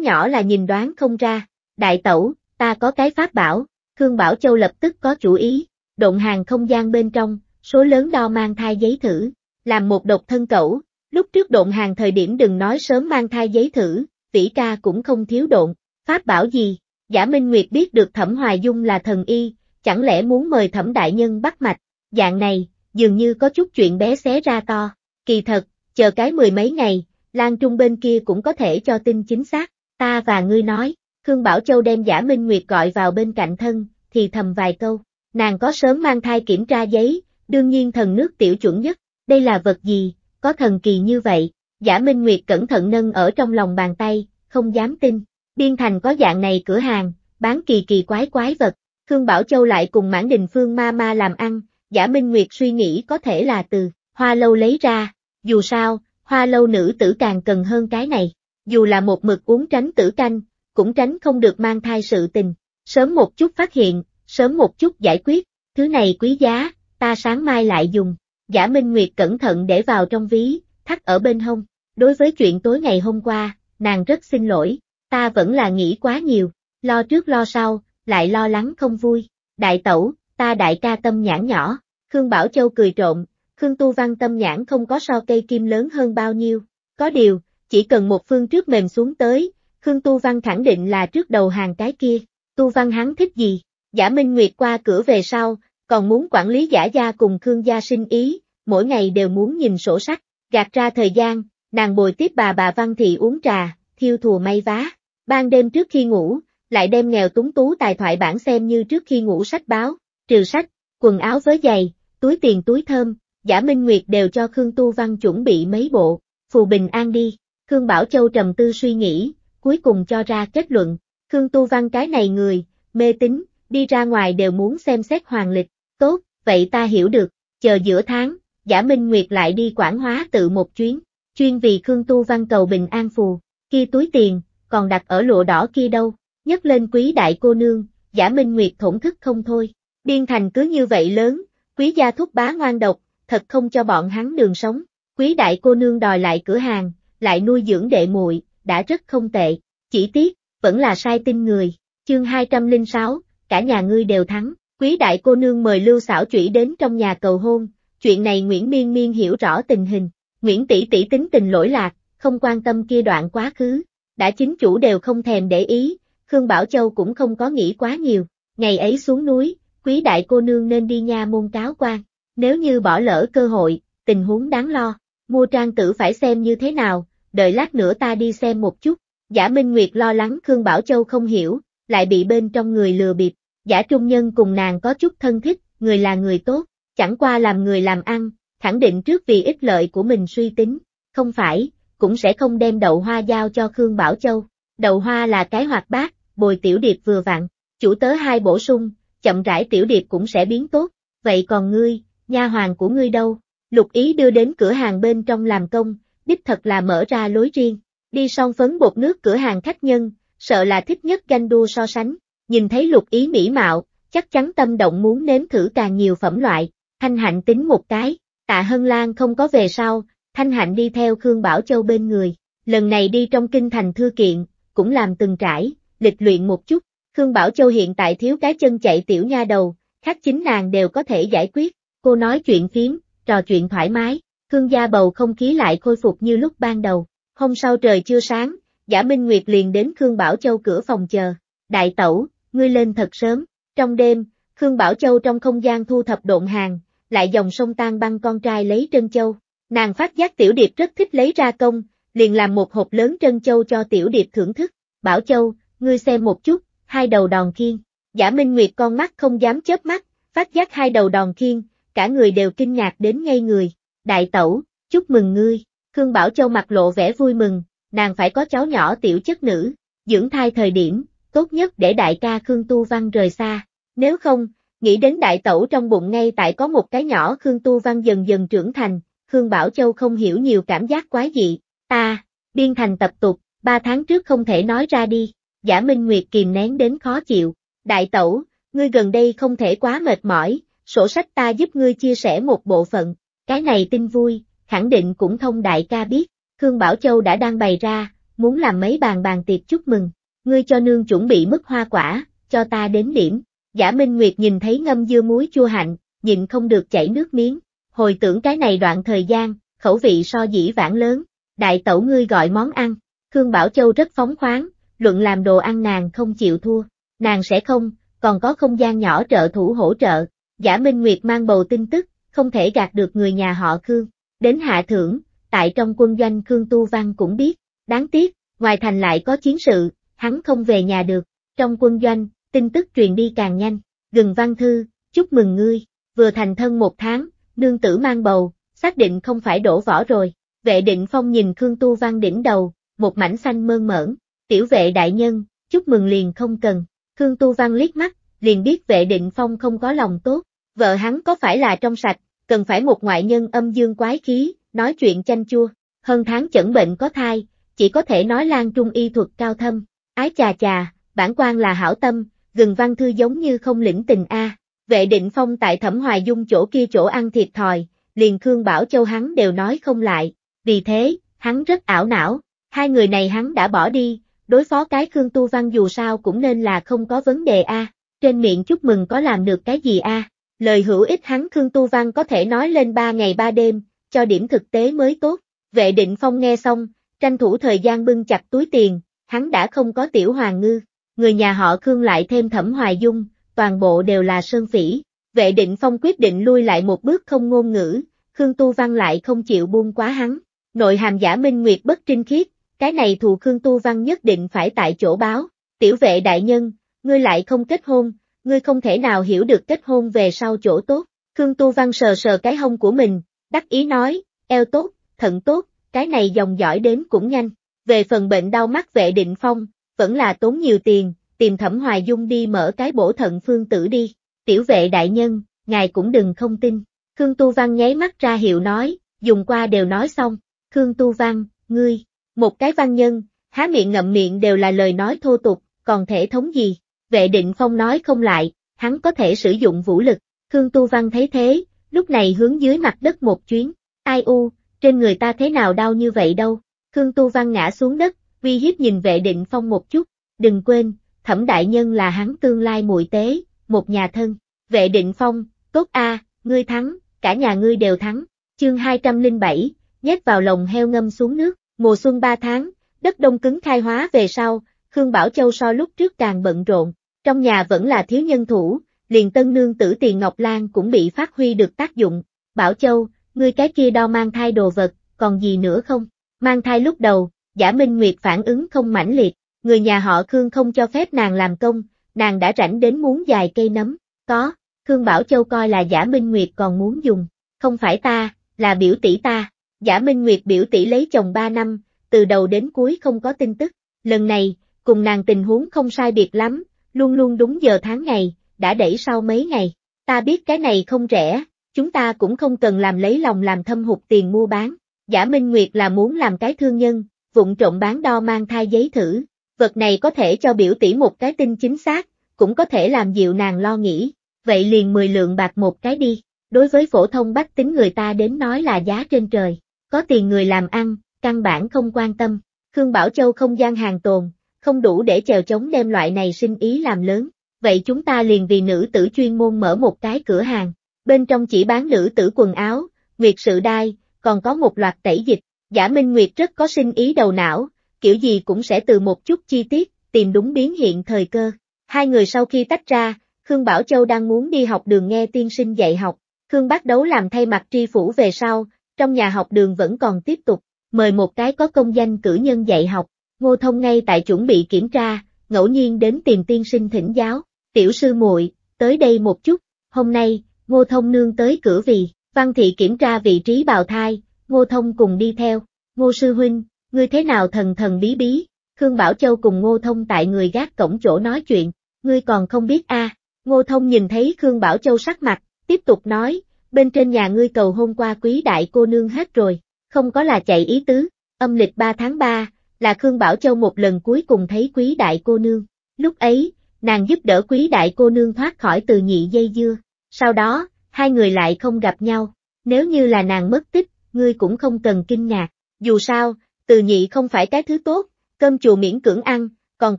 nhỏ là nhìn đoán không ra. Đại tẩu, ta có cái pháp bảo. Khương Bảo Châu lập tức có chủ ý, độn hàng không gian bên trong, số lớn đo mang thai giấy thử, làm một độc thân cẩu, lúc trước độn hàng thời điểm đừng nói sớm mang thai giấy thử, vĩ ca cũng không thiếu độn. Pháp bảo gì? Giả Minh Nguyệt biết được Thẩm Hoài Dung là thần y, chẳng lẽ muốn mời Thẩm đại nhân bắt mạch, dạng này, dường như có chút chuyện bé xé ra to, kỳ thật, chờ cái mười mấy ngày, Lan Trung bên kia cũng có thể cho tin chính xác, ta và ngươi nói. Khương Bảo Châu đem Giả Minh Nguyệt gọi vào bên cạnh thân, thì thầm vài câu, nàng có sớm mang thai kiểm tra giấy, đương nhiên thần nước tiểu chuẩn nhất, đây là vật gì, có thần kỳ như vậy. Giả Minh Nguyệt cẩn thận nâng ở trong lòng bàn tay, không dám tin, Biên Thành có dạng này cửa hàng, bán kỳ kỳ quái quái vật. Khương Bảo Châu lại cùng Mãn Đình Phương ma ma làm ăn, Giả Minh Nguyệt suy nghĩ có thể là từ Hoa Lâu lấy ra, dù sao, Hoa Lâu nữ tử càng cần hơn cái này, dù là một mực uống tránh tử canh, cũng tránh không được mang thai sự tình, sớm một chút phát hiện, sớm một chút giải quyết, thứ này quý giá, ta sáng mai lại dùng. Giả Minh Nguyệt cẩn thận để vào trong ví, thắt ở bên hông, đối với chuyện tối ngày hôm qua, nàng rất xin lỗi, ta vẫn là nghĩ quá nhiều, lo trước lo sau, lại lo lắng không vui. Đại tẩu, ta đại ca tâm nhãn nhỏ. Khương Bảo Châu cười trộm, Khương Tu Văn tâm nhãn không có so cây kim lớn hơn bao nhiêu, có điều, chỉ cần một phương trước mềm xuống tới, Khương Tu Văn khẳng định là trước đầu hàng cái kia. Tu Văn hắn thích gì? Giả Minh Nguyệt qua cửa về sau, còn muốn quản lý Giả gia cùng Khương gia sinh ý, mỗi ngày đều muốn nhìn sổ sách, gạt ra thời gian, nàng bồi tiếp bà bà Văn Thị uống trà, thiêu thùa may vá. Ban đêm trước khi ngủ, lại đem nghèo túng tú tài thoại bản xem như trước khi ngủ sách báo, trừ sách, quần áo với giày, túi tiền túi thơm, Giả Minh Nguyệt đều cho Khương Tu Văn chuẩn bị mấy bộ. Phù bình an đi. Khương Bảo Châu trầm tư suy nghĩ, cuối cùng cho ra kết luận, Khương Tu Văn cái này người, mê tín, đi ra ngoài đều muốn xem xét hoàng lịch, tốt, vậy ta hiểu được, chờ giữa tháng, Giả Minh Nguyệt lại đi Quảng Hóa Tự một chuyến, chuyên vì Khương Tu Văn cầu bình an phù, kia túi tiền, còn đặt ở Lụa Đỏ kia đâu, nhấc lên Quý đại cô nương, Giả Minh Nguyệt thổn thức không thôi, Biên Thành cứ như vậy lớn, Quý gia thúc bá ngoan độc, thật không cho bọn hắn đường sống, Quý đại cô nương đòi lại cửa hàng, lại nuôi dưỡng đệ muội, đã rất không tệ, chỉ tiếc, vẫn là sai tin người, chương hai trăm lẻ sáu, cả nhà ngươi đều thắng, Quý đại cô nương mời Lưu Xảo Chủy đến trong nhà cầu hôn, chuyện này Nguyễn Miên Miên hiểu rõ tình hình, Nguyễn tỷ tỷ tính tình lỗi lạc, không quan tâm kia đoạn quá khứ, đã chính chủ đều không thèm để ý, Khương Bảo Châu cũng không có nghĩ quá nhiều, ngày ấy xuống núi, Quý đại cô nương nên đi nha môn cáo quan, nếu như bỏ lỡ cơ hội, tình huống đáng lo, mua trang tử phải xem như thế nào, đợi lát nữa ta đi xem một chút, Giả Minh Nguyệt lo lắng Khương Bảo Châu không hiểu, lại bị bên trong người lừa bịp, Giả Trung Nhân cùng nàng có chút thân thích, người là người tốt, chẳng qua làm người làm ăn, khẳng định trước vì ích lợi của mình suy tính, không phải, cũng sẽ không đem đậu hoa giao cho Khương Bảo Châu, đậu hoa là cái hoạt bát, bồi Tiểu Điệp vừa vặn, chủ tớ hai bổ sung, chậm rãi Tiểu Điệp cũng sẽ biến tốt, vậy còn ngươi, nha hoàn của ngươi đâu, Lục Ý đưa đến cửa hàng bên trong làm công, đích thật là mở ra lối riêng, đi son phấn bột nước cửa hàng khách nhân, sợ là thích nhất ganh đua so sánh, nhìn thấy Lục Ý mỹ mạo, chắc chắn tâm động muốn nếm thử càng nhiều phẩm loại, Thanh Hạnh tính một cái, Tạ Hân Lan không có về sau, Thanh Hạnh đi theo Khương Bảo Châu bên người, lần này đi trong kinh thành thư kiện, cũng làm từng trải, lịch luyện một chút, Khương Bảo Châu hiện tại thiếu cái chân chạy tiểu nha đầu, khác chính nàng đều có thể giải quyết, cô nói chuyện phiếm, trò chuyện thoải mái, Khương gia bầu không khí lại khôi phục như lúc ban đầu, hôm sau trời chưa sáng, Giả Minh Nguyệt liền đến Khương Bảo Châu cửa phòng chờ, đại tẩu, ngươi lên thật sớm, trong đêm, Khương Bảo Châu trong không gian thu thập độn hàng, lại dòng sông tan băng con trai lấy trân châu, nàng phát giác Tiểu Điệp rất thích lấy ra công, liền làm một hộp lớn trân châu cho Tiểu Điệp thưởng thức, Bảo Châu, ngươi xem một chút, hai đầu đòn khiên, Giả Minh Nguyệt con mắt không dám chớp mắt, phát giác hai đầu đòn khiên, cả người đều kinh ngạc đến ngây người, đại tẩu, chúc mừng ngươi, Khương Bảo Châu mặt lộ vẻ vui mừng, nàng phải có cháu nhỏ tiểu chất nữ, dưỡng thai thời điểm, tốt nhất để đại ca Khương Tu Văn rời xa, nếu không, nghĩ đến đại tẩu trong bụng ngay tại có một cái nhỏ Khương Tu Văn dần dần trưởng thành, Khương Bảo Châu không hiểu nhiều cảm giác quái dị, ta, Biên Thành tập tục, ba tháng trước không thể nói ra đi, Giả Minh Nguyệt kìm nén đến khó chịu, đại tẩu, ngươi gần đây không thể quá mệt mỏi, sổ sách ta giúp ngươi chia sẻ một bộ phận, cái này tin vui, khẳng định cũng thông đại ca biết, Khương Bảo Châu đã đang bày ra, muốn làm mấy bàn bàn tiệc chúc mừng, ngươi cho nương chuẩn bị mứt hoa quả, cho ta đến điểm, Giả Minh Nguyệt nhìn thấy ngâm dưa muối chua hạnh, nhịn không được chảy nước miếng, hồi tưởng cái này đoạn thời gian, khẩu vị so dĩ vãng lớn, đại tẩu ngươi gọi món ăn, Khương Bảo Châu rất phóng khoáng, luận làm đồ ăn nàng không chịu thua, nàng sẽ không, còn có không gian nhỏ trợ thủ hỗ trợ, Giả Minh Nguyệt mang bầu tin tức, không thể gạt được người nhà họ Khương, đến hạ thưởng, tại trong quân doanh Khương Tu Văn cũng biết, đáng tiếc, ngoài thành lại có chiến sự, hắn không về nhà được, trong quân doanh, tin tức truyền đi càng nhanh, Gừng Văn Thư, chúc mừng ngươi, vừa thành thân một tháng, nương tử mang bầu, xác định không phải đổ vỏ rồi, Vệ Định Phong nhìn Khương Tu Văn đỉnh đầu, một mảnh xanh mơn mởn, tiểu vệ đại nhân, chúc mừng liền không cần, Khương Tu Văn liếc mắt, liền biết Vệ Định Phong không có lòng tốt, vợ hắn có phải là trong sạch, cần phải một ngoại nhân âm dương quái khí, nói chuyện chanh chua, hơn tháng chẩn bệnh có thai, chỉ có thể nói lan trung y thuật cao thâm, ái chà chà, bản quan là hảo tâm, Gừng Văn Thư giống như không lĩnh tình a. À. Vệ Định Phong tại Thẩm Hoài Dung chỗ kia chỗ ăn thiệt thòi, liền Khương Bảo Châu hắn đều nói không lại, vì thế, hắn rất ảo não, hai người này hắn đã bỏ đi, đối phó cái Khương Tu Văn dù sao cũng nên là không có vấn đề a. À. Trên miệng chúc mừng có làm được cái gì a? À. Lời hữu ích hắn Khương Tu Văn có thể nói lên ba ngày ba đêm, cho điểm thực tế mới tốt. Vệ Định Phong nghe xong, tranh thủ thời gian bưng chặt túi tiền, hắn đã không có tiểu hoàng ngư, người nhà họ Khương lại thêm Thẩm Hoài Dung, toàn bộ đều là sơn phỉ. Vệ Định Phong quyết định lui lại một bước không ngôn ngữ, Khương Tu Văn lại không chịu buông quá hắn. Nội hàm Giả Minh Nguyệt bất trinh khiết, cái này thù Khương Tu Văn nhất định phải tại chỗ báo. Tiểu vệ đại nhân, ngươi lại không kết hôn, ngươi không thể nào hiểu được kết hôn về sau chỗ tốt. Khương Tu Văn sờ sờ cái hông của mình, đắc ý nói, eo tốt, thận tốt, cái này dòng dõi đến cũng nhanh. Về phần bệnh đau mắt Vệ Định Phong, vẫn là tốn nhiều tiền, tìm Thẩm Hoài Dung đi mở cái bổ thận phương tử đi. Tiểu vệ đại nhân, ngài cũng đừng không tin. Khương Tu Văn nháy mắt ra hiệu nói, dùng qua đều nói xong. Khương Tu Văn, ngươi, một cái văn nhân, há miệng ngậm miệng đều là lời nói thô tục, còn thể thống gì. Vệ Định Phong nói không lại, hắn có thể sử dụng vũ lực. Khương Tu Văn thấy thế, lúc này hướng dưới mặt đất một chuyến. Ai u, trên người ta thế nào đau như vậy đâu. Khương Tu Văn ngã xuống đất, uy hiếp nhìn Vệ Định Phong một chút, đừng quên, Thẩm đại nhân là hắn tương lai muội tế, một nhà thân. Vệ Định Phong, tốt a, à, ngươi thắng, cả nhà ngươi đều thắng. Chương hai trăm lẻ bảy, nhét vào lồng heo ngâm xuống nước. Mùa xuân ba tháng, đất đông cứng khai hóa về sau, Khương Bảo Châu so lúc trước càng bận rộn, trong nhà vẫn là thiếu nhân thủ, liền tân nương tử Tiền Ngọc Lan cũng bị phát huy được tác dụng. Bảo Châu, ngươi cái kia đo mang thai đồ vật, còn gì nữa không? Mang thai lúc đầu, Giả Minh Nguyệt phản ứng không mãnh liệt, người nhà họ Khương không cho phép nàng làm công, nàng đã rảnh đến muốn dài cây nấm. Có, Khương Bảo Châu coi là Giả Minh Nguyệt còn muốn dùng, không phải ta, là biểu tỷ ta. Giả Minh Nguyệt biểu tỷ lấy chồng ba năm, từ đầu đến cuối không có tin tức, lần này, cùng nàng tình huống không sai biệt lắm, luôn luôn đúng giờ tháng ngày, đã đẩy sau mấy ngày. Ta biết cái này không rẻ, chúng ta cũng không cần làm lấy lòng làm thâm hụt tiền mua bán. Giả Minh Nguyệt là muốn làm cái thương nhân, vụng trộm bán đo mang thai giấy thử, vật này có thể cho biểu tỷ một cái tin chính xác, cũng có thể làm dịu nàng lo nghĩ, vậy liền mười lượng bạc một cái đi, đối với phổ thông bách tính người ta đến nói là giá trên trời, có tiền người làm ăn, căn bản không quan tâm. Khương Bảo Châu không gian hàng tồn, không đủ để chèo chống đem loại này sinh ý làm lớn, vậy chúng ta liền vì nữ tử chuyên môn mở một cái cửa hàng, bên trong chỉ bán nữ tử quần áo, nguyệt sự đai, còn có một loạt tẩy dịch. Giả Minh Nguyệt rất có sinh ý đầu não, kiểu gì cũng sẽ từ một chút chi tiết, tìm đúng biến hiện thời cơ. Hai người sau khi tách ra, Khương Bảo Châu đang muốn đi học đường nghe tiên sinh dạy học, Khương Bác Đấu làm thay mặt tri phủ về sau, trong nhà học đường vẫn còn tiếp tục, mời một cái có công danh cử nhân dạy học. Ngô Thông ngay tại chuẩn bị kiểm tra, ngẫu nhiên đến tìm tiên sinh thỉnh giáo, tiểu sư muội, tới đây một chút, hôm nay, Ngô Thông nương tới cửa vì Văn Thị kiểm tra vị trí bào thai, Ngô Thông cùng đi theo. Ngô sư huynh, ngươi thế nào thần thần bí bí? Khương Bảo Châu cùng Ngô Thông tại người gác cổng chỗ nói chuyện, ngươi còn không biết a? À. Ngô Thông nhìn thấy Khương Bảo Châu sắc mặt, tiếp tục nói, bên trên nhà ngươi cầu hôn qua quý đại cô nương hết rồi, không có là chạy ý tứ. Âm lịch ba tháng ba, là Khương Bảo Châu một lần cuối cùng thấy quý đại cô nương, lúc ấy, nàng giúp đỡ quý đại cô nương thoát khỏi từ nhị dây dưa, sau đó, hai người lại không gặp nhau, nếu như là nàng mất tích, ngươi cũng không cần kinh ngạc, dù sao, từ nhị không phải cái thứ tốt, cơm chùa miễn cưỡng ăn, còn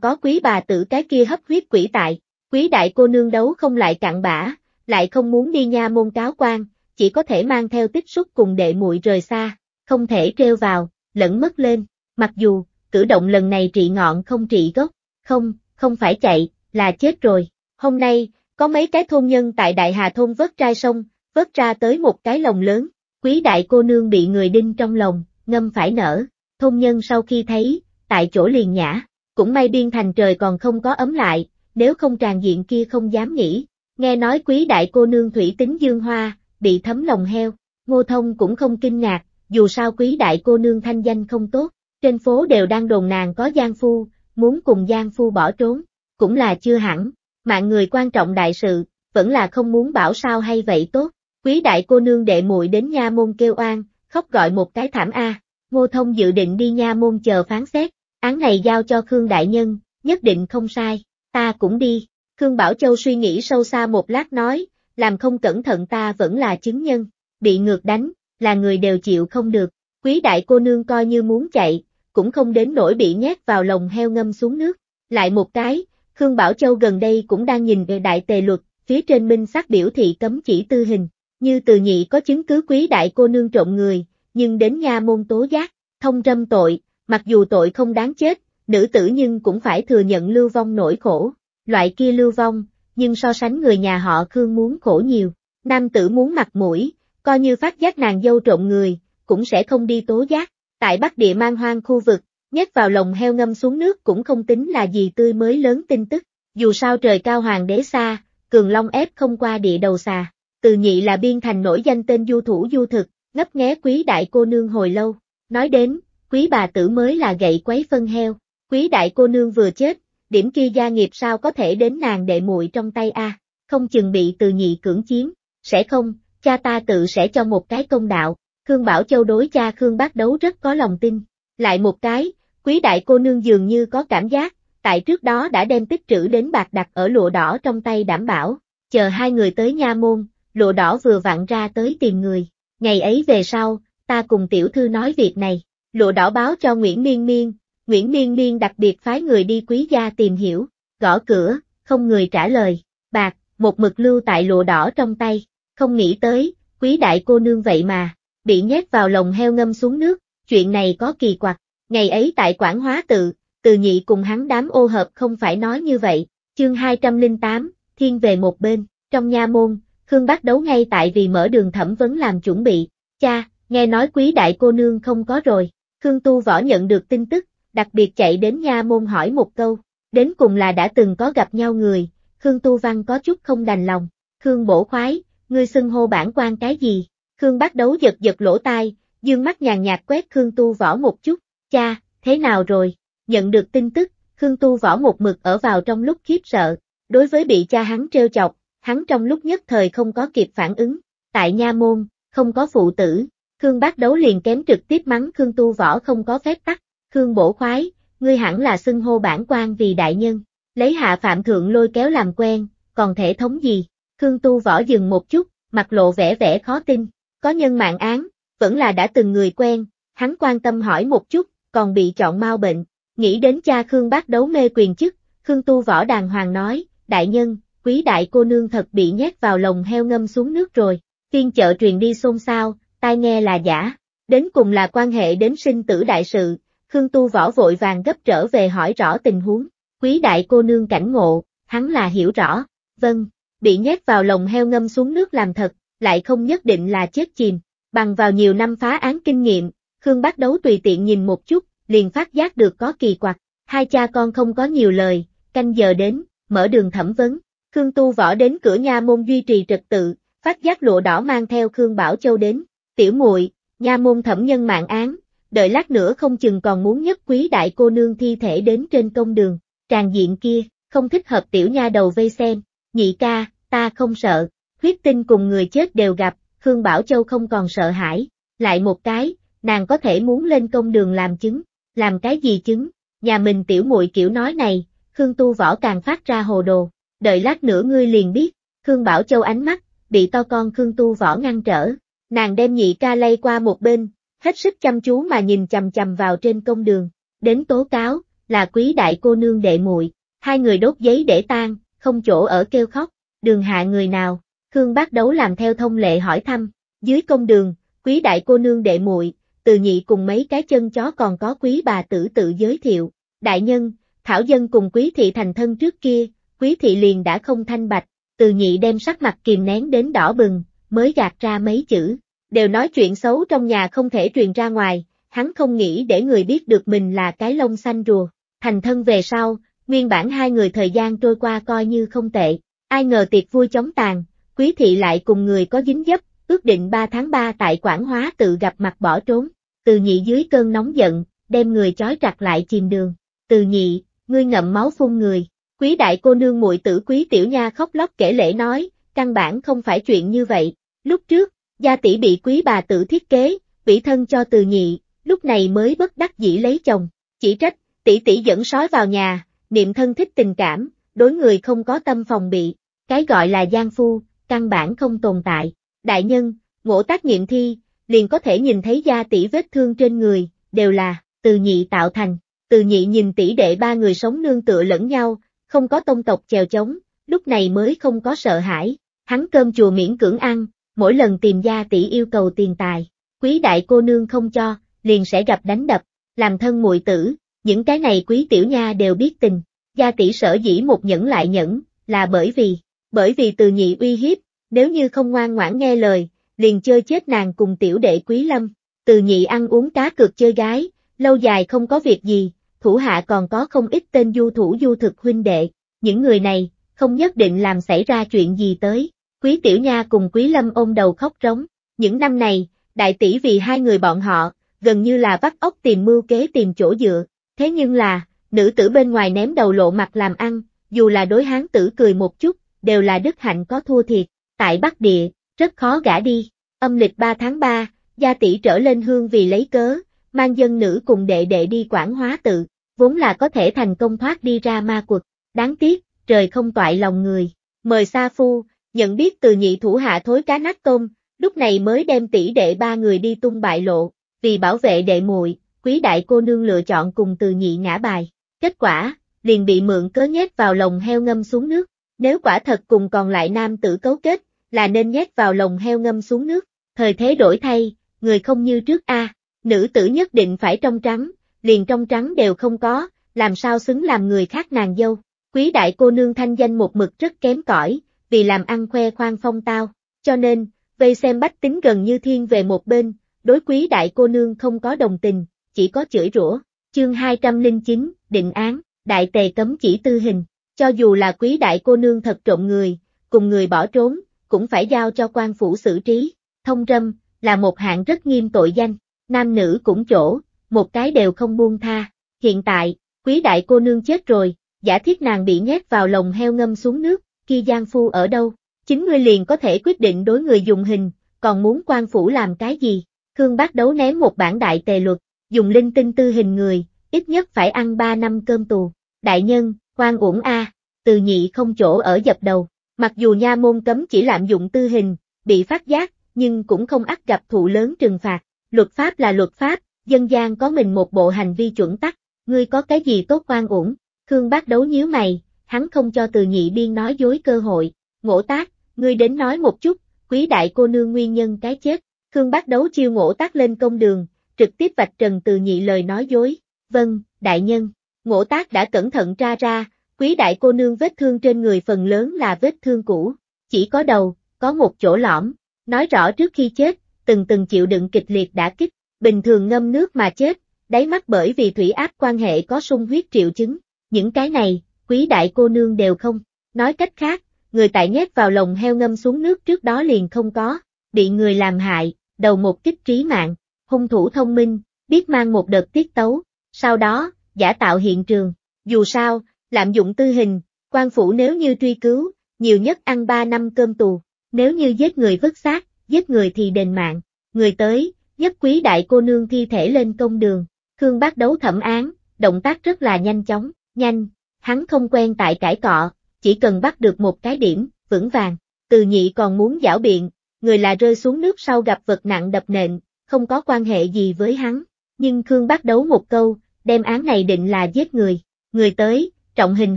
có quý bà tử cái kia hấp huyết quỷ tại, quý đại cô nương đấu không lại cặn bã, lại không muốn đi nha môn cáo quan, chỉ có thể mang theo tích xúc cùng đệ muội rời xa, không thể trêu vào, lẫn mất lên, mặc dù, cử động lần này trị ngọn không trị gốc, không, không phải chạy, là chết rồi. Hôm nay, có mấy cái thôn nhân tại Đại Hà thôn vớt trai sông, vớt ra tới một cái lồng lớn, quý đại cô nương bị người đinh trong lồng, ngâm phải nở, thôn nhân sau khi thấy, tại chỗ liền nhả, cũng may biên thành trời còn không có ấm lại, nếu không tràn diện kia không dám nghĩ, nghe nói quý đại cô nương thủy tính dương hoa, bị thấm lồng heo, Ngô Thông cũng không kinh ngạc, dù sao quý đại cô nương thanh danh không tốt, trên phố đều đang đồn nàng có gian phu, muốn cùng gian phu bỏ trốn, cũng là chưa hẳn, mạng người quan trọng đại sự, vẫn là không muốn bảo sao hay vậy tốt. Quý đại cô nương đệ muội đến nha môn kêu oan, khóc gọi một cái thảm a. À. Ngô Thông dự định đi nha môn chờ phán xét, án này giao cho Khương đại nhân, nhất định không sai, ta cũng đi. Khương Bảo Châu suy nghĩ sâu xa một lát nói, làm không cẩn thận ta vẫn là chứng nhân, bị ngược đánh, là người đều chịu không được. Quý đại cô nương coi như muốn chạy, cũng không đến nỗi bị nhét vào lồng heo ngâm xuống nước. Lại một cái, Khương Bảo Châu gần đây cũng đang nhìn về đại tề luật, phía trên minh xác biểu thị cấm chỉ tư hình. Như từ nhị có chứng cứ quý đại cô nương trộm người, nhưng đến nha môn tố giác, thông râm tội, mặc dù tội không đáng chết, nữ tử nhưng cũng phải thừa nhận lưu vong nỗi khổ. Loại kia lưu vong, nhưng so sánh người nhà họ Khương muốn khổ nhiều, nam tử muốn mặt mũi, coi như phát giác nàng dâu trộm người, cũng sẽ không đi tố giác. Tại Bắc Địa man hoang khu vực, nhét vào lồng heo ngâm xuống nước cũng không tính là gì tươi mới lớn tin tức, dù sao trời cao hoàng đế xa, cường long ép không qua địa đầu xà. Từ nhị là biên thành nổi danh tên du thủ du thực, ngấp nghé quý đại cô nương hồi lâu, nói đến, quý bà tử mới là gậy quấy phân heo, quý đại cô nương vừa chết, điểm kia gia nghiệp sao có thể đến nàng đệ muội trong tay a? Không chừng bị từ nhị cưỡng chiến, Sẽ không, cha ta tự sẽ cho một cái công đạo. Khương Bảo Châu đối cha Khương Bác Đấu rất có lòng tin. Lại một cái, Quý đại cô nương dường như có cảm giác, tại trước đó đã đem tích trữ đến bạc đặt ở Lụa Đỏ trong tay đảm bảo, chờ hai người tới nha môn, Lụa Đỏ vừa vặn ra tới tìm người. Ngày ấy về sau, ta cùng tiểu thư nói việc này, Lụa Đỏ báo cho Nguyễn Miên Miên, Nguyễn Miên Miên đặc biệt phái người đi Quý gia tìm hiểu, gõ cửa, không người trả lời, bạc, một mực lưu tại Lụa Đỏ trong tay, không nghĩ tới, Quý đại cô nương vậy mà, bị nhét vào lồng heo ngâm xuống nước, chuyện này có kỳ quặc. Ngày ấy tại Quảng Hóa Tự, Từ Nhị cùng hắn đám ô hợp không phải nói như vậy, chương hai trăm lẻ tám, thiên về một bên, trong nha môn, Khương Bác Đấu ngay tại vì mở đường thẩm vấn làm chuẩn bị. Cha, nghe nói Quý đại cô nương không có rồi, Khương Tu Võ nhận được tin tức, đặc biệt chạy đến nha môn hỏi một câu, đến cùng là đã từng có gặp nhau người, Khương Tu Văn có chút không đành lòng. Khương bổ khoái, ngươi xưng hô bản quan cái gì? Khương Bác Đấu giật giật lỗ tai, dương mắt nhàn nhạt quét Khương Tu Võ một chút. Cha, thế nào rồi? Nhận được tin tức, Khương Tu Võ một mực ở vào trong lúc khiếp sợ, đối với bị cha hắn trêu chọc, hắn trong lúc nhất thời không có kịp phản ứng. Tại nha môn, không có phụ tử, Khương Bác Đấu liền kém trực tiếp mắng Khương Tu Võ không có phép tắc. Khương bổ khoái, ngươi hẳn là xưng hô bản quan vì đại nhân, lấy hạ phạm thượng lôi kéo làm quen, còn thể thống gì? Khương Tu Võ dừng một chút, mặt lộ vẻ vẻ khó tin, có nhân mạng án, vẫn là đã từng người quen, hắn quan tâm hỏi một chút, còn bị chọn mau bệnh. Nghĩ đến cha Khương Bác Đấu mê quyền chức, Khương Tu Võ đàng hoàng nói, đại nhân, Quý đại cô nương thật bị nhét vào lồng heo ngâm xuống nước rồi. Phiên chợ truyền đi xôn xao, tai nghe là giả, đến cùng là quan hệ đến sinh tử đại sự, Khương Tu Võ vội vàng gấp trở về hỏi rõ tình huống. Quý đại cô nương cảnh ngộ, hắn là hiểu rõ, vâng, bị nhét vào lồng heo ngâm xuống nước làm thật, lại không nhất định là chết chìm, bằng vào nhiều năm phá án kinh nghiệm, Khương Bác Đấu tùy tiện nhìn một chút, liền phát giác được có kỳ quặc. Hai cha con không có nhiều lời, canh giờ đến, mở đường thẩm vấn. Khương Tu Võ đến cửa nha môn duy trì trật tự, phát giác Lụa Đỏ mang theo Khương Bảo Châu đến. Tiểu muội, nha môn thẩm nhân mạng án, đợi lát nữa không chừng còn muốn nhất Quý đại cô nương thi thể đến trên công đường, tràng diện kia, không thích hợp tiểu nha đầu vây xem. Nhị ca, ta không sợ, huyết tinh cùng người chết đều gặp, Khương Bảo Châu không còn sợ hãi. Lại một cái, nàng có thể muốn lên công đường làm chứng. Làm cái gì chứng? Nhà mình tiểu muội kiểu nói này, Khương Tu Võ càng phát ra hồ đồ. Đợi lát nữa ngươi liền biết. Khương Bảo Châu ánh mắt bị to con Khương Tu Võ ngăn trở, nàng đem nhị ca lay qua một bên, hết sức chăm chú mà nhìn chằm chằm vào trên công đường. Đến tố cáo là Quý đại cô nương đệ muội. Hai người đốt giấy để tang, không chỗ ở kêu khóc. Đường hạ người nào? Khương Bác Đấu làm theo thông lệ hỏi thăm. Dưới công đường, Quý đại cô nương đệ muội Từ Nhị cùng mấy cái chân chó, còn có Quý bà tử tự giới thiệu. Đại nhân, Thảo Dân cùng Quý thị thành thân trước kia, Quý thị liền đã không thanh bạch. Từ Nhị đem sắc mặt kìm nén đến đỏ bừng, mới gạt ra mấy chữ. Đều nói chuyện xấu trong nhà không thể truyền ra ngoài, hắn không nghĩ để người biết được mình là cái lông xanh rùa. Thành thân về sau, nguyên bản hai người thời gian trôi qua coi như không tệ. Ai ngờ tiệc vui chóng tàn, Quý thị lại cùng người có dính dấp, ước định ba tháng ba tại Quảng Hóa Tự gặp mặt bỏ trốn. Từ Nhị dưới cơn nóng giận, đem người chói chặt lại chìm đường. Từ Nhị, ngươi ngậm máu phun người. Quý đại cô nương muội tử Quý Tiểu Nha khóc lóc kể lể nói, căn bản không phải chuyện như vậy. Lúc trước, gia tỷ bị Quý bà tử thiết kế, ủy thân cho Từ Nhị, lúc này mới bất đắc dĩ lấy chồng. Chỉ trách, tỷ tỷ dẫn sói vào nhà, niệm thân thích tình cảm, đối người không có tâm phòng bị. Cái gọi là gian phu, căn bản không tồn tại. Đại nhân, ngộ tác nghiệm thi, liền có thể nhìn thấy gia tỷ vết thương trên người, đều là Từ Nhị tạo thành. Từ Nhị nhìn tỷ đệ ba người sống nương tựa lẫn nhau, không có tông tộc chèo chống, lúc này mới không có sợ hãi. Hắn cơm chùa miễn cưỡng ăn, mỗi lần tìm gia tỷ yêu cầu tiền tài, Quý đại cô nương không cho, liền sẽ gặp đánh đập. Làm thân muội tử, những cái này Quý Tiểu Nha đều biết tình. Gia tỷ sở dĩ một nhẫn lại nhẫn, là bởi vì, bởi vì Từ Nhị uy hiếp, nếu như không ngoan ngoãn nghe lời, liền chơi chết nàng cùng tiểu đệ Quý Lâm. Từ Nhị ăn uống cá cược chơi gái, lâu dài không có việc gì, thủ hạ còn có không ít tên du thủ du thực huynh đệ. Những người này, không nhất định làm xảy ra chuyện gì tới. Quý Tiểu Nha cùng Quý Lâm ôm đầu khóc rống. Những năm này, đại tỷ vì hai người bọn họ, gần như là vắt óc tìm mưu kế tìm chỗ dựa. Thế nhưng là, nữ tử bên ngoài ném đầu lộ mặt làm ăn, dù là đối hán tử cười một chút, đều là đức hạnh có thua thiệt. Tại Bắc Địa, rất khó gả đi. Âm lịch ba tháng ba, Gia tỷ trở lên hương vì lấy cớ, mang dân nữ cùng đệ đệ đi Quảng Hóa Tự, vốn là có thể thành công thoát đi ra ma quật, đáng tiếc, trời không toại lòng người. Mời sa phu, nhận biết Từ Nhị thủ hạ thối cá nát tôm, lúc này mới đem tỷ đệ ba người đi tung bại lộ, vì bảo vệ đệ muội, Quý đại cô nương lựa chọn cùng Từ Nhị ngã bài, kết quả, liền bị mượn cớ nhét vào lồng heo ngâm xuống nước, nếu quả thật cùng còn lại nam tử cấu kết, là nên nhét vào lồng heo ngâm xuống nước, thời thế đổi thay, người không như trước a, à, nữ tử nhất định phải trong trắng, liền trong trắng đều không có, làm sao xứng làm người khác nàng dâu. Quý đại cô nương thanh danh một mực rất kém cỏi, vì làm ăn khoe khoang phong tao, cho nên, vây xem bách tính gần như thiên về một bên, đối quý đại cô nương không có đồng tình, chỉ có chửi rủa. Chương hai trăm lẻ chín, định án, đại tề cấm chỉ tư hình, cho dù là quý đại cô nương thật trộm người, cùng người bỏ trốn, cũng phải giao cho quan phủ xử trí, thông râm, là một hạng rất nghiêm tội danh, nam nữ cũng chỗ, một cái đều không buông tha. Hiện tại, quý đại cô nương chết rồi, giả thiết nàng bị nhét vào lồng heo ngâm xuống nước, khi gian phu ở đâu, chính ngươi liền có thể quyết định đối người dùng hình, còn muốn quan phủ làm cái gì. Khương Bác Đấu ném một bản đại tề luật, dùng linh tinh tư hình người, ít nhất phải ăn ba năm cơm tù. Đại nhân, oan uổng a, à, Từ Nhị không chỗ ở dập đầu, mặc dù nha môn cấm chỉ lạm dụng tư hình, bị phát giác, nhưng cũng không ắt gặp thụ lớn trừng phạt, luật pháp là luật pháp, dân gian có mình một bộ hành vi chuẩn tắc, ngươi có cái gì tốt oan uổng. Khương Bác Đấu nhíu mày, hắn không cho Từ Nhị biên nói dối cơ hội. Ngộ Tác, ngươi đến nói một chút, quý đại cô nương nguyên nhân cái chết. Khương Bác Đấu chiêu Ngộ Tác lên công đường, trực tiếp vạch trần Từ Nhị lời nói dối. Vâng, đại nhân. Ngộ Tác đã cẩn thận tra ra, quý đại cô nương vết thương trên người phần lớn là vết thương cũ, chỉ có đầu, có một chỗ lõm, nói rõ trước khi chết, từng từng chịu đựng kịch liệt đả kích, bình thường ngâm nước mà chết, đáy mắt bởi vì thủy áp quan hệ có sung huyết triệu chứng. Những cái này, quý đại cô nương đều không, nói cách khác, người tại nhét vào lồng heo ngâm xuống nước trước đó liền không có, bị người làm hại, đầu một kích trí mạng, hung thủ thông minh, biết mang một đợt tiết tấu, sau đó, giả tạo hiện trường, dù sao, lạm dụng tư hình, quan phủ nếu như truy cứu, nhiều nhất ăn ba năm cơm tù, nếu như giết người vứt xác, giết người thì đền mạng, người tới, nhấc quý đại cô nương thi thể lên công đường, Khương Bác Đấu thẩm án, động tác rất là nhanh chóng. Nhanh, hắn không quen tại cãi cọ, chỉ cần bắt được một cái điểm, vững vàng. Từ Nhị còn muốn giảo biện, người là rơi xuống nước sau gặp vật nặng đập nện, không có quan hệ gì với hắn. Nhưng Khương Bác Đấu một câu, đem án này định là giết người. Người tới, trọng hình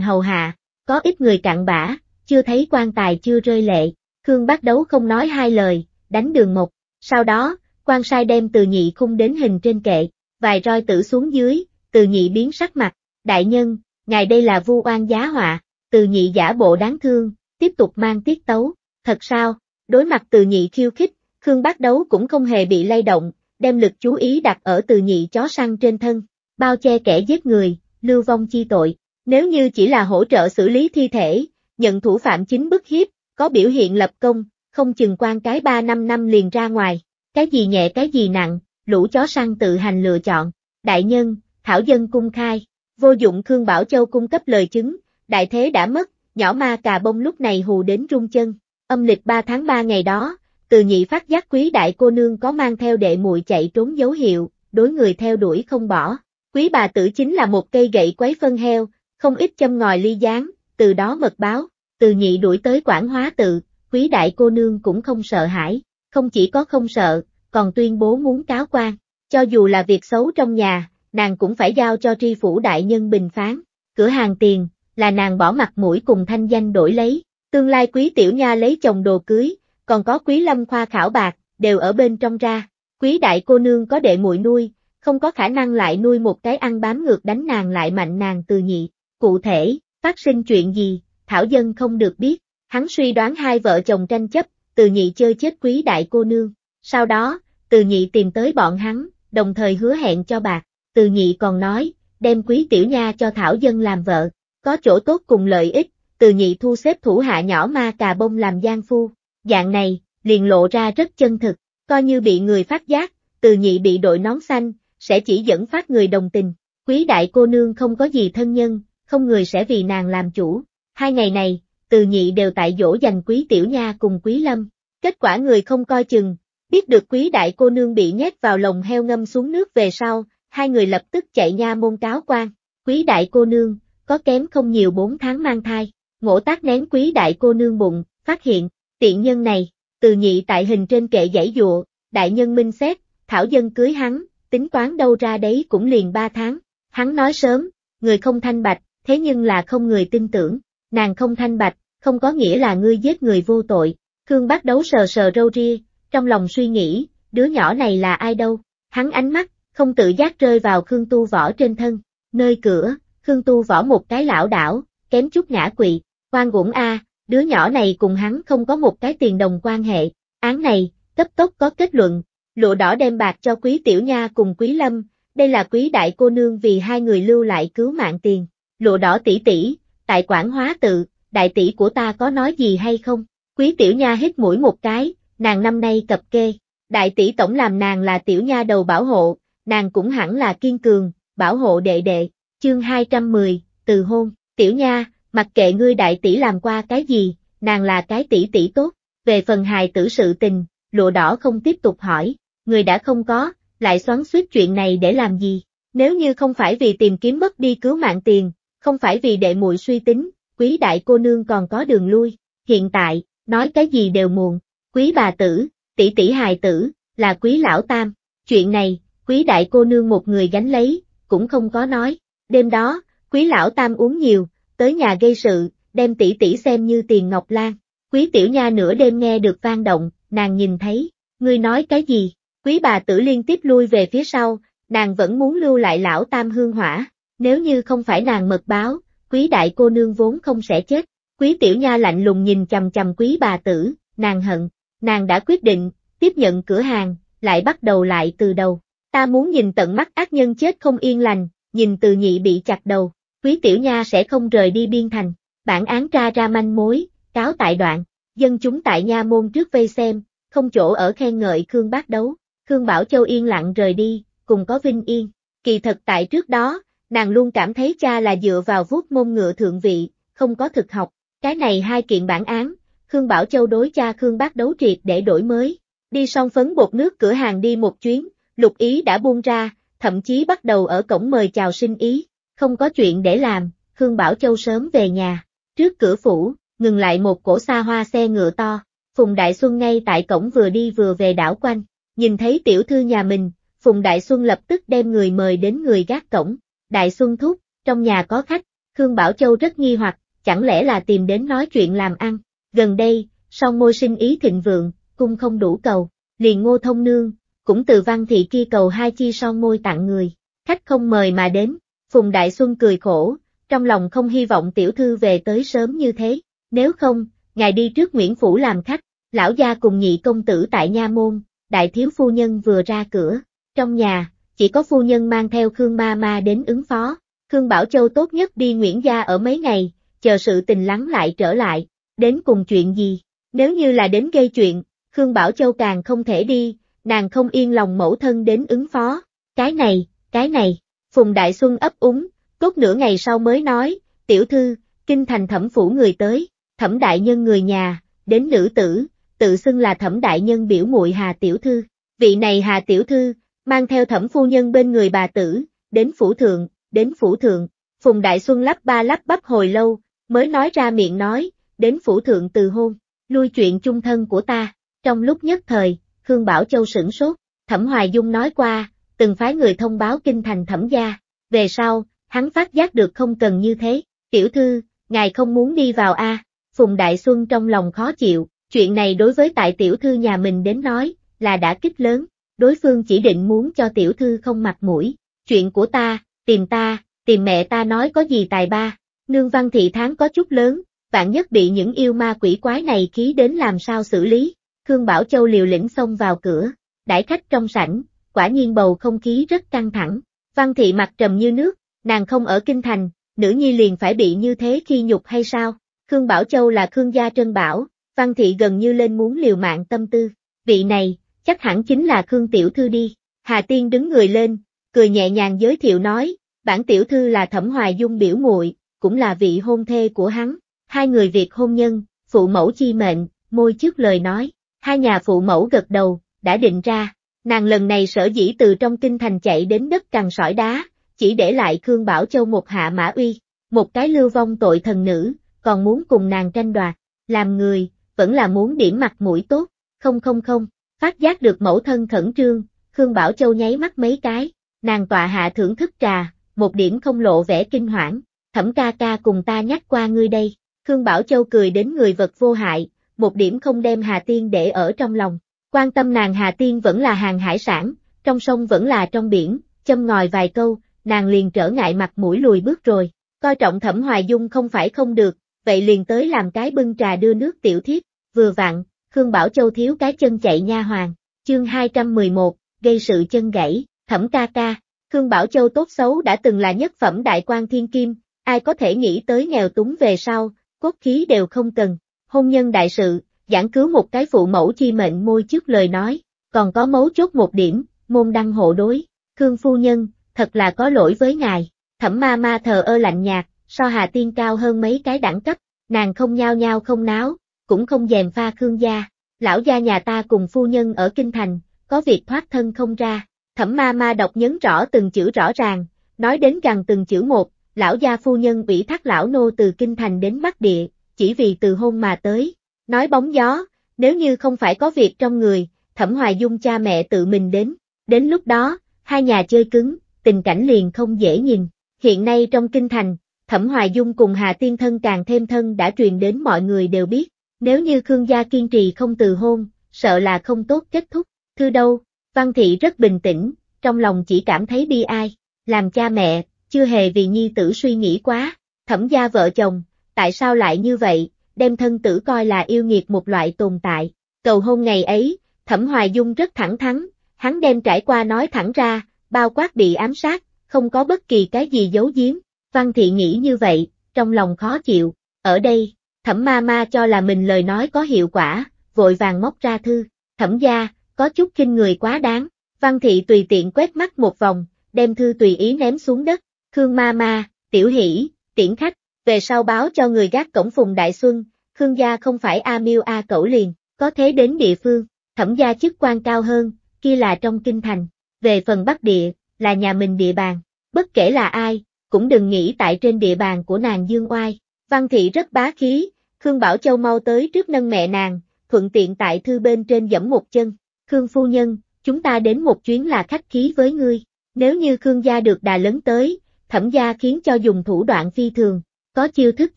hầu hạ, có ít người cặn bã, chưa thấy quan tài chưa rơi lệ. Khương Bác Đấu không nói hai lời, đánh đường một. Sau đó, quan sai đem Từ Nhị khung đến hình trên kệ, vài roi tử xuống dưới, Từ Nhị biến sắc mặt. Đại nhân, ngài đây là vu oan giá họa. Từ Nhị giả bộ đáng thương, tiếp tục mang tiết tấu. Thật sao? Đối mặt Từ Nhị khiêu khích, Khương Bác Đấu cũng không hề bị lay động, đem lực chú ý đặt ở Từ Nhị chó săn trên thân, bao che kẻ giết người, lưu vong chi tội. Nếu như chỉ là hỗ trợ xử lý thi thể, nhận thủ phạm chính bức hiếp, có biểu hiện lập công, không chừng quan cái ba năm năm liền ra ngoài. Cái gì nhẹ cái gì nặng, lũ chó săn tự hành lựa chọn. Đại nhân, thảo dân cung khai. Vô dụng Khương Bảo Châu cung cấp lời chứng, đại thế đã mất, nhỏ ma cà bông lúc này hù đến rung chân. Âm lịch ba tháng ba ngày đó, Từ Nhị phát giác quý đại cô nương có mang theo đệ muội chạy trốn dấu hiệu, đối người theo đuổi không bỏ. Quý bà tử chính là một cây gậy quấy phân heo, không ít châm ngòi ly gián, từ đó mật báo. Từ Nhị đuổi tới Quảng Hóa Tự, quý đại cô nương cũng không sợ hãi, không chỉ có không sợ, còn tuyên bố muốn cáo quan, cho dù là việc xấu trong nhà. Nàng cũng phải giao cho tri phủ đại nhân bình phán, cửa hàng tiền, là nàng bỏ mặt mũi cùng thanh danh đổi lấy, tương lai quý tiểu nha lấy chồng đồ cưới, còn có quý lâm khoa khảo bạc, đều ở bên trong ra, quý đại cô nương có đệ muội nuôi, không có khả năng lại nuôi một cái ăn bám ngược đánh nàng lại mạnh nàng Từ Nhị, cụ thể, phát sinh chuyện gì, thảo dân không được biết, hắn suy đoán hai vợ chồng tranh chấp, Từ Nhị chơi chết quý đại cô nương, sau đó, Từ Nhị tìm tới bọn hắn, đồng thời hứa hẹn cho bạc. Từ Nhị còn nói, đem quý tiểu nha cho thảo dân làm vợ, có chỗ tốt cùng lợi ích, Từ Nhị thu xếp thủ hạ nhỏ ma cà bông làm gian phu, dạng này, liền lộ ra rất chân thực, coi như bị người phát giác, Từ Nhị bị đội nón xanh, sẽ chỉ dẫn phát người đồng tình, quý đại cô nương không có gì thân nhân, không người sẽ vì nàng làm chủ, hai ngày này, Từ Nhị đều tại dỗ dành quý tiểu nha cùng quý lâm, Kết quả người không coi chừng, biết được quý đại cô nương bị nhét vào lồng heo ngâm xuống nước về sau, hai người lập tức chạy nha môn cáo quan. Quý đại cô nương, có kém không nhiều bốn tháng mang thai, Ngỗ Tác nén quý đại cô nương bụng, phát hiện, tiện nhân này, Từ Nhị tại hình trên kệ giãy dụa, đại nhân minh xét, thảo dân cưới hắn, tính toán đâu ra đấy cũng liền ba tháng. Hắn nói sớm, người không thanh bạch, thế nhưng là không người tin tưởng, nàng không thanh bạch, không có nghĩa là ngươi giết người vô tội. Khương Bác Đấu sờ sờ râu ria, trong lòng suy nghĩ, đứa nhỏ này là ai đâu, hắn ánh mắt, không tự giác rơi vào Khương Tu Võ trên thân, nơi cửa, Khương Tu Võ một cái lảo đảo, kém chút ngã quỵ, oan uổng a, đứa nhỏ này cùng hắn không có một cái tiền đồng quan hệ, án này, cấp tốc có kết luận, Lụa Đỏ đem bạc cho Quý Tiểu Nha cùng Quý Lâm, đây là quý đại cô nương vì hai người lưu lại cứu mạng tiền, Lụa Đỏ tỷ tỷ, tại Quảng Hóa Tự, đại tỷ của ta có nói gì hay không? Quý Tiểu Nha hít mũi một cái, nàng năm nay cập kê, đại tỷ tổng làm nàng là Tiểu Nha đầu bảo hộ, nàng cũng hẳn là kiên cường, bảo hộ đệ đệ, chương hai trăm mười, từ hôn, Tiểu Nha, mặc kệ ngươi đại tỷ làm qua cái gì, nàng là cái tỷ tỷ tốt, về phần hài tử sự tình, Lụa Đỏ không tiếp tục hỏi, người đã không có, lại xoắn xuýt chuyện này để làm gì, nếu như không phải vì tìm kiếm mất đi cứu mạng tiền, không phải vì đệ muội suy tính, quý đại cô nương còn có đường lui, hiện tại. Nói cái gì đều muộn, quý bà tử, tỷ tỷ hài tử, là quý lão tam, chuyện này, quý đại cô nương một người gánh lấy, cũng không có nói, đêm đó, quý lão tam uống nhiều, tới nhà gây sự, đem tỷ tỷ xem như tiền ngọc lan, Quý Tiểu Nha nửa đêm nghe được vang động, nàng nhìn thấy, ngươi nói cái gì, quý bà tử liên tiếp lui về phía sau, nàng vẫn muốn lưu lại lão tam hương hỏa, nếu như không phải nàng mật báo, quý đại cô nương vốn không sẽ chết. Quý Tiểu Nha lạnh lùng nhìn chằm chằm quý bà tử, nàng hận, nàng đã quyết định, tiếp nhận cửa hàng, lại bắt đầu lại từ đầu. Ta muốn nhìn tận mắt ác nhân chết không yên lành, nhìn Từ Nhị bị chặt đầu, Quý Tiểu Nha sẽ không rời đi Biên Thành. Bản án tra ra manh mối, cáo tại đoạn, dân chúng tại nha môn trước vây xem, không chỗ ở khen ngợi Khương Bác Đấu, Khương Bảo Châu yên lặng rời đi, cùng có Vinh Yên. Kỳ thật tại trước đó, nàng luôn cảm thấy cha là dựa vào vuốt mông ngựa thượng vị, không có thực học. Cái này hai kiện bản án, Khương Bảo Châu đối cha Khương Bác Đấu triệt để đổi mới, đi xong phấn bột nước cửa hàng đi một chuyến, Lục Ý đã buông ra, thậm chí bắt đầu ở cổng mời chào sinh ý, không có chuyện để làm, Khương Bảo Châu sớm về nhà, trước cửa phủ, ngừng lại một cỗ xa hoa xe ngựa to, Phùng Đại Xuân ngay tại cổng vừa đi vừa về đảo quanh, nhìn thấy tiểu thư nhà mình, Phùng Đại Xuân lập tức đem người mời đến người gác cổng, Đại Xuân thúc, trong nhà có khách, Khương Bảo Châu rất nghi hoặc. Chẳng lẽ là tìm đến nói chuyện làm ăn, gần đây, song môi sinh ý thịnh vượng, cung không đủ cầu, liền Ngô Thông nương, cũng từ Văn Thị kia cầu hai chi son môi tặng người, khách không mời mà đến, Phùng Đại Xuân cười khổ, trong lòng không hy vọng tiểu thư về tới sớm như thế, nếu không, ngài đi trước Nguyễn phủ làm khách, lão gia cùng nhị công tử tại nha môn, đại thiếu phu nhân vừa ra cửa, trong nhà, chỉ có phu nhân mang theo Khương Ma Ma đến ứng phó, Khương Bảo Châu tốt nhất đi Nguyễn gia ở mấy ngày, chờ sự tình lắng lại trở lại, đến cùng chuyện gì, nếu như là đến gây chuyện, Khương Bảo Châu càng không thể đi, nàng không yên lòng mẫu thân đến ứng phó, cái này, cái này, Phùng Đại Xuân ấp úng, tốt nửa ngày sau mới nói, tiểu thư, kinh thành thẩm phủ người tới, thẩm đại nhân người nhà, đến nữ tử, tự xưng là thẩm đại nhân biểu muội Hà tiểu thư, vị này Hà tiểu thư, mang theo thẩm phu nhân bên người bà tử, đến phủ thượng, đến phủ thượng, Phùng Đại Xuân lắp ba lắp bắp hồi lâu, mới nói ra miệng nói, đến phủ thượng từ hôn, lui chuyện chung thân của ta, trong lúc nhất thời, Khương Bảo Châu sửng sốt, Thẩm Hoài Dung nói qua, từng phái người thông báo kinh thành thẩm gia, về sau, hắn phát giác được không cần như thế, tiểu thư, ngài không muốn đi vào a? À. Phùng Đại Xuân trong lòng khó chịu, chuyện này đối với tại tiểu thư nhà mình đến nói, là đã kích lớn, đối phương chỉ định muốn cho tiểu thư không mặt mũi, chuyện của ta, tìm ta, tìm mẹ ta nói có gì tài ba. Nương Văn Thị tháng có chút lớn, vạn nhất bị những yêu ma quỷ quái này khí đến làm sao xử lý, Khương Bảo Châu liều lĩnh xông vào cửa, đãi khách trong sảnh, quả nhiên bầu không khí rất căng thẳng, Văn Thị mặt trầm như nước, nàng không ở kinh thành, nữ nhi liền phải bị như thế khi nhục hay sao, Khương Bảo Châu là Khương gia trân bảo, Văn Thị gần như lên muốn liều mạng tâm tư, vị này, chắc hẳn chính là Khương tiểu thư đi, Hà Tiên đứng người lên, cười nhẹ nhàng giới thiệu nói, bản tiểu thư là Thẩm Hoài Dung biểu muội. Cũng là vị hôn thê của hắn, hai người việc hôn nhân, phụ mẫu chi mệnh, môi trước lời nói, Hai nhà phụ mẫu gật đầu, đã định ra, nàng lần này sở dĩ từ trong kinh thành chạy đến đất cằn sỏi đá, chỉ để lại Khương Bảo Châu một hạ mã uy, một cái lưu vong tội thần nữ, còn muốn cùng nàng tranh đoạt, làm người, vẫn là muốn điểm mặt mũi tốt, không không không, phát giác được mẫu thân khẩn trương, Khương Bảo Châu nháy mắt mấy cái, nàng tọa hạ thưởng thức trà, một điểm không lộ vẻ kinh hoảng, Thẩm ca ca cùng ta nhắc qua ngươi đây, Khương Bảo Châu cười đến người vật vô hại, một điểm không đem Hà Tiên để ở trong lòng, quan tâm nàng Hà Tiên vẫn là hàng hải sản, trong sông vẫn là trong biển, châm ngòi vài câu, nàng liền trở ngại mặt mũi lùi bước rồi, coi trọng Thẩm Hoài Dung không phải không được, vậy liền tới làm cái bưng trà đưa nước tiểu thiếp, vừa vặn, Khương Bảo Châu thiếu cái chân chạy nha hoàng, chương hai trăm mười một, gây sự chân gãy, Thẩm ca ca, Khương Bảo Châu tốt xấu đã từng là nhất phẩm đại quan thiên kim, ai có thể nghĩ tới nghèo túng về sau, cốt khí đều không cần, hôn nhân đại sự, giảng cứu một cái phụ mẫu chi mệnh môi trước lời nói, còn có mấu chốt một điểm, môn đăng hộ đối, Khương phu nhân, thật là có lỗi với ngài, Thẩm ma ma thờ ơ lạnh nhạt, so Hà Tiên cao hơn mấy cái đẳng cấp, nàng không nhao nhao không náo, cũng không dèm pha Khương gia, lão gia nhà ta cùng phu nhân ở kinh thành, có việc thoát thân không ra, Thẩm ma ma đọc nhấn rõ từng chữ rõ ràng, nói đến gần từng chữ một, lão gia phu nhân ủy thác lão nô từ kinh thành đến Bắc Địa, chỉ vì từ hôn mà tới, nói bóng gió, nếu như không phải có việc trong người, Thẩm Hoài Dung cha mẹ tự mình đến, đến lúc đó, hai nhà chơi cứng, tình cảnh liền không dễ nhìn, hiện nay trong kinh thành, Thẩm Hoài Dung cùng Hà Tiên thân càng thêm thân đã truyền đến mọi người đều biết, nếu như Khương gia kiên trì không từ hôn, sợ là không tốt kết thúc, thư đâu, Văn Thị rất bình tĩnh, trong lòng chỉ cảm thấy bi ai, làm cha mẹ, chưa hề vì nhi tử suy nghĩ quá, Thẩm gia vợ chồng, tại sao lại như vậy, đem thân tử coi là yêu nghiệt một loại tồn tại, cầu hôn ngày ấy, Thẩm Hoài Dung rất thẳng thắn, hắn đem trải qua nói thẳng ra, bao quát bị ám sát, không có bất kỳ cái gì giấu giếm. Văn Thị nghĩ như vậy, trong lòng khó chịu, ở đây, Thẩm ma ma cho là mình lời nói có hiệu quả, vội vàng móc ra thư, Thẩm gia, có chút khinh người quá đáng, Văn Thị tùy tiện quét mắt một vòng, đem thư tùy ý ném xuống đất, Khương ma ma, tiểu hỷ, tiễn khách, về sau báo cho người gác cổng Phùng Đại Xuân, Khương gia không phải A Miêu A Cẩu liền, có thế đến địa phương, Thẩm gia chức quan cao hơn, kia là trong kinh thành, về phần Bắc Địa, là nhà mình địa bàn, bất kể là ai. Cũng đừng nghĩ tại trên địa bàn của nàng dương oai, Văn Thị rất bá khí, Khương Bảo Châu mau tới trước nâng mẹ nàng, thuận tiện tại thư bên trên giẫm một chân, Khương phu nhân, chúng ta đến một chuyến là khách khí với ngươi, nếu như Khương gia được đà lớn tới, Thẩm gia khiến cho dùng thủ đoạn phi thường, có chiêu thức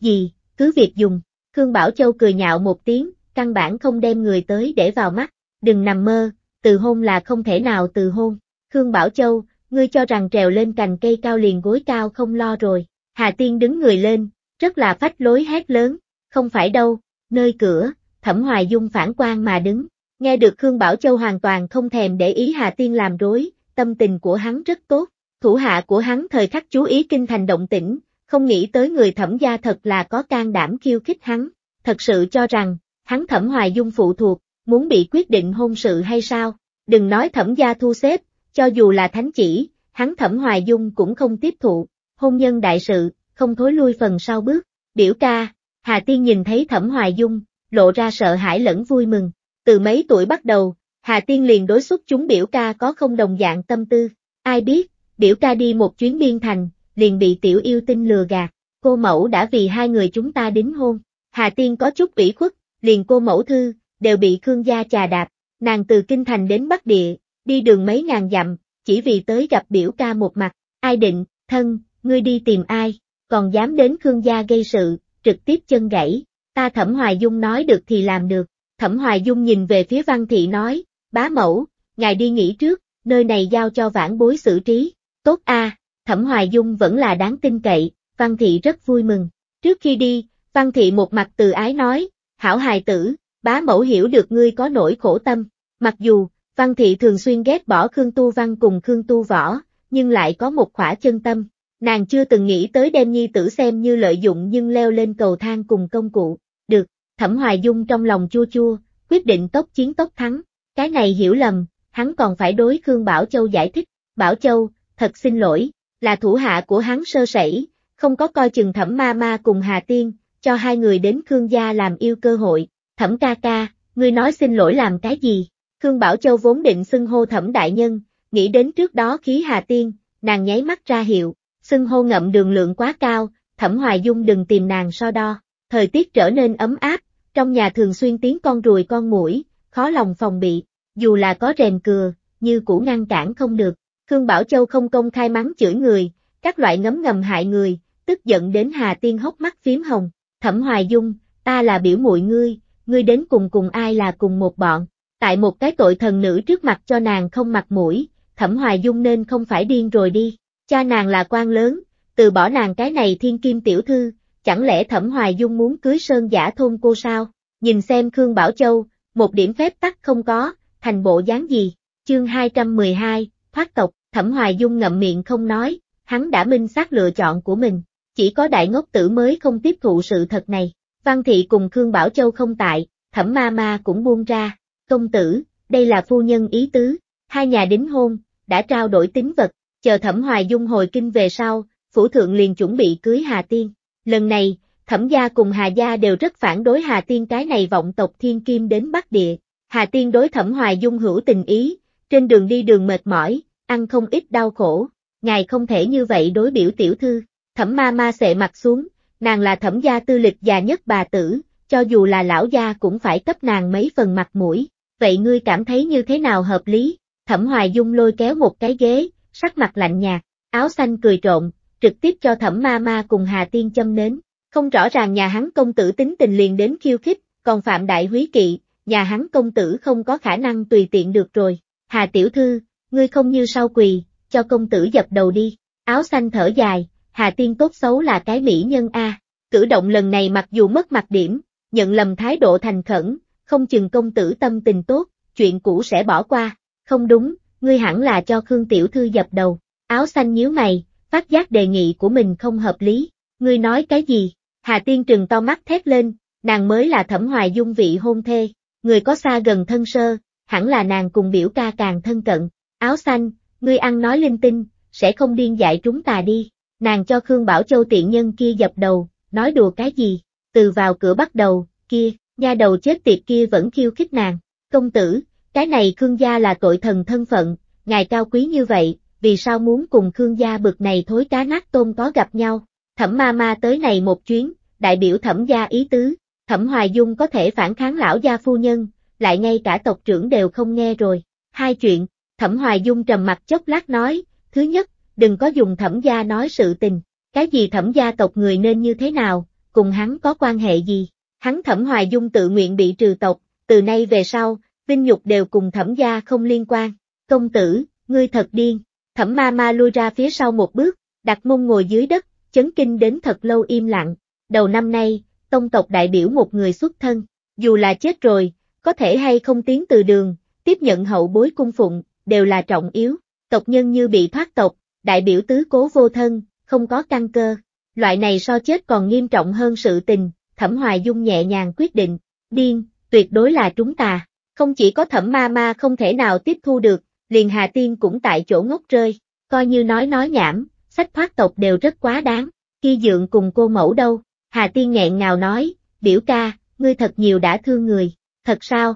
gì, cứ việc dùng, Khương Bảo Châu cười nhạo một tiếng, căn bản không đem người tới để vào mắt, đừng nằm mơ, từ hôn là không thể nào từ hôn, Khương Bảo Châu, ngươi cho rằng trèo lên cành cây cao liền gối cao không lo rồi, Hà Tiên đứng người lên, rất là phách lối hét lớn, không phải đâu, nơi cửa, Thẩm Hoài Dung phản quan mà đứng, nghe được Khương Bảo Châu hoàn toàn không thèm để ý Hà Tiên làm rối, tâm tình của hắn rất tốt, thủ hạ của hắn thời khắc chú ý kinh thành động tĩnh, không nghĩ tới người Thẩm gia thật là có can đảm khiêu khích hắn, thật sự cho rằng, hắn Thẩm Hoài Dung phụ thuộc, muốn bị quyết định hôn sự hay sao, đừng nói Thẩm gia thu xếp, cho dù là thánh chỉ, hắn Thẩm Hoài Dung cũng không tiếp thụ, hôn nhân đại sự, không thối lui phần sau bước, biểu ca, Hà Tiên nhìn thấy Thẩm Hoài Dung, lộ ra sợ hãi lẫn vui mừng, từ mấy tuổi bắt đầu, Hà Tiên liền đối xuất chúng biểu ca có không đồng dạng tâm tư, ai biết, biểu ca đi một chuyến Biên Thành, liền bị tiểu yêu tinh lừa gạt, cô mẫu đã vì hai người chúng ta đính hôn, Hà Tiên có chút ủy khuất, liền cô mẫu thư, đều bị Khương gia chà đạp, nàng từ kinh thành đến Bắc Địa. Đi đường mấy ngàn dặm, chỉ vì tới gặp biểu ca một mặt, ai định, thân, ngươi đi tìm ai, còn dám đến Khương gia gây sự, trực tiếp chân gãy, ta Thẩm Hoài Dung nói được thì làm được, Thẩm Hoài Dung nhìn về phía Văn Thị nói, bá mẫu, ngài đi nghỉ trước, nơi này giao cho vãn bối xử trí, tốt a, à, Thẩm Hoài Dung vẫn là đáng tin cậy, Văn Thị rất vui mừng, trước khi đi, Văn Thị một mặt từ ái nói, hảo hài tử, bá mẫu hiểu được ngươi có nỗi khổ tâm, mặc dù, Văn Thị thường xuyên ghét bỏ Khương Tu Văn cùng Khương Tu Võ, nhưng lại có một khỏa chân tâm, nàng chưa từng nghĩ tới đem nhi tử xem như lợi dụng nhưng leo lên cầu thang cùng công cụ, được, Thẩm Hoài Dung trong lòng chua chua, quyết định tốc chiến tốc thắng, cái này hiểu lầm, hắn còn phải đối Khương Bảo Châu giải thích, Bảo Châu, thật xin lỗi, là thủ hạ của hắn sơ sẩy, không có coi chừng Thẩm Ma Ma cùng Hà Tiên, cho hai người đến Khương gia làm yêu cơ hội, Thẩm ca ca, Ngươi nói xin lỗi làm cái gì? Khương Bảo Châu vốn định xưng hô Thẩm đại nhân, nghĩ đến trước đó khí Hà Tiên, nàng nháy mắt ra hiệu, xưng hô ngậm đường lượng quá cao, Thẩm Hoài Dung đừng tìm nàng so đo. Thời tiết trở nên ấm áp, trong nhà thường xuyên tiếng con ruồi con muỗi, khó lòng phòng bị, dù là có rèm cừa, như cũ ngăn cản không được. Khương Bảo Châu không công khai mắng chửi người, các loại ngấm ngầm hại người, tức giận đến Hà Tiên hốc mắt phím hồng. Thẩm Hoài Dung, ta là biểu muội ngươi, ngươi đến cùng cùng ai là cùng một bọn, tại một cái tội thần nữ trước mặt cho nàng không mặt mũi, Thẩm Hoài Dung nên không phải điên rồi đi, cha nàng là quan lớn, từ bỏ nàng cái này thiên kim tiểu thư, chẳng lẽ Thẩm Hoài Dung muốn cưới sơn giả thôn cô sao? Nhìn xem Khương Bảo Châu, một điểm phép tắc không có, thành bộ dáng gì? Chương hai trăm mười hai, thoát tộc. Thẩm Hoài Dung ngậm miệng không nói, hắn đã minh xác lựa chọn của mình, chỉ có đại ngốc tử mới không tiếp thụ sự thật này. Văn Thị cùng Khương Bảo Châu không tại, Thẩm Ma Ma cũng buông ra, công tử, đây là phu nhân ý tứ, hai nhà đính hôn, đã trao đổi tín vật, chờ Thẩm Hoài Dung hồi kinh về sau, phủ thượng liền chuẩn bị cưới Hà Tiên. Lần này, Thẩm gia cùng Hà gia đều rất phản đối Hà Tiên cái này vọng tộc thiên kim đến Bắc Địa. Hà Tiên đối Thẩm Hoài Dung hữu tình ý, trên đường đi đường mệt mỏi, ăn không ít đau khổ, ngài không thể như vậy đối biểu tiểu thư. Thẩm Ma Ma xệ mặt xuống, nàng là Thẩm gia tư lịch già nhất bà tử, cho dù là lão gia cũng phải cấp nàng mấy phần mặt mũi, vậy ngươi cảm thấy như thế nào hợp lý? Thẩm Hoài Dung lôi kéo một cái ghế, sắc mặt lạnh nhạt, áo xanh cười trộn, trực tiếp cho Thẩm Ma Ma cùng Hà Tiên châm nến, không rõ ràng nhà hắn công tử tính tình liền đến khiêu khích, còn phạm đại húy kỵ, nhà hắn công tử không có khả năng tùy tiện được rồi. Hà tiểu thư, ngươi không như sau quỳ, cho công tử dập đầu đi. Áo xanh thở dài, Hà Tiên tốt xấu là cái mỹ nhân a, cử động lần này mặc dù mất mặt điểm, nhận lầm thái độ thành khẩn, không chừng công tử tâm tình tốt, chuyện cũ sẽ bỏ qua. Không đúng, ngươi hẳn là cho Khương tiểu thư dập đầu. Áo xanh nhíu mày, phát giác đề nghị của mình không hợp lý. Ngươi nói cái gì? Hà Tiên trừng to mắt thét lên, nàng mới là Thẩm Hoài Dung vị hôn thê, người có xa gần thân sơ, hẳn là nàng cùng biểu ca càng thân cận. Áo xanh, ngươi ăn nói linh tinh, sẽ không điên dại chúng ta đi. Nàng cho Khương Bảo Châu tiện nhân kia dập đầu, nói đùa cái gì? Từ vào cửa bắt đầu, kia, nha đầu chết tiệt kia vẫn khiêu khích nàng. Công tử, cái này Khương gia là tội thần thân phận, ngài cao quý như vậy, vì sao muốn cùng Khương gia bực này thối cá nát tôm có gặp nhau? Thẩm Ma Ma tới này một chuyến, đại biểu Thẩm gia ý tứ, Thẩm Hoài Dung có thể phản kháng lão gia phu nhân, lại ngay cả tộc trưởng đều không nghe rồi. Hai chuyện, Thẩm Hoài Dung trầm mặt chốc lát nói, thứ nhất, đừng có dùng Thẩm gia nói sự tình, cái gì Thẩm gia tộc người nên như thế nào, cùng hắn có quan hệ gì, hắn Thẩm Hoài Dung tự nguyện bị trừ tộc, từ nay về sau, vinh nhục đều cùng Thẩm gia không liên quan. Công tử, ngươi thật điên. Thẩm Ma Ma lui ra phía sau một bước, đặt mông ngồi dưới đất, chấn kinh đến thật lâu im lặng, đầu năm nay, tông tộc đại biểu một người xuất thân, dù là chết rồi, có thể hay không tiến từ đường, tiếp nhận hậu bối cung phụng, đều là trọng yếu, tộc nhân như bị thoát tộc, đại biểu tứ cố vô thân, không có căn cơ, loại này so chết còn nghiêm trọng hơn sự tình, Thẩm Hoài Dung nhẹ nhàng quyết định, điên, tuyệt đối là chúng ta, không chỉ có Thẩm Ma Ma không thể nào tiếp thu được, liền Hà Tiên cũng tại chỗ ngốc rơi, coi như nói nói nhảm, sách thoát tộc đều rất quá đáng, khi dượng cùng cô mẫu đâu, Hà Tiên nghẹn ngào nói, biểu ca, ngươi thật nhiều đã thương người, thật sao?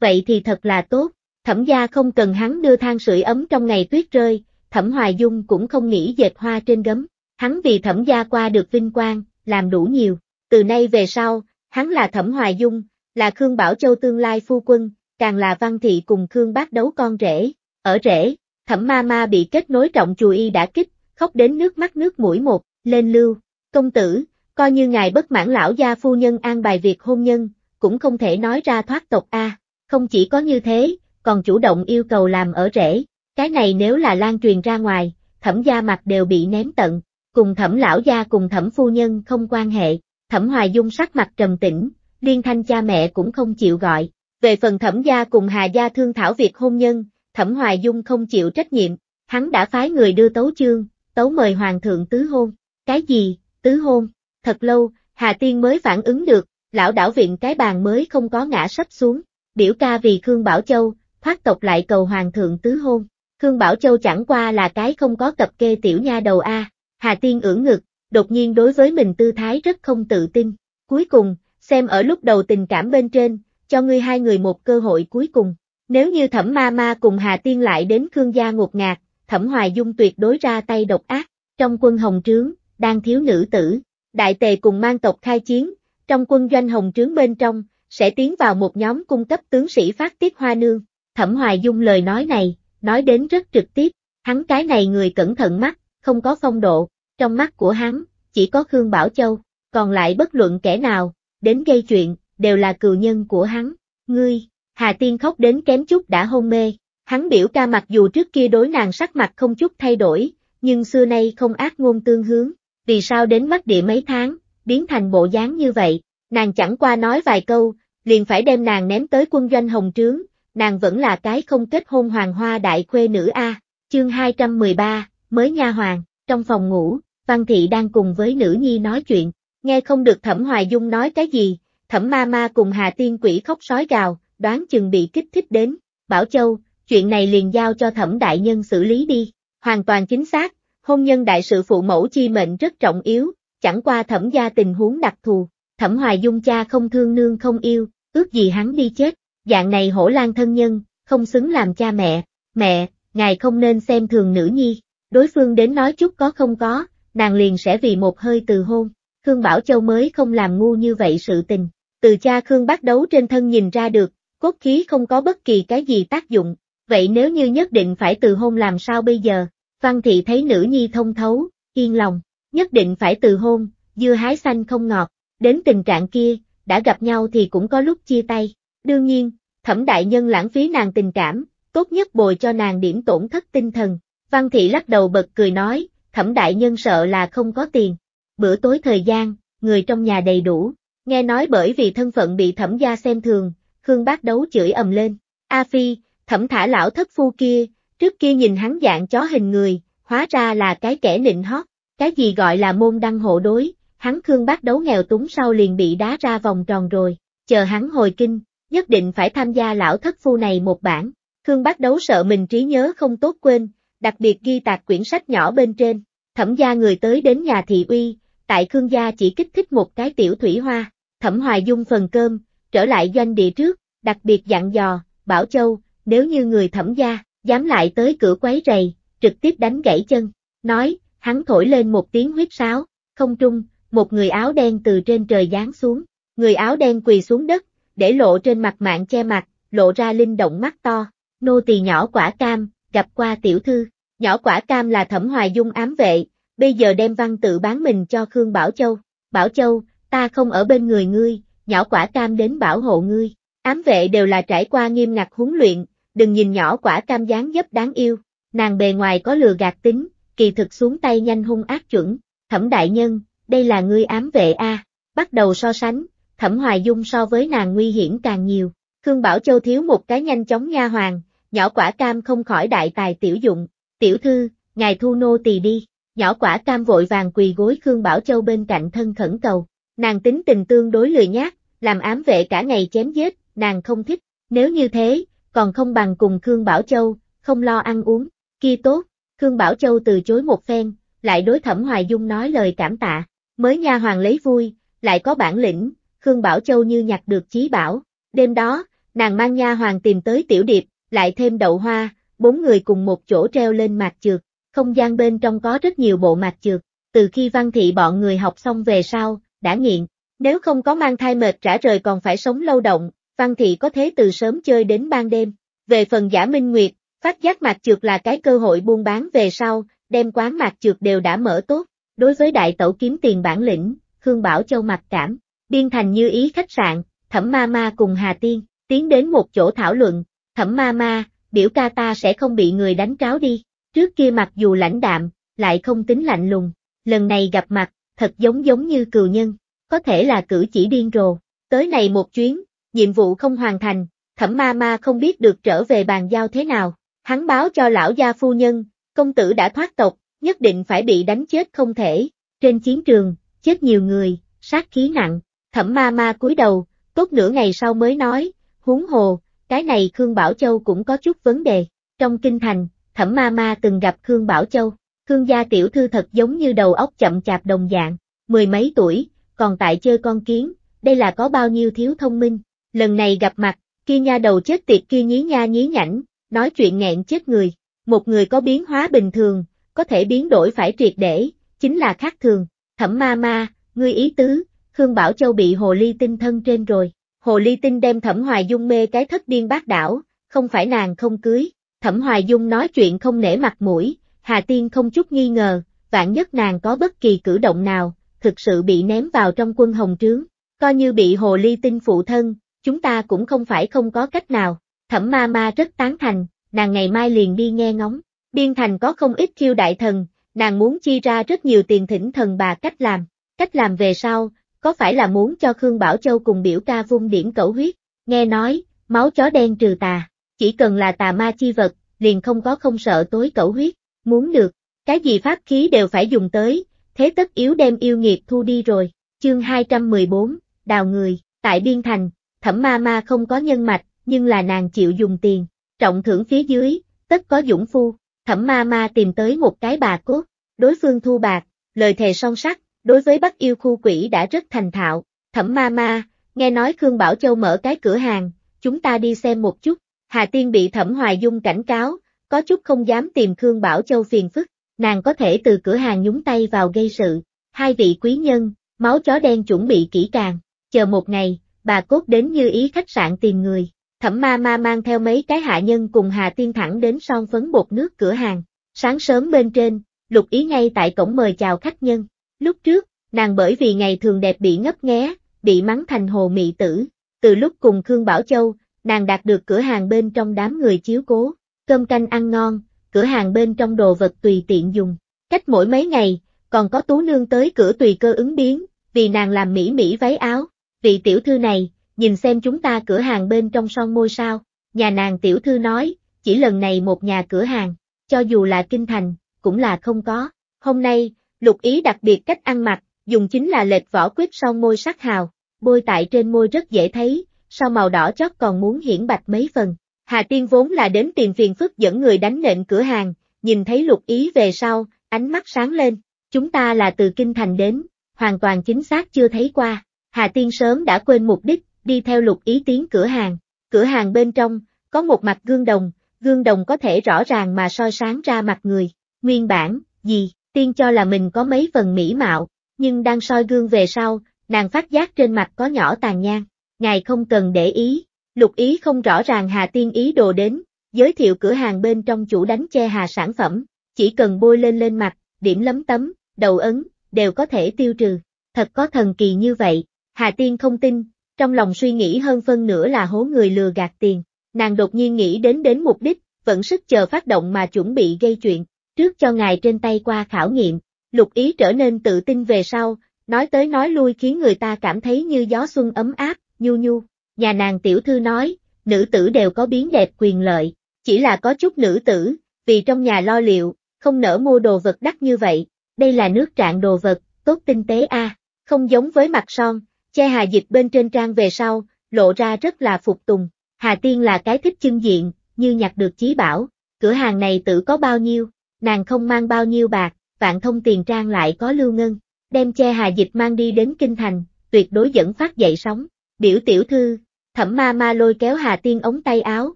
Vậy thì thật là tốt, Thẩm gia không cần hắn đưa than sưởi ấm trong ngày tuyết rơi, Thẩm Hoài Dung cũng không nghĩ dệt hoa trên gấm, hắn vì Thẩm gia qua được vinh quang, làm đủ nhiều, từ nay về sau, hắn là Thẩm Hoài Dung, là Khương Bảo Châu tương lai phu quân, càng là Văn Thị cùng Khương Bác Đấu con rể, ở rể, Thẩm Ma Ma bị kết nối trọng chùi y đã kích, khóc đến nước mắt nước mũi một, lên lưu, công tử, coi như ngài bất mãn lão gia phu nhân an bài việc hôn nhân, cũng không thể nói ra thoát tộc a, không chỉ có như thế, còn chủ động yêu cầu làm ở rể, cái này nếu là lan truyền ra ngoài, Thẩm gia mặt đều bị ném tận, cùng Thẩm lão gia cùng Thẩm phu nhân không quan hệ, Thẩm Hoài Dung sắc mặt trầm tĩnh, liên thanh cha mẹ cũng không chịu gọi. Về phần Thẩm gia cùng Hà gia thương thảo việc hôn nhân, Thẩm Hoài Dung không chịu trách nhiệm, hắn đã phái người đưa tấu chương, tấu mời hoàng thượng tứ hôn. Cái gì, tứ hôn? Thật lâu, Hà Tiên mới phản ứng được, lão đảo viện cái bàn mới không có ngã sấp xuống, biểu ca vì Khương Bảo Châu, thoát tộc lại cầu hoàng thượng tứ hôn. Khương Bảo Châu chẳng qua là cái không có cập kê tiểu nha đầu a. Hà Tiên ưỡn ngực, đột nhiên đối với mình tư thái rất không tự tin, cuối cùng, xem ở lúc đầu tình cảm bên trên, cho ngươi hai người một cơ hội cuối cùng. Nếu như Thẩm Ma Ma cùng Hà Tiên lại đến Khương gia ngột ngạt, Thẩm Hoài Dung tuyệt đối ra tay độc ác. Trong quân hồng trướng, đang thiếu nữ tử, đại tề cùng mang tộc khai chiến, trong quân doanh hồng trướng bên trong, sẽ tiến vào một nhóm cung cấp tướng sĩ phát tiết hoa nương. Thẩm Hoài Dung lời nói này, nói đến rất trực tiếp, hắn cái này người cẩn thận mắt, không có phong độ, trong mắt của hắn, chỉ có Khương Bảo Châu, còn lại bất luận kẻ nào, đến gây chuyện, đều là cừu nhân của hắn. Ngươi, Hà Tiên khóc đến kém chút đã hôn mê, hắn biểu ca mặc dù trước kia đối nàng sắc mặt không chút thay đổi, nhưng xưa nay không ác ngôn tương hướng, vì sao đến Bắc Địa mấy tháng, biến thành bộ dáng như vậy, nàng chẳng qua nói vài câu, liền phải đem nàng ném tới quân doanh hồng trướng, nàng vẫn là cái không kết hôn hoàng hoa đại khuê nữ a. Chương hai trăm mười ba, mới nha hoàng. Trong phòng ngủ, Văn Thị đang cùng với nữ nhi nói chuyện, nghe không được Thẩm Hoài Dung nói cái gì, Thẩm Ma Ma cùng Hà Tiên quỷ khóc sói gào, đoán chừng bị kích thích đến. Bảo Châu, chuyện này liền giao cho Thẩm đại nhân xử lý đi. Hoàn toàn chính xác, hôn nhân đại sự phụ mẫu chi mệnh rất trọng yếu, chẳng qua Thẩm gia tình huống đặc thù, Thẩm Hoài Dung cha không thương nương không yêu, ước gì hắn đi chết, dạng này hổ lang thân nhân, không xứng làm cha mẹ. Mẹ, ngài không nên xem thường nữ nhi, đối phương đến nói chút có không có, nàng liền sẽ vì một hơi từ hôn. Khương Bảo Châu mới không làm ngu như vậy sự tình, từ cha Khương Bác Đấu trên thân nhìn ra được, cốt khí không có bất kỳ cái gì tác dụng. Vậy nếu như nhất định phải từ hôn làm sao bây giờ? Văn Thị thấy nữ nhi thông thấu, yên lòng, nhất định phải từ hôn, dưa hái xanh không ngọt, đến tình trạng kia, đã gặp nhau thì cũng có lúc chia tay. Đương nhiên, Thẩm đại nhân lãng phí nàng tình cảm, tốt nhất bồi cho nàng điểm tổn thất tinh thần. Văn Thị lắc đầu bật cười nói, Thẩm đại nhân sợ là không có tiền. Bữa tối thời gian, người trong nhà đầy đủ, nghe nói bởi vì thân phận bị Thẩm gia xem thường, Khương Bác Đấu chửi ầm lên, a phi. Thẩm thả lão thất phu kia, trước kia nhìn hắn dạng chó hình người, hóa ra là cái kẻ nịnh hót, cái gì gọi là môn đăng hộ đối, hắn Khương Bác Đấu nghèo túng sau liền bị đá ra vòng tròn rồi, chờ hắn hồi kinh, nhất định phải tham gia lão thất phu này một bản. Khương Bác Đấu sợ mình trí nhớ không tốt quên, đặc biệt ghi tạc quyển sách nhỏ bên trên, Thẩm gia người tới đến nhà thị uy, tại Khương gia chỉ kích thích một cái tiểu thủy hoa. Thẩm Hoài Dung phần cơm, trở lại doanh địa trước, đặc biệt dặn dò, Bảo Châu, nếu như người Thẩm gia, dám lại tới cửa quấy rầy, trực tiếp đánh gãy chân. Nói, hắn thổi lên một tiếng huýt sáo, không trung, một người áo đen từ trên trời giáng xuống. Người áo đen quỳ xuống đất, để lộ trên mặt mạng che mặt, lộ ra linh động mắt to. Nô tỳ Nhỏ Quả Cam, gặp qua tiểu thư. Nhỏ Quả Cam là Thẩm Hoài Dung ám vệ, bây giờ đem Văn tự bán mình cho Khương Bảo Châu. Bảo Châu, ta không ở bên người ngươi, Nhỏ Quả Cam đến bảo hộ ngươi. Ám vệ đều là trải qua nghiêm ngặt huấn luyện. Đừng nhìn Nhỏ Quả Cam dáng dấp đáng yêu, nàng bề ngoài có lừa gạt tính, kỳ thực xuống tay nhanh hung ác chuẩn. Thẩm đại nhân, đây là ngươi ám vệ a. Bắt đầu so sánh, Thẩm Hoài Dung so với nàng nguy hiểm càng nhiều. Khương Bảo Châu thiếu một cái nhanh chóng nha hoàng, Nhỏ Quả Cam không khỏi đại tài tiểu dụng. Tiểu thư, ngài thu nô tỳ đi. Nhỏ Quả Cam vội vàng quỳ gối Khương Bảo Châu bên cạnh thân khẩn cầu. Nàng tính tình tương đối lười nhác, làm ám vệ cả ngày chém giết, nàng không thích. Nếu như thế, còn không bằng cùng Khương Bảo Châu, không lo ăn uống, kia tốt. Khương Bảo Châu từ chối một phen, lại đối Thẩm Hoài Dung nói lời cảm tạ, mới nha hoàng lấy vui, lại có bản lĩnh, Khương Bảo Châu như nhặt được chí bảo. Đêm đó, nàng mang nha hoàng tìm tới Tiểu Điệp, lại thêm Đậu Hoa, bốn người cùng một chỗ treo lên mạc chược, không gian bên trong có rất nhiều bộ mạc chược, từ khi Văn Thị bọn người học xong về sau, đã nghiện, nếu không có mang thai mệt rã rời còn phải sống lâu động. Văn Thị có thế từ sớm chơi đến ban đêm. Về phần Giả Minh Nguyệt, phát giác mạc chược là cái cơ hội buôn bán về sau, đem quán mạc chược đều đã mở tốt. Đối với đại tẩu kiếm tiền bản lĩnh, Khương Bảo Châu mặc cảm. Biên Thành Như Ý khách sạn, Thẩm Ma Ma cùng Hà Tiên tiến đến một chỗ thảo luận. Thẩm Ma Ma, biểu ca ta sẽ không bị người đánh tráo đi. Trước kia mặc dù lãnh đạm, lại không tính lạnh lùng. Lần này gặp mặt, thật giống giống như cừu nhân, có thể là cử chỉ điên rồ. Tới này một chuyến, nhiệm vụ không hoàn thành, Thẩm Ma Ma không biết được trở về bàn giao thế nào, hắn báo cho lão gia phu nhân, công tử đã thoát tộc, nhất định phải bị đánh chết không thể, trên chiến trường, chết nhiều người, sát khí nặng. Thẩm Ma Ma cúi đầu, tốt nửa ngày sau mới nói, huống hồ, cái này Khương Bảo Châu cũng có chút vấn đề. Trong kinh thành, Thẩm Ma Ma từng gặp Khương Bảo Châu, Khương gia tiểu thư thật giống như đầu óc chậm chạp đồng dạng, mười mấy tuổi, còn tại chơi con kiến, đây là có bao nhiêu thiếu thông minh. lần này gặp mặt, kia nha đầu chết tiệt kia nhí nha nhí nhảnh, nói chuyện nghẹn chết người. Một người có biến hóa bình thường, có thể biến đổi phải triệt để, chính là khác thường. Thẩm ma ma, ngươi ý tứ, Khương Bảo Châu bị hồ ly tinh thân trên rồi. Hồ ly tinh đem Thẩm Hoài Dung mê cái thất điên bát đảo, không phải nàng không cưới. Thẩm Hoài Dung nói chuyện không nể mặt mũi, Hà Tiên không chút nghi ngờ, vạn nhất nàng có bất kỳ cử động nào, thực sự bị ném vào trong quân hồng trướng. Coi như bị hồ ly tinh phụ thân, chúng ta cũng không phải không có cách nào. Thẩm ma ma rất tán thành, nàng ngày mai liền đi nghe ngóng. Biên Thành có không ít khiêu đại thần, nàng muốn chi ra rất nhiều tiền thỉnh thần bà cách làm. Cách làm về sau, có phải là muốn cho Khương Bảo Châu cùng biểu ca vung điển cẩu huyết? Nghe nói, máu chó đen trừ tà, chỉ cần là tà ma chi vật, liền không có không sợ tối cẩu huyết. Muốn được, cái gì pháp khí đều phải dùng tới, thế tất yếu đem yêu nghiệt thu đi rồi. Chương hai trăm mười bốn, đào người. Tại Biên Thành, Thẩm ma ma không có nhân mạch, nhưng là nàng chịu dùng tiền. Trọng thưởng phía dưới, tất có dũng phu. Thẩm ma ma tìm tới một cái bà cốt, đối phương thu bạc, lời thề song sắt, đối với Bắc Yêu khu quỷ đã rất thành thạo. Thẩm ma ma, nghe nói Khương Bảo Châu mở cái cửa hàng, chúng ta đi xem một chút. Hà Tiên bị Thẩm Hoài Dung cảnh cáo, có chút không dám tìm Khương Bảo Châu phiền phức, nàng có thể từ cửa hàng nhúng tay vào gây sự. Hai vị quý nhân, máu chó đen chuẩn bị kỹ càng, chờ một ngày, bà cốt đến Như Ý khách sạn tìm người. Thẩm ma ma mang theo mấy cái hạ nhân cùng Hà Tiên thẳng đến son phấn bột nước cửa hàng. Sáng sớm bên trên, Lục Ý ngay tại cổng mời chào khách nhân. Lúc trước, nàng bởi vì ngày thường đẹp bị ngấp nghé, bị mắng thành hồ mị tử. Từ lúc cùng Khương Bảo Châu, nàng đạt được cửa hàng bên trong đám người chiếu cố, cơm canh ăn ngon, cửa hàng bên trong đồ vật tùy tiện dùng. Cách mỗi mấy ngày, còn có tú nương tới cửa tùy cơ ứng biến, vì nàng làm mỹ mỹ váy áo. Vị tiểu thư này, nhìn xem chúng ta cửa hàng bên trong son môi sao, nhà nàng tiểu thư nói, chỉ lần này một nhà cửa hàng, cho dù là kinh thành, cũng là không có. Hôm nay, Lục Ý đặc biệt cách ăn mặc, dùng chính là lệch vỏ quyết son môi sắc hào, bôi tại trên môi rất dễ thấy, sau màu đỏ chót còn muốn hiển bạch mấy phần. Hà Tiên vốn là đến tìm phiền phức dẫn người đánh nện cửa hàng, nhìn thấy Lục Ý về sau, ánh mắt sáng lên, chúng ta là từ kinh thành đến, hoàn toàn chính xác chưa thấy qua. Hà Tiên sớm đã quên mục đích, đi theo Lục Ý tiến cửa hàng. Cửa hàng bên trong, có một mặt gương đồng, gương đồng có thể rõ ràng mà soi sáng ra mặt người. Nguyên bản, gì, Tiên cho là mình có mấy phần mỹ mạo, nhưng đang soi gương về sau, nàng phát giác trên mặt có nhỏ tàn nhang. Ngài không cần để ý, Lục Ý không rõ ràng Hà Tiên ý đồ đến, giới thiệu cửa hàng bên trong chủ đánh che hà sản phẩm, chỉ cần bôi lên lên mặt, điểm lấm tấm, đầu ấn, đều có thể tiêu trừ. Thật có thần kỳ như vậy? Hà Tiên không tin, trong lòng suy nghĩ hơn phân nửa là hố người lừa gạt tiền. Nàng đột nhiên nghĩ đến đến mục đích, vẫn sức chờ phát động mà chuẩn bị gây chuyện, trước cho ngài trên tay qua khảo nghiệm. Lục Ý trở nên tự tin về sau, nói tới nói lui khiến người ta cảm thấy như gió xuân ấm áp, nhu nhu. Nhà nàng tiểu thư nói, nữ tử đều có biến đẹp quyền lợi, chỉ là có chút nữ tử, vì trong nhà lo liệu, không nỡ mua đồ vật đắt như vậy, đây là nước Trạng đồ vật, tốt tinh tế a, à. Không giống với mặt son. Che hà dịch bên trên trang về sau, lộ ra rất là phục tùng. Hà Tiên là cái thích chưng diện, như nhặt được chí bảo. Cửa hàng này tự có bao nhiêu, nàng không mang bao nhiêu bạc, vạn thông tiền trang lại có lưu ngân. Đem che hà dịch mang đi đến kinh thành, tuyệt đối dẫn phát dậy sóng. Biểu tiểu thư, Thẩm ma ma lôi kéo Hà Tiên ống tay áo,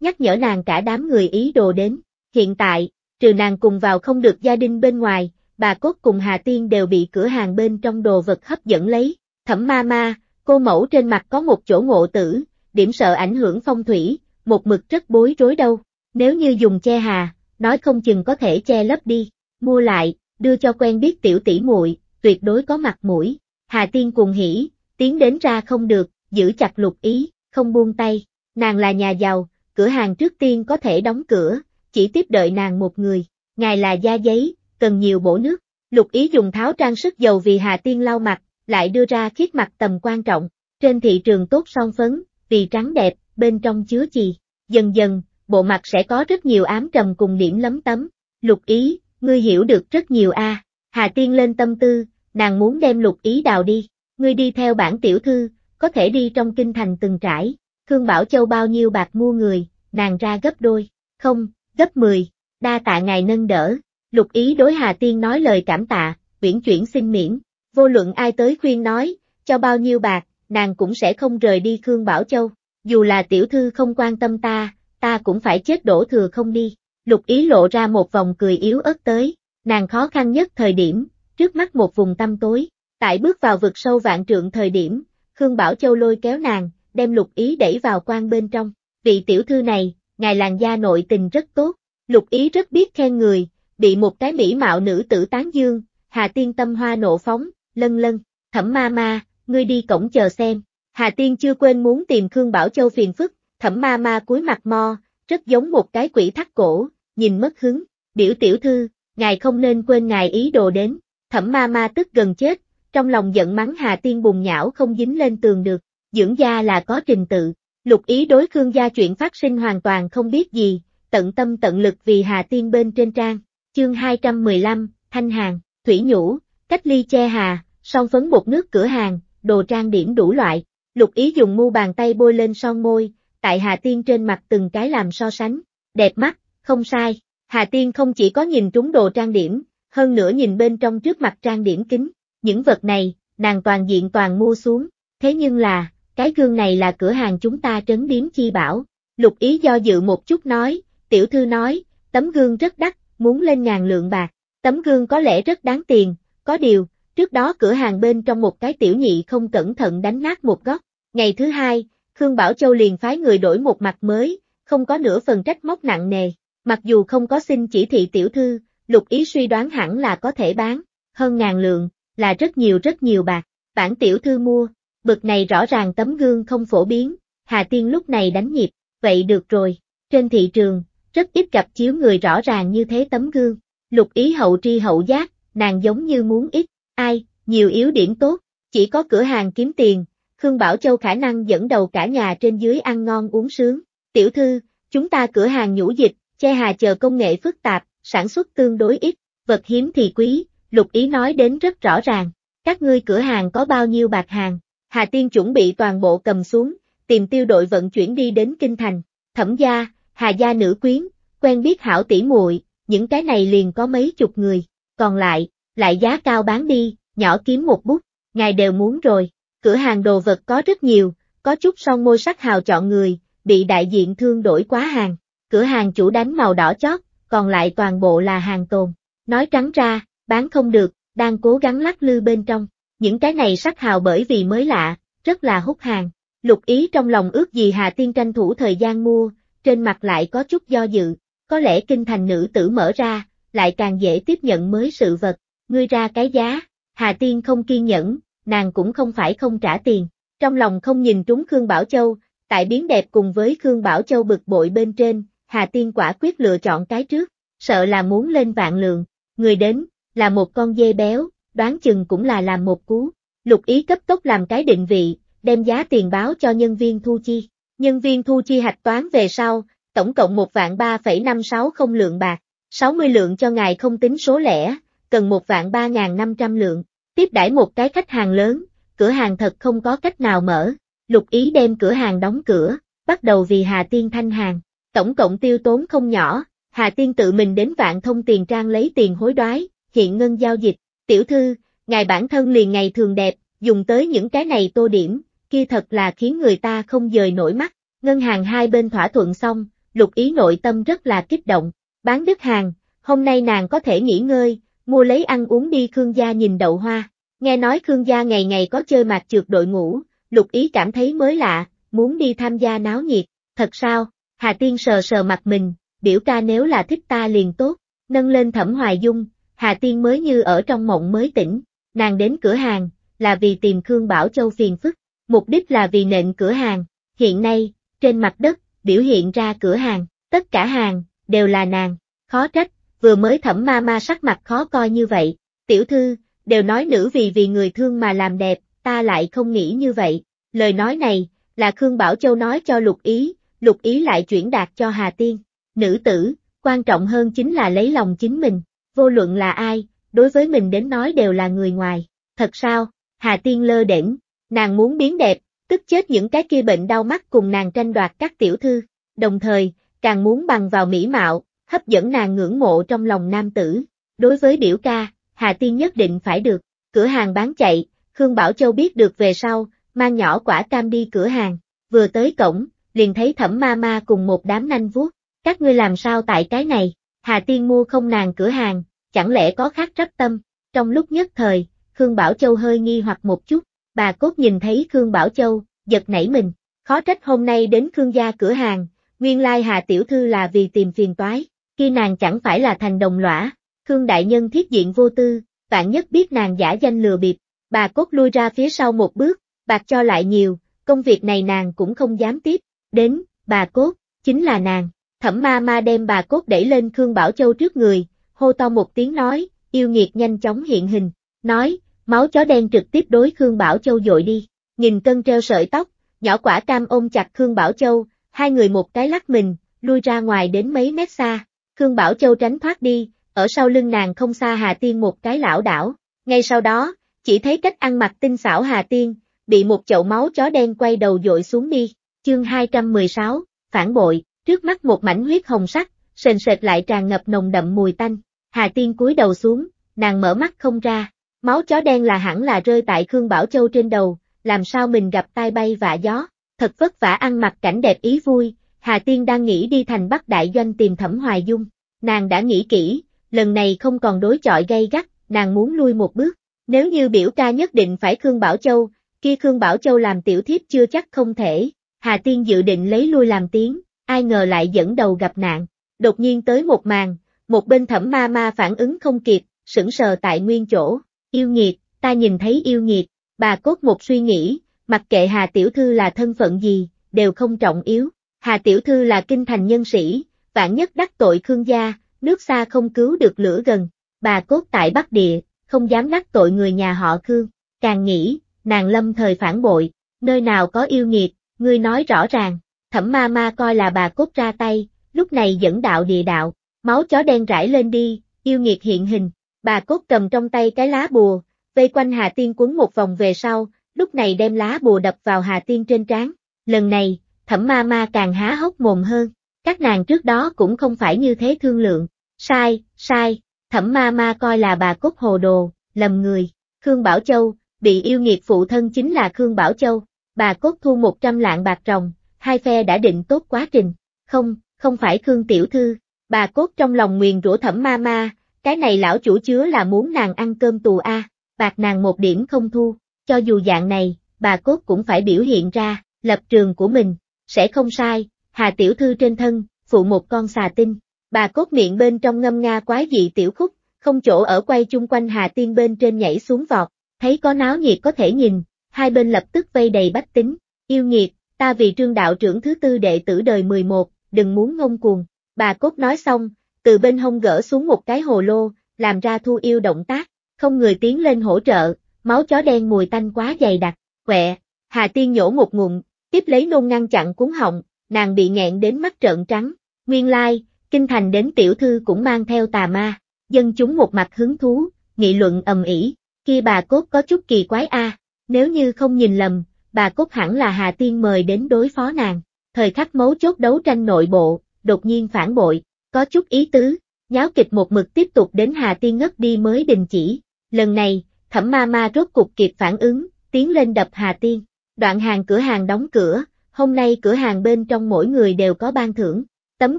nhắc nhở nàng cả đám người ý đồ đến. Hiện tại, trừ nàng cùng vào không được gia đình bên ngoài, bà cốt cùng Hà Tiên đều bị cửa hàng bên trong đồ vật hấp dẫn lấy. Thẩm ma ma, cô mẫu trên mặt có một chỗ ngộ tử, điểm sợ ảnh hưởng phong thủy, một mực rất bối rối đâu. Nếu như dùng che hà, nói không chừng có thể che lấp đi. Mua lại, đưa cho quen biết tiểu tỷ muội, tuyệt đối có mặt mũi. Hà Tiên cuồng hỉ, tiến đến ra không được, giữ chặt Lục Ý, không buông tay. Nàng là nhà giàu, cửa hàng trước tiên có thể đóng cửa, chỉ tiếp đợi nàng một người. Ngài là da giấy, cần nhiều bổ nước. Lục Ý dùng tháo trang sức dầu vì Hà Tiên lau mặt, lại đưa ra khiết mặt tầm quan trọng, trên thị trường tốt son phấn, vì trắng đẹp, bên trong chứa chì, dần dần, bộ mặt sẽ có rất nhiều ám trầm cùng điểm lấm tấm. Lục Ý, ngươi hiểu được rất nhiều a. À. Hà Tiên lên tâm tư, nàng muốn đem Lục Ý đào đi, ngươi đi theo bản tiểu thư, có thể đi trong kinh thành từng trải, Khương Bảo Châu bao nhiêu bạc mua người, nàng ra gấp đôi, không, gấp mười, đa tạ ngài nâng đỡ. Lục Ý đối Hà Tiên nói lời cảm tạ, uyển chuyển xin miễn. Vô luận ai tới khuyên nói, cho bao nhiêu bạc, nàng cũng sẽ không rời đi Khương Bảo Châu. Dù là tiểu thư không quan tâm ta, ta cũng phải chết đổ thừa không đi. Lục Ý lộ ra một vòng cười yếu ớt tới, nàng khó khăn nhất thời điểm, trước mắt một vùng tăm tối. Tại bước vào vực sâu vạn trượng thời điểm, Khương Bảo Châu lôi kéo nàng, đem Lục Ý đẩy vào quan bên trong. Vị tiểu thư này, ngài làn da nội tình rất tốt. Lục Ý rất biết khen người, bị một cái mỹ mạo nữ tử tán dương, Hà Tiên tâm hoa nộ phóng, lân lân. Thẩm Ma Ma, ngươi đi cổng chờ xem. Hà Tiên chưa quên muốn tìm Khương Bảo Châu phiền phức, Thẩm Ma Ma cúi mặt mo, rất giống một cái quỷ thắt cổ, nhìn mất hứng. Biểu tiểu thư, ngài không nên quên ngài ý đồ đến. Thẩm Ma Ma tức gần chết, trong lòng giận mắng Hà Tiên bùng nhão không dính lên tường được, dưỡng gia là có trình tự. Lục Ý đối Khương gia chuyện phát sinh hoàn toàn không biết gì, tận tâm tận lực vì Hà Tiên bên trên trang. Chương hai trăm mười lăm, Thanh Hàng, Thủy Nhũ, cách ly che hà, son phấn bột nước cửa hàng, đồ trang điểm đủ loại. Lục Ý dùng mu bàn tay bôi lên son môi, tại Hà Tiên trên mặt từng cái làm so sánh, đẹp mắt, không sai. Hà Tiên không chỉ có nhìn trúng đồ trang điểm, hơn nữa nhìn bên trong trước mặt trang điểm kính, những vật này, nàng toàn diện toàn mua xuống, thế nhưng là, cái gương này là cửa hàng chúng ta trấn điếm chi bảo. Lục Ý do dự một chút nói, tiểu thư nói, tấm gương rất đắt, muốn lên ngàn lượng bạc, tấm gương có lẽ rất đáng tiền, có điều, trước đó cửa hàng bên trong một cái tiểu nhị không cẩn thận đánh nát một góc. Ngày thứ hai, Khương Bảo Châu liền phái người đổi một mặt mới, không có nửa phần trách móc nặng nề, mặc dù không có xin chỉ thị tiểu thư, Lục Ý suy đoán hẳn là có thể bán, hơn ngàn lượng, là rất nhiều rất nhiều bạc, bản tiểu thư mua, bực này rõ ràng tấm gương không phổ biến, Hà Tiên lúc này đánh nhịp, vậy được rồi, trên thị trường, rất ít gặp chiếu người rõ ràng như thế tấm gương, Lục Ý hậu tri hậu giác, nàng giống như muốn ít, ai, nhiều yếu điểm tốt, chỉ có cửa hàng kiếm tiền, Khương Bảo Châu khả năng dẫn đầu cả nhà trên dưới ăn ngon uống sướng. Tiểu thư, chúng ta cửa hàng nhũ dịch, che hà chờ công nghệ phức tạp, sản xuất tương đối ít, vật hiếm thì quý, Lục Ý nói đến rất rõ ràng, các ngươi cửa hàng có bao nhiêu bạc hàng, Hà Tiên chuẩn bị toàn bộ cầm xuống, tìm tiêu đội vận chuyển đi đến Kinh Thành, Thẩm gia, Hà gia nữ quyến, quen biết hảo tỷ muội, những cái này liền có mấy chục người, còn lại, lại giá cao bán đi, nhỏ kiếm một bút, ngài đều muốn rồi. Cửa hàng đồ vật có rất nhiều, có chút son môi sắc hào chọn người, bị đại diện thương đổi quá hàng, cửa hàng chủ đánh màu đỏ chót, còn lại toàn bộ là hàng tồn, nói trắng ra, bán không được, đang cố gắng lắc lư bên trong, những cái này sắc hào bởi vì mới lạ, rất là hút hàng, Lục Ý trong lòng ước gì Hà Tiên tranh thủ thời gian mua, trên mặt lại có chút do dự, có lẽ Kinh Thành nữ tử mở ra, lại càng dễ tiếp nhận mới sự vật, ngươi ra cái giá, Hà Tiên không kiên nhẫn. Nàng cũng không phải không trả tiền, trong lòng không nhìn trúng Khương Bảo Châu, tại biến đẹp cùng với Khương Bảo Châu bực bội bên trên, Hà Tiên quả quyết lựa chọn cái trước, sợ là muốn lên vạn lượng, người đến, là một con dê béo, đoán chừng cũng là làm một cú, Lục Ý cấp tốc làm cái định vị, đem giá tiền báo cho nhân viên thu chi, nhân viên thu chi hạch toán về sau, tổng cộng một vạn ba phẩy năm sáu không lượng bạc, sáu mươi lượng cho ngài không tính số lẻ, cần một vạn ba nghìn năm trăm lượng. Tiếp đãi một cái khách hàng lớn, cửa hàng thật không có cách nào mở, Lục Ý đem cửa hàng đóng cửa, bắt đầu vì Hà Tiên thanh hàng, tổng cộng tiêu tốn không nhỏ, Hà Tiên tự mình đến Vạn Thông tiền trang lấy tiền hối đoái, hiện ngân giao dịch, tiểu thư, ngài bản thân liền ngày thường đẹp, dùng tới những cái này tô điểm, kia thật là khiến người ta không rời nổi mắt, ngân hàng hai bên thỏa thuận xong, Lục Ý nội tâm rất là kích động, bán đứt hàng, hôm nay nàng có thể nghỉ ngơi. Mua lấy ăn uống đi Khương gia nhìn đậu hoa, nghe nói Khương gia ngày ngày có chơi mạt chược đội ngũ, Lục Ý cảm thấy mới lạ, muốn đi tham gia náo nhiệt, thật sao, Hà Tiên sờ sờ mặt mình, biểu ca nếu là thích ta liền tốt, nâng lên Thẩm Hoài Dung, Hà Tiên mới như ở trong mộng mới tỉnh, nàng đến cửa hàng, là vì tìm Khương Bảo Châu phiền phức, mục đích là vì nện cửa hàng, hiện nay, trên mặt đất, biểu hiện ra cửa hàng, tất cả hàng, đều là nàng, khó trách. Vừa mới Thẩm Ma Ma sắc mặt khó coi như vậy, tiểu thư, đều nói nữ vì vì người thương mà làm đẹp, ta lại không nghĩ như vậy, lời nói này, là Khương Bảo Châu nói cho Lục Ý, Lục Ý lại chuyển đạt cho Hà Tiên, nữ tử, quan trọng hơn chính là lấy lòng chính mình, vô luận là ai, đối với mình đến nói đều là người ngoài, thật sao, Hà Tiên lơ đễnh, nàng muốn biến đẹp, tức chết những cái kia bệnh đau mắt cùng nàng tranh đoạt các tiểu thư, đồng thời, càng muốn bằng vào mỹ mạo, hấp dẫn nàng ngưỡng mộ trong lòng nam tử, đối với biểu ca, Hà Tiên nhất định phải được, cửa hàng bán chạy, Khương Bảo Châu biết được về sau, mang Nhỏ Quả Cam đi cửa hàng, vừa tới cổng, liền thấy Thẩm Ma Ma cùng một đám nanh vuốt, các ngươi làm sao tại cái này, Hà Tiên mua không nàng cửa hàng, chẳng lẽ có khác rắp tâm, trong lúc nhất thời, Khương Bảo Châu hơi nghi hoặc một chút, bà Cốt nhìn thấy Khương Bảo Châu, giật nảy mình, khó trách hôm nay đến Khương gia cửa hàng, nguyên lai Hà tiểu thư là vì tìm phiền toái, khi nàng chẳng phải là thành đồng lõa, Khương đại nhân thiết diện vô tư, vạn nhất biết nàng giả danh lừa bịp, bà Cốt lui ra phía sau một bước, bạc cho lại nhiều, công việc này nàng cũng không dám tiếp, đến, bà Cốt, chính là nàng, Thẩm Ma Ma đem bà Cốt đẩy lên Khương Bảo Châu trước người, hô to một tiếng nói, yêu nghiệt nhanh chóng hiện hình, nói, máu chó đen trực tiếp đối Khương Bảo Châu dội đi, nghìn cân treo sợi tóc, Nhỏ Quả Cam ôm chặt Khương Bảo Châu, hai người một cái lắc mình, lui ra ngoài đến mấy mét xa, Khương Bảo Châu tránh thoát đi, ở sau lưng nàng không xa Hà Tiên một cái lảo đảo, ngay sau đó, chỉ thấy cách ăn mặc tinh xảo Hà Tiên, bị một chậu máu chó đen quay đầu dội xuống đi, chương hai trăm mười sáu, phản bội, trước mắt một mảnh huyết hồng sắc, sền sệt lại tràn ngập nồng đậm mùi tanh, Hà Tiên cúi đầu xuống, nàng mở mắt không ra, máu chó đen là hẳn là rơi tại Khương Bảo Châu trên đầu, làm sao mình gặp tai bay vạ gió, thật vất vả ăn mặc cảnh đẹp ý vui, Hà Tiên đang nghĩ đi thành Bắc Đại Doanh tìm Thẩm Hoài Dung, nàng đã nghĩ kỹ, lần này không còn đối chọi gay gắt, nàng muốn lui một bước, nếu như biểu ca nhất định phải Khương Bảo Châu, kia Khương Bảo Châu làm tiểu thiếp chưa chắc không thể, Hà Tiên dự định lấy lui làm tiếng, ai ngờ lại dẫn đầu gặp nạn, đột nhiên tới một màn, một bên Thẩm Ma Ma phản ứng không kịp, sững sờ tại nguyên chỗ, yêu nghiệt, ta nhìn thấy yêu nghiệt, bà Cốt một suy nghĩ, mặc kệ Hà tiểu thư là thân phận gì, đều không trọng yếu, Hà tiểu thư là kinh thành nhân sĩ, vạn nhất đắc tội Khương gia, nước xa không cứu được lửa gần, bà Cốt tại Bắc Địa, không dám đắc tội người nhà họ Khương, càng nghĩ, nàng lâm thời phản bội, nơi nào có yêu nghiệt, ngươi nói rõ ràng, Thẩm Ma Ma coi là bà Cốt ra tay, lúc này dẫn đạo địa đạo, máu chó đen rải lên đi, yêu nghiệt hiện hình, bà Cốt cầm trong tay cái lá bùa, vây quanh Hà Tiên quấn một vòng về sau, lúc này đem lá bùa đập vào Hà Tiên trên trán, lần này, Thẩm Ma Ma càng há hốc mồm hơn, các nàng trước đó cũng không phải như thế thương lượng, sai, sai, Thẩm Ma Ma coi là bà Cốt hồ đồ, lầm người, Khương Bảo Châu, bị yêu nghiệt phụ thân chính là Khương Bảo Châu, bà Cốt thu một trăm lạng bạc ròng, hai phe đã định tốt quá trình, không, không phải Khương tiểu thư, bà Cốt trong lòng nguyền rủa Thẩm Ma Ma, cái này lão chủ chứa là muốn nàng ăn cơm tù a, à, bạc nàng một điểm không thu, cho dù dạng này, bà Cốt cũng phải biểu hiện ra, lập trường của mình, sẽ không sai, Hà tiểu thư trên thân, phụ một con xà tinh, bà Cốt miệng bên trong ngâm nga quái dị tiểu khúc, không chỗ ở quay chung quanh Hà Tiên bên trên nhảy xuống vọt, thấy có náo nhiệt có thể nhìn, hai bên lập tức vây đầy bách tính, yêu nghiệt, ta vì Trương đạo trưởng thứ tư đệ tử đời mười một, đừng muốn ngông cuồng, bà Cốt nói xong, từ bên hông gỡ xuống một cái hồ lô, làm ra thu yêu động tác, không người tiến lên hỗ trợ, máu chó đen mùi tanh quá dày đặc, quẹ, Hà Tiên nhổ một ngụm, tiếp lấy nôn ngăn chặn cuống họng, nàng bị nghẹn đến mắt trợn trắng, nguyên lai, kinh thành đến tiểu thư cũng mang theo tà ma, dân chúng một mặt hứng thú, nghị luận ầm ĩ, kia bà Cốt có chút kỳ quái a, à, nếu như không nhìn lầm, bà Cốt hẳn là Hà Tiên mời đến đối phó nàng, thời khắc mấu chốt đấu tranh nội bộ, đột nhiên phản bội, có chút ý tứ, nháo kịch một mực tiếp tục đến Hà Tiên ngất đi mới đình chỉ, lần này, Thẩm Ma Ma rốt cục kịp phản ứng, tiến lên đập Hà Tiên, đoạn hàng cửa hàng đóng cửa, hôm nay cửa hàng bên trong mỗi người đều có ban thưởng, tấm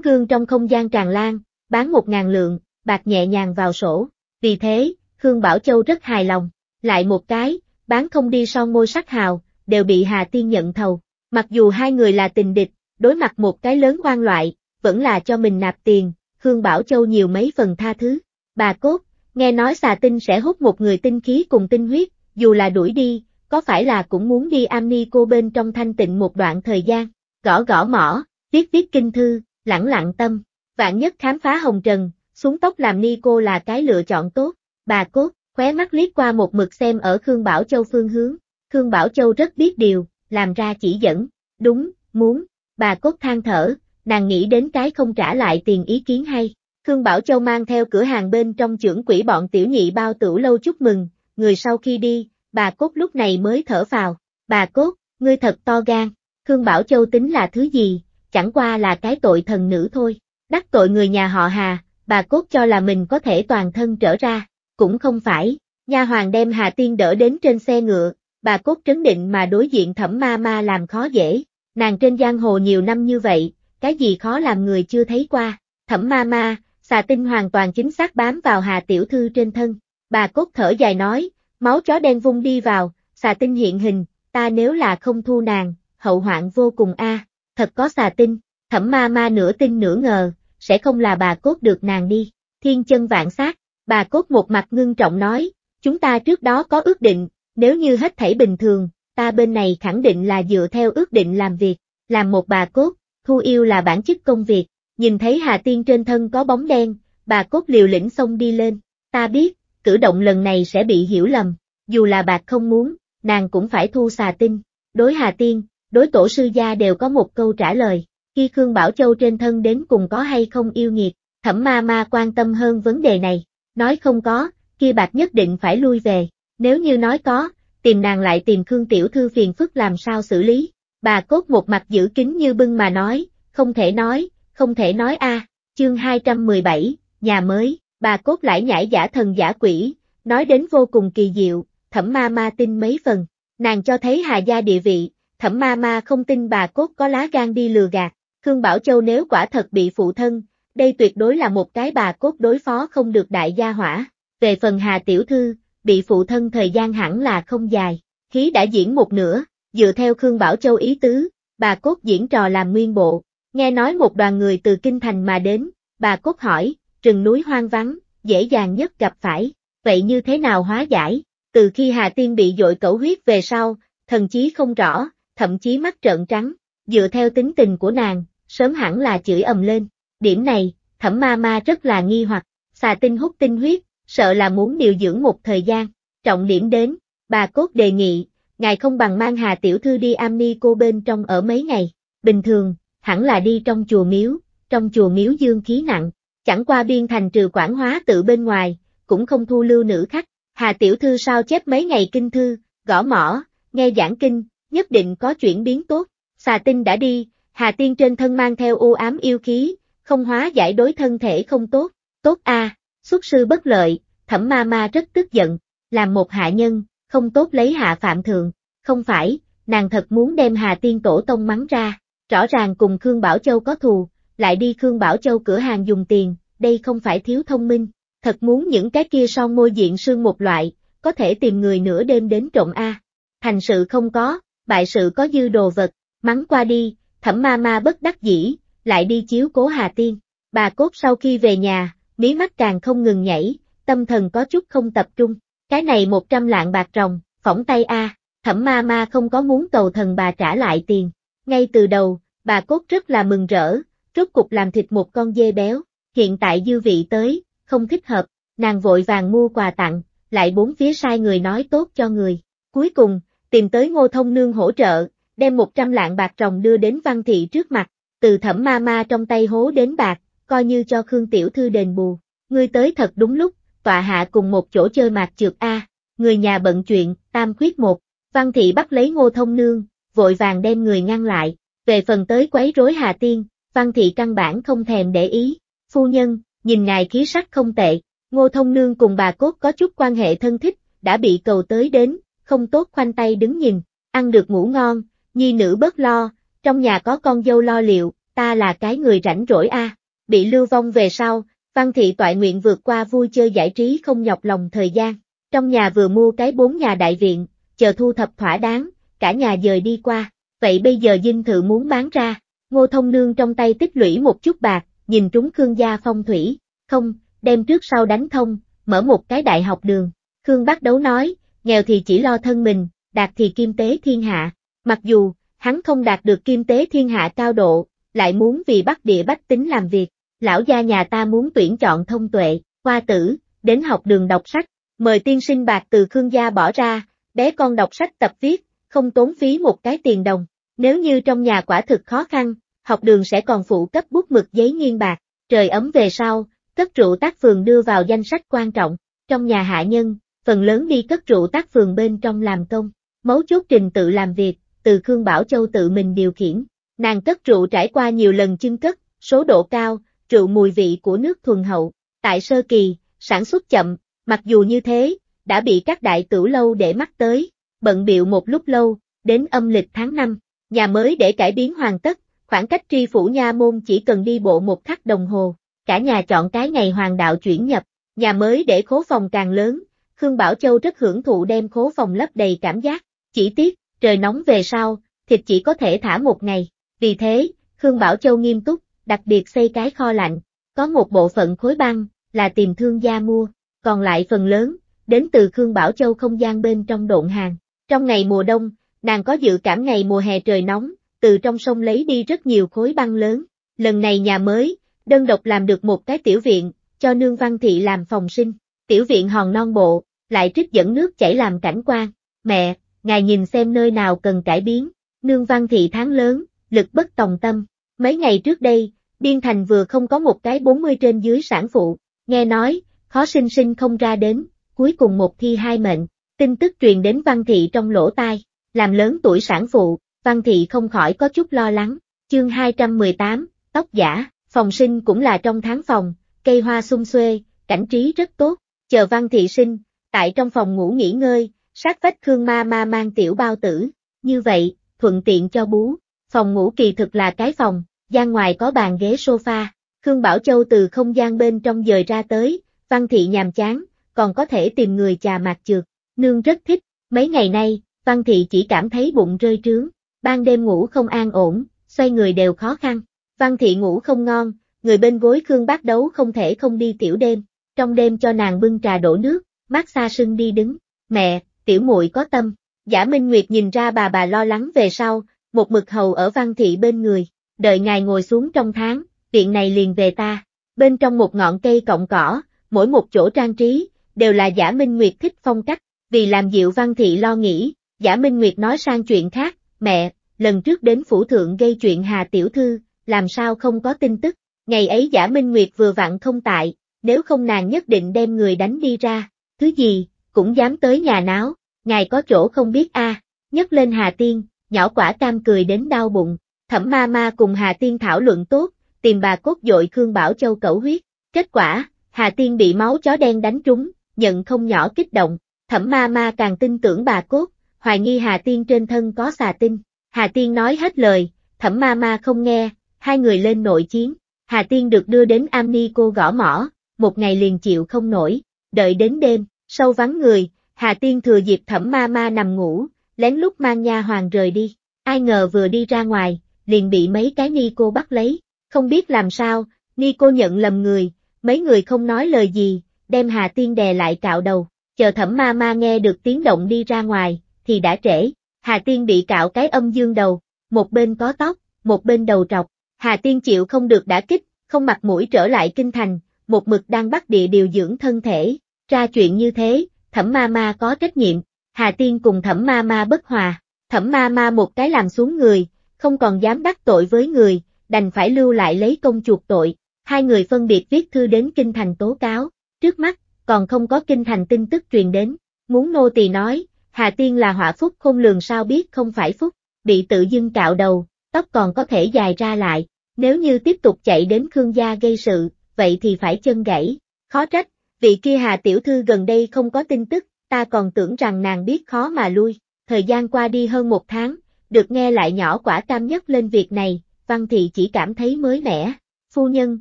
gương trong không gian tràn lan, bán một ngàn lượng, bạc nhẹ nhàng vào sổ, vì thế, Khương Bảo Châu rất hài lòng, lại một cái, bán không đi son môi sắc hào, đều bị Hà Tiên nhận thầu, mặc dù hai người là tình địch, đối mặt một cái lớn oan loại, vẫn là cho mình nạp tiền, Khương Bảo Châu nhiều mấy phần tha thứ, bà Cốt, nghe nói xà tinh sẽ hút một người tinh khí cùng tinh huyết, dù là đuổi đi, có phải là cũng muốn đi am ni cô bên trong thanh tịnh một đoạn thời gian, gõ gõ mỏ, viết viết kinh thư, lẳng lặng tâm, vạn nhất khám phá hồng trần, xuống tóc làm ni cô là cái lựa chọn tốt, bà Cốt, khóe mắt liếc qua một mực xem ở Khương Bảo Châu phương hướng, Khương Bảo Châu rất biết điều, làm ra chỉ dẫn, đúng, muốn, bà Cốt than thở, nàng nghĩ đến cái không trả lại tiền ý kiến hay, Khương Bảo Châu mang theo cửa hàng bên trong trưởng quỹ bọn tiểu nhị bao tửu lâu chúc mừng, người sau khi đi, bà Cốt lúc này mới thở phào, bà Cốt, ngươi thật to gan, Khương Bảo Châu tính là thứ gì, chẳng qua là cái tội thần nữ thôi, đắc tội người nhà họ Hà, bà Cốt cho là mình có thể toàn thân trở ra, cũng không phải, nha hoàn đem Hà Tiên đỡ đến trên xe ngựa, Bà Cốt trấn định mà đối diện Thẩm Ma Ma làm khó dễ, nàng trên giang hồ nhiều năm như vậy, cái gì khó làm người chưa thấy qua. Thẩm Ma Ma, xà tinh hoàn toàn chính xác bám vào Hà tiểu thư trên thân. Bà Cốt thở dài nói, máu chó đen vung đi vào, xà tinh hiện hình, ta nếu là không thu nàng, hậu hoạn vô cùng a. À. Thật có xà tinh, Thẩm Ma Ma nửa tin nửa ngờ, sẽ không là Bà Cốt được nàng đi. Thiên chân vạn sát, Bà Cốt một mặt ngưng trọng nói, chúng ta trước đó có ước định, nếu như hết thảy bình thường, ta bên này khẳng định là dựa theo ước định làm việc, làm một bà cốt, thu yêu là bản chức công việc. Nhìn thấy Hà Tiên trên thân có bóng đen, Bà Cốt liều lĩnh xông đi lên, ta biết, cử động lần này sẽ bị hiểu lầm, dù là bạc không muốn, nàng cũng phải thu xà tinh. Đối Hà Tiên, đối tổ sư gia đều có một câu trả lời, khi Khương Bảo Châu trên thân đến cùng có hay không yêu nghiệt. Thẩm Ma Ma quan tâm hơn vấn đề này, nói không có, kia bạc nhất định phải lui về, nếu như nói có, tìm nàng lại tìm Khương tiểu thư phiền phức làm sao xử lý. Bà Cốt một mặt giữ kín như bưng mà nói, không thể nói, không thể nói a. À. Chương hai trăm mười bảy, nhà mới. Bà Cốt lại nhảy giả thần giả quỷ, nói đến vô cùng kỳ diệu, Thẩm Ma Ma tin mấy phần, nàng cho thấy Hà gia địa vị, Thẩm Ma Ma không tin Bà Cốt có lá gan đi lừa gạt. Khương Bảo Châu nếu quả thật bị phụ thân, đây tuyệt đối là một cái Bà Cốt đối phó không được đại gia hỏa. Về phần Hà tiểu thư, bị phụ thân thời gian hẳn là không dài, khí đã diễn một nửa, dựa theo Khương Bảo Châu ý tứ, Bà Cốt diễn trò làm nguyên bộ. Nghe nói một đoàn người từ Kinh Thành mà đến, Bà Cốt hỏi, rừng núi hoang vắng, dễ dàng nhất gặp phải, vậy như thế nào hóa giải? Từ khi Hà Tiên bị dội cẩu huyết về sau, thần chí không rõ, thậm chí mắt trợn trắng, dựa theo tính tình của nàng, sớm hẳn là chửi ầm lên. Điểm này, Thẩm Ma Ma rất là nghi hoặc, xà tinh hút tinh huyết, sợ là muốn điều dưỡng một thời gian. Trọng điểm đến, Bà Cốt đề nghị, ngài không bằng mang Hà tiểu thư đi am ni cô bên trong ở mấy ngày, bình thường, hẳn là đi trong chùa miếu, trong chùa miếu dương khí nặng, chẳng qua biên thành trừ Quảng Hóa Tự bên ngoài, cũng không thu lưu nữ khách. Hà tiểu thư sao chép mấy ngày kinh thư, gõ mỏ, nghe giảng kinh, nhất định có chuyển biến tốt. Xà tinh đã đi, Hà Tiên trên thân mang theo u ám yêu khí, không hóa giải đối thân thể không tốt. Tốt a, à, xuất sư bất lợi, Thẩm Ma Ma rất tức giận, làm một hạ nhân, không tốt lấy hạ phạm thượng, không phải, nàng thật muốn đem Hà Tiên tổ tông mắng ra, rõ ràng cùng Khương Bảo Châu có thù, lại đi Khương Bảo Châu cửa hàng dùng tiền, đây không phải thiếu thông minh, thật muốn những cái kia son môi diện sương một loại, có thể tìm người nửa đêm đến trộm a. À. Thành sự không có, bại sự có dư đồ vật, mắng qua đi, Thẩm Ma Ma bất đắc dĩ, lại đi chiếu cố Hà Tiên. Bà Cốt sau khi về nhà, mí mắt càng không ngừng nhảy, tâm thần có chút không tập trung, cái này một trăm lạng bạc ròng, phỏng tay a. À. Thẩm Ma Ma không có muốn cầu thần bà trả lại tiền, ngay từ đầu, Bà Cốt rất là mừng rỡ, rốt cục làm thịt một con dê béo, hiện tại dư vị tới, không thích hợp, nàng vội vàng mua quà tặng, lại bốn phía sai người nói tốt cho người, cuối cùng, tìm tới Ngô Thông Nương hỗ trợ, đem một trăm lạng bạc ròng đưa đến Văn Thị trước mặt. Từ Thẩm Ma Ma trong tay hố đến bạc, coi như cho Khương tiểu thư đền bù. Ngươi tới thật đúng lúc, tọa hạ cùng một chỗ chơi mạt chược a. Người nhà bận chuyện, tam khuyết một. Văn Thị bắt lấy Ngô Thông Nương, vội vàng đem người ngăn lại. Về phần tới quấy rối Hà Tiên, Văn Thị căn bản không thèm để ý. Phu nhân, nhìn ngài khí sắc không tệ. Ngô Thông Nương cùng Bà Cốt có chút quan hệ thân thích, đã bị cầu tới đến, không tốt khoanh tay đứng nhìn. Ăn được ngủ ngon, nhi nữ bớt lo, trong nhà có con dâu lo liệu, ta là cái người rảnh rỗi a. À. Bị lưu vong về sau, Văn Thị toại nguyện vượt qua vui chơi giải trí không nhọc lòng thời gian. Trong nhà vừa mua cái bốn nhà đại viện, chờ thu thập thỏa đáng, cả nhà dời đi qua. Vậy bây giờ dinh thự muốn bán ra, Ngô Thông Nương trong tay tích lũy một chút bạc, nhìn trúng Khương gia phong thủy, không, đem trước sau đánh thông, mở một cái đại học đường. Khương Bác Đấu nói, nghèo thì chỉ lo thân mình, đạt thì kim tế thiên hạ. Mặc dù, hắn không đạt được kim tế thiên hạ cao độ, lại muốn vì Bắc Địa bách tính làm việc. Lão gia nhà ta muốn tuyển chọn thông tuệ, hoa tử, đến học đường đọc sách, mời tiên sinh bạc từ Khương gia bỏ ra, bé con đọc sách tập viết, không tốn phí một cái tiền đồng. Nếu như trong nhà quả thực khó khăn, học đường sẽ còn phụ cấp bút mực giấy nghiên bạc. Trời ấm về sau, cất rượu tác phường đưa vào danh sách quan trọng. Trong nhà hạ nhân, phần lớn đi cất rượu tác phường bên trong làm công, mấu chốt trình tự làm việc, từ Khương Bảo Châu tự mình điều khiển. Nàng cất rượu trải qua nhiều lần chưng cất, số độ cao, rượu mùi vị của nước thuần hậu. Tại sơ kỳ, sản xuất chậm, mặc dù như thế, đã bị các đại tửu lâu để mắt tới. bận bịu một lúc lâu, đến âm lịch tháng năm, nhà mới để cải biến hoàn tất, khoảng cách Tri Phủ Nha Môn chỉ cần đi bộ một khắc đồng hồ, cả nhà chọn cái ngày hoàng đạo chuyển nhập, nhà mới để khố phòng càng lớn, Khương Bảo Châu rất hưởng thụ đem khố phòng lấp đầy cảm giác, chỉ tiếc, trời nóng về sau, thịt chỉ có thể thả một ngày, vì thế, Khương Bảo Châu nghiêm túc, đặc biệt xây cái kho lạnh, có một bộ phận khối băng, là tìm thương gia mua, còn lại phần lớn, đến từ Khương Bảo Châu không gian bên trong độn hàng. Trong ngày mùa đông, nàng có dự cảm ngày mùa hè trời nóng, từ trong sông lấy đi rất nhiều khối băng lớn. Lần này nhà mới, đơn độc làm được một cái tiểu viện, cho nương Văn Thị làm phòng sinh, tiểu viện hòn non bộ, lại trích dẫn nước chảy làm cảnh quan. Mẹ, ngài nhìn xem nơi nào cần cải biến, nương Văn Thị tháng lớn, lực bất tòng tâm. Mấy ngày trước đây, Biên Thành vừa không có một cái bốn mươi trên dưới sản phụ, nghe nói, khó sinh sinh không ra đến, cuối cùng một thi hai mệnh, tin tức truyền đến Văn Thị trong lỗ tai, làm lớn tuổi sản phụ, Văn Thị không khỏi có chút lo lắng, chương hai trăm mười tám, tóc giả, phòng sinh cũng là trong tháng phòng, cây hoa sum xuê, cảnh trí rất tốt, chờ Văn Thị sinh, tại trong phòng ngủ nghỉ ngơi, sát vách Khương Ma Ma mang tiểu bao tử, như vậy, thuận tiện cho bú, phòng ngủ kỳ thực là cái phòng, gian ngoài có bàn ghế sofa, Khương Bảo Châu từ không gian bên trong dời ra tới, Văn Thị nhàm chán, còn có thể tìm người chà mạt chược, nương rất thích, mấy ngày nay, Văn Thị chỉ cảm thấy bụng rơi trướng, ban đêm ngủ không an ổn, xoay người đều khó khăn, Văn Thị ngủ không ngon, người bên gối Khương Bác Đấu không thể không đi tiểu đêm, trong đêm cho nàng bưng trà đổ nước, mát xa sưng đi đứng, mẹ, tiểu muội có tâm, Giả Minh Nguyệt nhìn ra bà bà lo lắng về sau, một mực hầu ở Văn Thị bên người, đợi ngài ngồi xuống trong tháng, viện này liền về ta, bên trong một ngọn cây cọng cỏ, mỗi một chỗ trang trí, đều là Giả Minh Nguyệt thích phong cách, vì làm dịu Văn Thị lo nghĩ, Giả Minh Nguyệt nói sang chuyện khác, mẹ, lần trước đến phủ thượng gây chuyện Hà tiểu thư, làm sao không có tin tức, ngày ấy Giả Minh Nguyệt vừa vặn không tại, nếu không nàng nhất định đem người đánh đi ra, thứ gì, cũng dám tới nhà náo, ngài có chỗ không biết a à. Nhấc lên Hà Tiên, Nhỏ Quả Cam cười đến đau bụng, Thẩm Ma Ma cùng Hà Tiên thảo luận tốt, tìm bà cốt dội Khương Bảo Châu cẩu huyết, kết quả, Hà Tiên bị máu chó đen đánh trúng, nhận không nhỏ kích động, Thẩm Ma Ma càng tin tưởng bà cốt, hoài nghi Hà Tiên trên thân có xà tinh, Hà Tiên nói hết lời, Thẩm Ma Ma không nghe, hai người lên nội chiến, Hà Tiên được đưa đến am ni cô gõ mỏ, một ngày liền chịu không nổi, đợi đến đêm, sâu vắng người, Hà Tiên thừa dịp Thẩm Ma Ma nằm ngủ, lén lút mang nha hoàn rời đi, ai ngờ vừa đi ra ngoài, liền bị mấy cái ni cô bắt lấy, không biết làm sao, ni cô nhận lầm người, mấy người không nói lời gì, đem Hà Tiên đè lại cạo đầu, chờ Thẩm Ma Ma nghe được tiếng động đi ra ngoài, thì đã trễ, Hà Tiên bị cạo cái âm dương đầu, một bên có tóc, một bên đầu trọc, Hà Tiên chịu không được đả kích, không mặt mũi trở lại Kinh Thành, một mực đang Bắc Địa điều dưỡng thân thể, ra chuyện như thế, Thẩm Ma Ma có trách nhiệm, Hà Tiên cùng Thẩm Ma Ma bất hòa, Thẩm Ma Ma một cái làm xuống người, không còn dám đắc tội với người, đành phải lưu lại lấy công chuộc tội, hai người phân biệt viết thư đến Kinh Thành tố cáo, trước mắt, còn không có Kinh Thành tin tức truyền đến, muốn nô tỳ nói, Hà Tiên là họa phúc không lường sao biết không phải phúc, bị tự dưng cạo đầu, tóc còn có thể dài ra lại, nếu như tiếp tục chạy đến Khương gia gây sự, vậy thì phải chân gãy, khó trách, vị kia Hà tiểu thư gần đây không có tin tức, ta còn tưởng rằng nàng biết khó mà lui, thời gian qua đi hơn một tháng, được nghe lại Nhỏ Quả Cam nhất lên việc này, Văn Thị chỉ cảm thấy mới mẻ, phu nhân,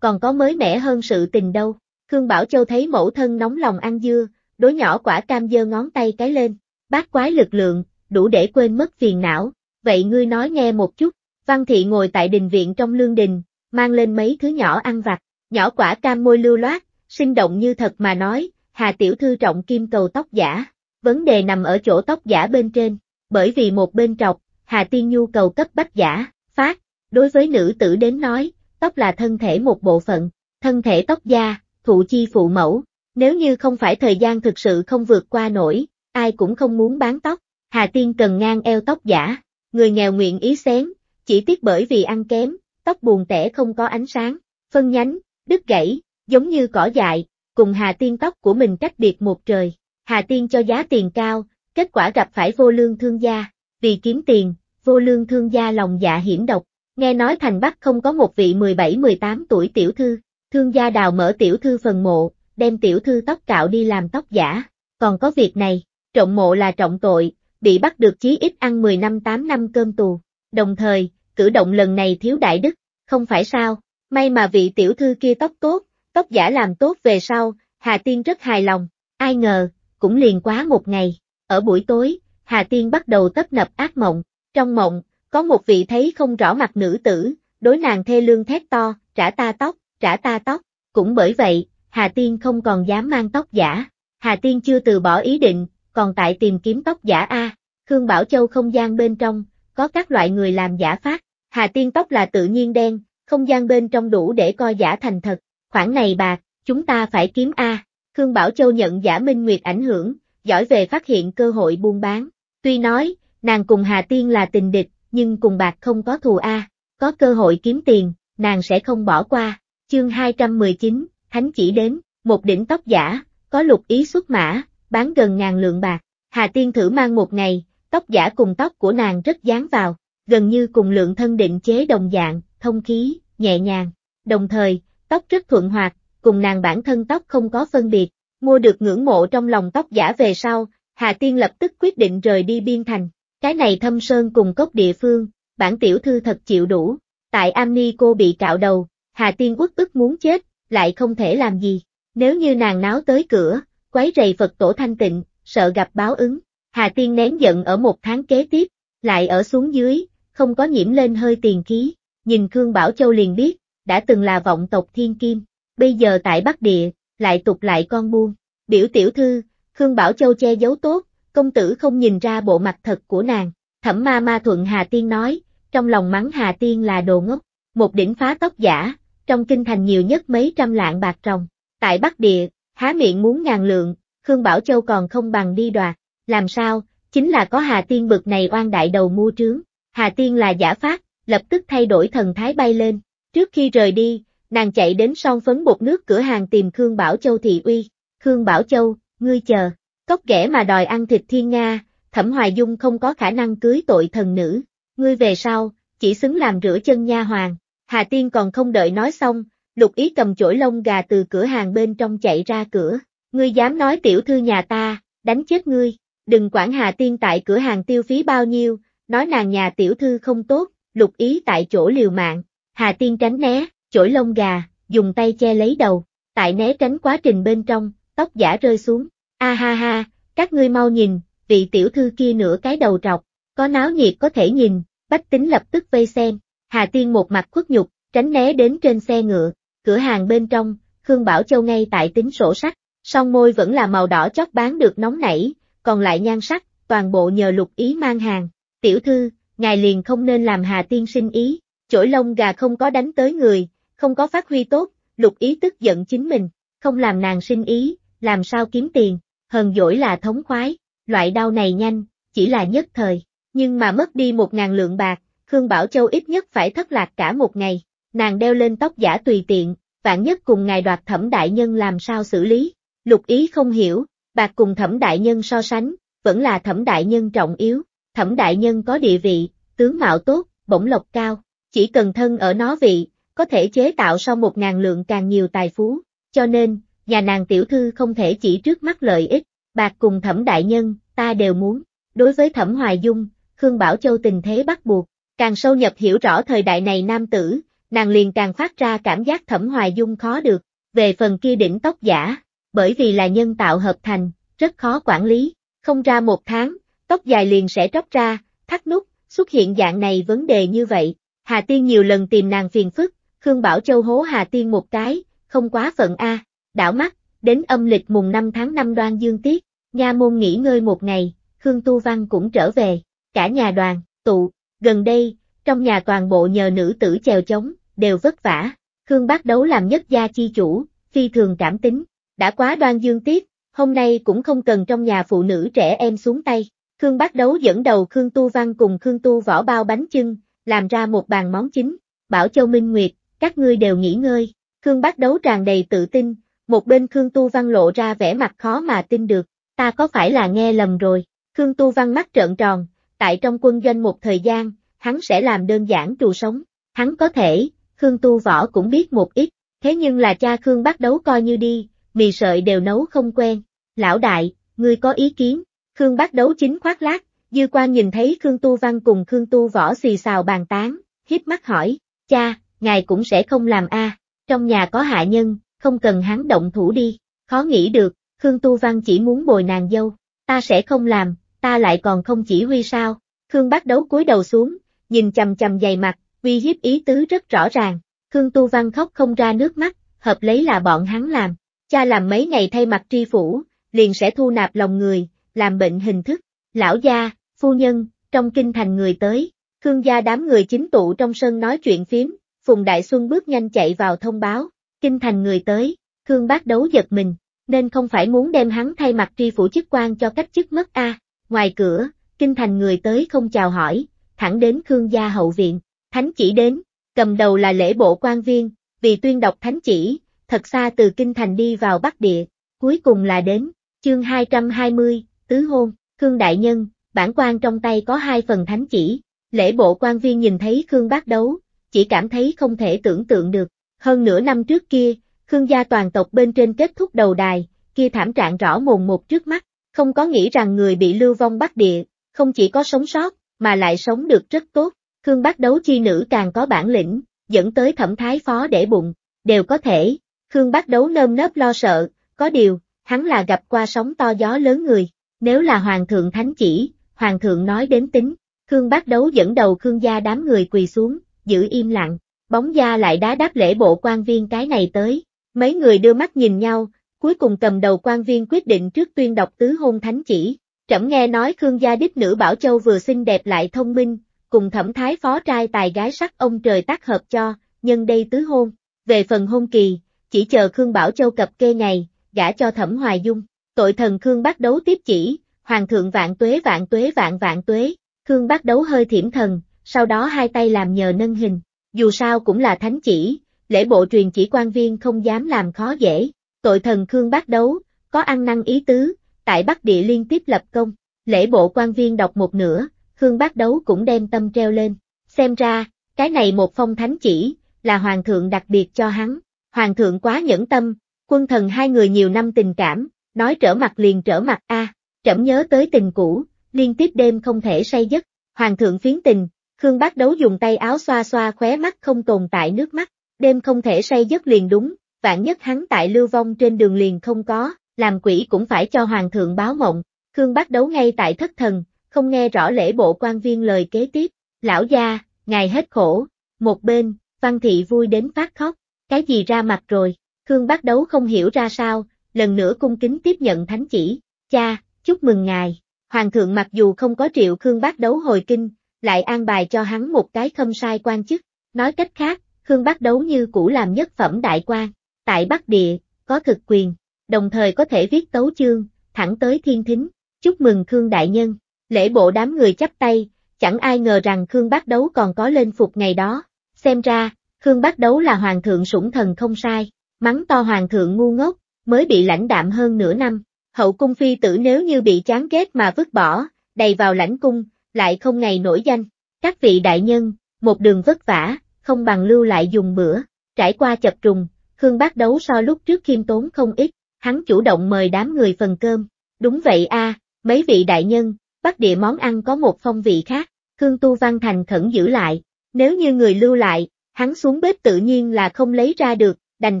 còn có mới mẻ hơn sự tình đâu, Khương Bảo Châu thấy mẫu thân nóng lòng ăn dưa, đối Nhỏ Quả Cam giơ ngón tay cái lên. Bát quái lực lượng, đủ để quên mất phiền não, vậy ngươi nói nghe một chút, Văn Thị ngồi tại đình viện trong lương đình, mang lên mấy thứ nhỏ ăn vặt, Nhỏ Quả Cam môi lưu loát, sinh động như thật mà nói, Hà tiểu thư trọng kim cầu tóc giả, vấn đề nằm ở chỗ tóc giả bên trên, bởi vì một bên trọc, Hà Tiên nhu cầu cấp bách giả, phát, đối với nữ tử đến nói, tóc là thân thể một bộ phận, thân thể tóc da, thụ chi phụ mẫu, nếu như không phải thời gian thực sự không vượt qua nổi. Ai cũng không muốn bán tóc, Hà Tiên cần ngang eo tóc giả, người nghèo nguyện ý xén, chỉ tiếc bởi vì ăn kém, tóc buồn tẻ không có ánh sáng, phân nhánh, đứt gãy, giống như cỏ dại, cùng Hà Tiên tóc của mình cách biệt một trời, Hà Tiên cho giá tiền cao, kết quả gặp phải vô lương thương gia, vì kiếm tiền, vô lương thương gia lòng dạ hiểm độc, nghe nói thành Bắc không có một vị mười bảy mười tám tuổi tiểu thư, thương gia đào mở tiểu thư phần mộ, đem tiểu thư tóc cạo đi làm tóc giả, còn có việc này. Trọng mộ là trọng tội, bị bắt được chí ít ăn mười năm tám năm cơm tù. Đồng thời, cử động lần này thiếu đại đức, không phải sao, may mà vị tiểu thư kia tóc tốt, tóc giả làm tốt về sau, Hà Tiên rất hài lòng, ai ngờ, cũng liền quá một ngày. Ở buổi tối, Hà Tiên bắt đầu tấp nập ác mộng, trong mộng, có một vị thấy không rõ mặt nữ tử, đối nàng thê lương thét to, trả ta tóc, trả ta tóc, cũng bởi vậy, Hà Tiên không còn dám mang tóc giả, Hà Tiên chưa từ bỏ ý định, còn tại tìm kiếm tóc giả a. Khương Bảo Châu không gian bên trong, có các loại người làm giả phát, Hà Tiên tóc là tự nhiên đen, không gian bên trong đủ để coi giả thành thật, khoản này bạc, chúng ta phải kiếm a. Khương Bảo Châu nhận Giả Minh Nguyệt ảnh hưởng, giỏi về phát hiện cơ hội buôn bán, tuy nói, nàng cùng Hà Tiên là tình địch, nhưng cùng bạc không có thù a, có cơ hội kiếm tiền, nàng sẽ không bỏ qua. Chương hai trăm mười chín, Thánh chỉ đến, một đỉnh tóc giả, có Lục Ý xuất mã, bán gần ngàn lượng bạc, Hà Tiên thử mang một ngày, tóc giả cùng tóc của nàng rất dán vào, gần như cùng lượng thân định chế đồng dạng, thông khí, nhẹ nhàng, đồng thời, tóc rất thuận hoạt, cùng nàng bản thân tóc không có phân biệt, mua được ngưỡng mộ trong lòng tóc giả về sau, Hà Tiên lập tức quyết định rời đi Biên Thành, cái này thâm sơn cùng cốc địa phương, bản tiểu thư thật chịu đủ, tại Amni cô bị cạo đầu, Hà Tiên uất ức muốn chết, lại không thể làm gì, nếu như nàng náo tới cửa, quấy rầy Phật tổ thanh tịnh, sợ gặp báo ứng, Hà Tiên nén giận ở một tháng kế tiếp, lại ở xuống dưới, không có nhiễm lên hơi tiền khí, nhìn Khương Bảo Châu liền biết, đã từng là vọng tộc thiên kim, bây giờ tại Bắc Địa, lại tục lại con buôn, biểu tiểu thư, Khương Bảo Châu che giấu tốt, công tử không nhìn ra bộ mặt thật của nàng, Thẩm Ma Ma thuận Hà Tiên nói, trong lòng mắng Hà Tiên là đồ ngốc, một đỉnh phá tóc giả, trong kinh thành nhiều nhất mấy trăm lạng bạc trồng, tại Bắc Địa, há miệng muốn ngàn lượng, Khương Bảo Châu còn không bằng đi đoạt, làm sao, chính là có Hà Tiên bực này oan đại đầu mua trướng, Hà Tiên là giả phát, lập tức thay đổi thần thái bay lên, trước khi rời đi, nàng chạy đến son phấn bột nước cửa hàng tìm Khương Bảo Châu thị uy, Khương Bảo Châu, ngươi chờ, cóc ghẻ mà đòi ăn thịt thiên nga, Thẩm Hoài Dung không có khả năng cưới tội thần nữ, ngươi về sau, chỉ xứng làm rửa chân nha hoàn. Hà Tiên còn không đợi nói xong, Lục Ý cầm chổi lông gà từ cửa hàng bên trong chạy ra cửa, ngươi dám nói tiểu thư nhà ta, đánh chết ngươi, đừng quản Hà Tiên tại cửa hàng tiêu phí bao nhiêu, nói nàng nhà tiểu thư không tốt, Lục Ý tại chỗ liều mạng, Hà Tiên tránh né, chổi lông gà, dùng tay che lấy đầu, tại né tránh quá trình bên trong, tóc giả rơi xuống, a ha ha, các ngươi mau nhìn, vị tiểu thư kia nửa cái đầu trọc, có náo nhiệt có thể nhìn, bách tính lập tức vây xem. Hà Tiên một mặt khuất nhục, tránh né đến trên xe ngựa, cửa hàng bên trong, Khương Bảo Châu ngay tại tính sổ sách, song môi vẫn là màu đỏ chót bán được nóng nảy, còn lại nhan sắc, toàn bộ nhờ Lục Ý mang hàng. Tiểu thư, ngài liền không nên làm Hà Tiên sinh ý, chổi lông gà không có đánh tới người, không có phát huy tốt, Lục Ý tức giận chính mình, không làm nàng sinh ý, làm sao kiếm tiền, hờn dỗi là thống khoái, loại đau này nhanh, chỉ là nhất thời, nhưng mà mất đi một ngàn lượng bạc. Khương Bảo Châu ít nhất phải thất lạc cả một ngày, nàng đeo lên tóc giả tùy tiện, vạn nhất cùng ngài đoạt Thẩm đại nhân làm sao xử lý, Lục Ý không hiểu, bạc cùng Thẩm đại nhân so sánh, vẫn là Thẩm đại nhân trọng yếu, Thẩm đại nhân có địa vị, tướng mạo tốt, bổng lộc cao, chỉ cần thân ở nó vị, có thể chế tạo sau một ngàn lượng càng nhiều tài phú, cho nên, nhà nàng tiểu thư không thể chỉ trước mắt lợi ích, bạc cùng Thẩm đại nhân, ta đều muốn, đối với Thẩm Hoài Dung, Khương Bảo Châu tình thế bắt buộc. Càng sâu nhập hiểu rõ thời đại này nam tử, nàng liền càng phát ra cảm giác Thẩm Hoài Dung khó được, về phần kia đỉnh tóc giả, bởi vì là nhân tạo hợp thành, rất khó quản lý, không ra một tháng, tóc dài liền sẽ tróc ra, thắt nút, xuất hiện dạng này vấn đề như vậy, Hà Tiên nhiều lần tìm nàng phiền phức, Khương Bảo Châu hố Hà Tiên một cái, không quá phận a, đảo mắt, đến âm lịch mùng năm tháng năm Đoan Dương tiết, nha môn nghỉ ngơi một ngày, Khương Tu Văn cũng trở về, cả nhà đoàn, tụ. Gần đây, trong nhà toàn bộ nhờ nữ tử chèo chống, đều vất vả, Khương Bác Đấu làm nhất gia chi chủ, phi thường cảm tính, đã quá Đoan Dương tiết, hôm nay cũng không cần trong nhà phụ nữ trẻ em xuống tay, Khương Bác Đấu dẫn đầu Khương Tu Văn cùng Khương Tu Võ bao bánh chưng, làm ra một bàn món chính, bảo Châu Minh Nguyệt, các ngươi đều nghỉ ngơi, Khương Bác Đấu tràn đầy tự tin, một bên Khương Tu Văn lộ ra vẻ mặt khó mà tin được, ta có phải là nghe lầm rồi, Khương Tu Văn mắt trợn tròn. Tại trong quân doanh một thời gian, hắn sẽ làm đơn giản trù sống, hắn có thể, Khương Tu Võ cũng biết một ít, thế nhưng là cha Khương Bác Đấu coi như đi, mì sợi đều nấu không quen, lão đại, ngươi có ý kiến, Khương Bác Đấu chính khoác lác, Dư Quan nhìn thấy Khương Tu Văn cùng Khương Tu Võ xì xào bàn tán, híp mắt hỏi, cha, ngài cũng sẽ không làm a? À, trong nhà có hạ nhân, không cần hắn động thủ đi. Khó nghĩ được, Khương Tu Văn chỉ muốn bồi nàng dâu, ta sẽ không làm, ta lại còn không chỉ huy sao. Khương Bác Đấu cúi đầu xuống, nhìn chằm chằm dày mặt, uy hiếp ý tứ rất rõ ràng. Khương Tu Văn khóc không ra nước mắt, hợp lấy là bọn hắn làm, cha làm mấy ngày thay mặt tri phủ, liền sẽ thu nạp lòng người, làm bệnh hình thức. Lão gia, phu nhân, trong kinh thành người tới. Khương gia đám người chính tụ trong sân nói chuyện phím, Phùng Đại Xuân bước nhanh chạy vào thông báo, kinh thành người tới. Khương Bác Đấu giật mình, nên không phải muốn đem hắn thay mặt tri phủ chức quan cho cách chức mất a. À. Ngoài cửa, kinh thành người tới không chào hỏi, thẳng đến Khương gia hậu viện, thánh chỉ đến, cầm đầu là lễ bộ quan viên, vì tuyên đọc thánh chỉ, thật xa từ kinh thành đi vào Bắc Địa, cuối cùng là đến. Chương hai trăm hai mươi, tứ hôn. Khương đại nhân, bản quan trong tay có hai phần thánh chỉ. Lễ bộ quan viên nhìn thấy Khương Bác Đấu, chỉ cảm thấy không thể tưởng tượng được, hơn nửa năm trước kia, Khương gia toàn tộc bên trên kết thúc đầu đài, kia thảm trạng rõ mồn một trước mắt, không có nghĩ rằng người bị lưu vong Bắc Địa, không chỉ có sống sót, mà lại sống được rất tốt. Khương Bác Đấu chi nữ càng có bản lĩnh, dẫn tới thẩm thái phó để bụng, đều có thể. Khương Bác Đấu nơm nớp lo sợ, có điều, hắn là gặp qua sóng to gió lớn người, nếu là hoàng thượng thánh chỉ, hoàng thượng nói đến tính. Khương Bác Đấu dẫn đầu Khương gia đám người quỳ xuống, giữ im lặng, bóng gia lại đá đáp lễ bộ quan viên cái này tới. Mấy người đưa mắt nhìn nhau, cuối cùng cầm đầu quan viên quyết định trước tuyên đọc tứ hôn thánh chỉ. Trẫm nghe nói Khương gia đích nữ Bảo Châu vừa xinh đẹp lại thông minh, cùng thẩm thái phó trai tài gái sắc ông trời tác hợp cho, nhân đây tứ hôn. Về phần hôn kỳ, chỉ chờ Khương Bảo Châu cập kê ngày, gả cho Thẩm Hoài Dung. Tội thần Khương Bác Đấu tiếp chỉ, hoàng thượng vạn tuế vạn tuế vạn vạn tuế. Khương Bác Đấu hơi thiểm thần, sau đó hai tay làm nhờ nâng hình, dù sao cũng là thánh chỉ, lễ bộ truyền chỉ quan viên không dám làm khó dễ. Tội thần Khương Bác Đấu, có ăn năn ý tứ, tại Bắc Địa liên tiếp lập công. Lễ bộ quan viên đọc một nửa, Khương Bác Đấu cũng đem tâm treo lên, xem ra, cái này một phong thánh chỉ, là hoàng thượng đặc biệt cho hắn. Hoàng thượng quá nhẫn tâm, quân thần hai người nhiều năm tình cảm, nói trở mặt liền trở mặt a. À, trẫm nhớ tới tình cũ, liên tiếp đêm không thể say giấc. Hoàng thượng phiến tình, Khương Bác Đấu dùng tay áo xoa xoa khóe mắt không tồn tại nước mắt, đêm không thể say giấc liền đúng, vạn nhất hắn tại lưu vong trên đường liền không có, làm quỷ cũng phải cho hoàng thượng báo mộng. Khương Bác Đấu ngay tại thất thần, không nghe rõ lễ bộ quan viên lời kế tiếp. Lão gia, ngài hết khổ. Một bên, Văn Thị vui đến phát khóc, cái gì ra mặt rồi? Khương Bác Đấu không hiểu ra sao, lần nữa cung kính tiếp nhận thánh chỉ. Cha, chúc mừng ngài. Hoàng thượng mặc dù không có triệu Khương Bác Đấu hồi kinh, lại an bài cho hắn một cái khâm sai quan chức. Nói cách khác, Khương Bác Đấu như cũ làm nhất phẩm đại quan, tại Bắc Địa, có thực quyền, đồng thời có thể viết tấu chương, thẳng tới thiên thính. Chúc mừng Khương đại nhân. Lễ bộ đám người chắp tay, chẳng ai ngờ rằng Khương Bác Đấu còn có lên phục ngày đó. Xem ra, Khương Bác Đấu là hoàng thượng sủng thần không sai, mắng to hoàng thượng ngu ngốc, mới bị lãnh đạm hơn nửa năm. Hậu cung phi tử nếu như bị chán ghét mà vứt bỏ, đầy vào lãnh cung, lại không ngày nổi danh. Các vị đại nhân, một đường vất vả, không bằng lưu lại dùng bữa. Trải qua chập trùng, Khương Bác Đấu so lúc trước khiêm tốn không ít, hắn chủ động mời đám người phần cơm. Đúng vậy a, à, mấy vị đại nhân, Bắc Địa món ăn có một phong vị khác. Khương Tu Văn thành khẩn giữ lại, nếu như người lưu lại, hắn xuống bếp tự nhiên là không lấy ra được, đành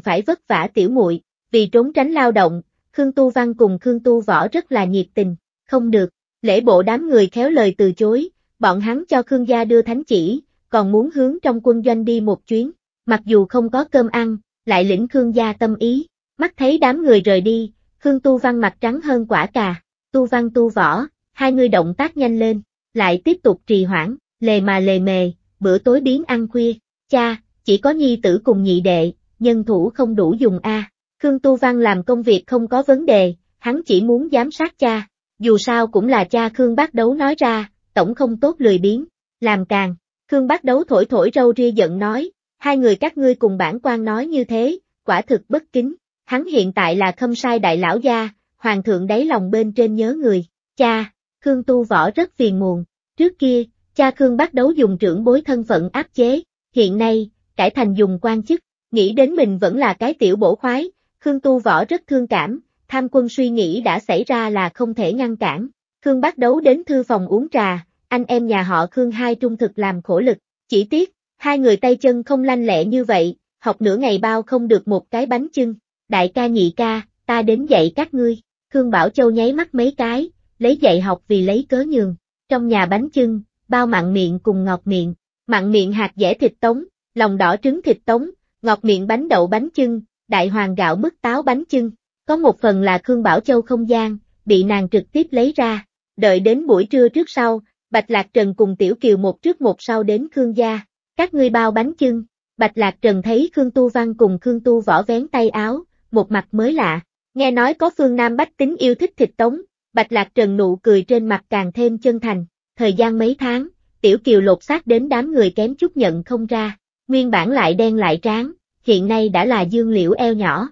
phải vất vả tiểu muội. Vì trốn tránh lao động, Khương Tu Văn cùng Khương Tu Võ rất là nhiệt tình. Không được, lễ bộ đám người khéo lời từ chối, bọn hắn cho Khương gia đưa thánh chỉ, còn muốn hướng trong quân doanh đi một chuyến, mặc dù không có cơm ăn, lại lĩnh Khương gia tâm ý. Mắt thấy đám người rời đi, Khương Tu Văn mặt trắng hơn quả cà. Tu Văn Tu Võ, hai người động tác nhanh lên, lại tiếp tục trì hoãn, lề mà lề mề, bữa tối biến ăn khuya. Cha, chỉ có nhi tử cùng nhị đệ, nhân thủ không đủ dùng a. À. Khương Tu Văn làm công việc không có vấn đề, hắn chỉ muốn giám sát cha, dù sao cũng là cha Khương Bác Đấu nói ra, tổng không tốt lười biếng, làm càng. Khương Bác Đấu thổi thổi râu ria giận nói, hai người các ngươi cùng bản quan nói như thế, quả thực bất kính, hắn hiện tại là khâm sai đại lão gia, hoàng thượng đáy lòng bên trên nhớ người. Cha, Khương Tu Võ rất phiền muộn, trước kia, cha Khương Bác Đấu dùng trưởng bối thân phận áp chế, hiện nay, cải thành dùng quan chức, nghĩ đến mình vẫn là cái tiểu bổ khoái. Khương Tu Võ rất thương cảm, tham quân suy nghĩ đã xảy ra là không thể ngăn cản, Khương Bác Đấu đến thư phòng uống trà, anh em nhà họ Khương hai trung thực làm khổ lực, chỉ tiếc, hai người tay chân không lanh lẹ như vậy, học nửa ngày bao không được một cái bánh chưng. Đại ca nhị ca, ta đến dạy các ngươi, Khương Bảo Châu nháy mắt mấy cái, lấy dạy học vì lấy cớ nhường, trong nhà bánh chưng, bao mặn miệng cùng ngọt miệng, mặn miệng hạt dẻ thịt tống, lòng đỏ trứng thịt tống, ngọt miệng bánh đậu bánh chưng, đại hoàng gạo mứt táo bánh chưng, có một phần là Khương Bảo Châu không gian, bị nàng trực tiếp lấy ra, đợi đến buổi trưa trước sau, Bạch Lạc Trần cùng Tiểu Kiều một trước một sau đến Khương gia, các ngươi bao bánh chưng, Bạch Lạc Trần thấy Khương Tu Văn cùng Khương Tu Võ vén tay áo, một mặt mới lạ, nghe nói có phương Nam bách tính yêu thích thịt tống, Bạch Lạc Trần nụ cười trên mặt càng thêm chân thành, thời gian mấy tháng, Tiểu Kiều lột xác đến đám người kém chút nhận không ra, nguyên bản lại đen lại tráng, hiện nay đã là dương liễu eo nhỏ,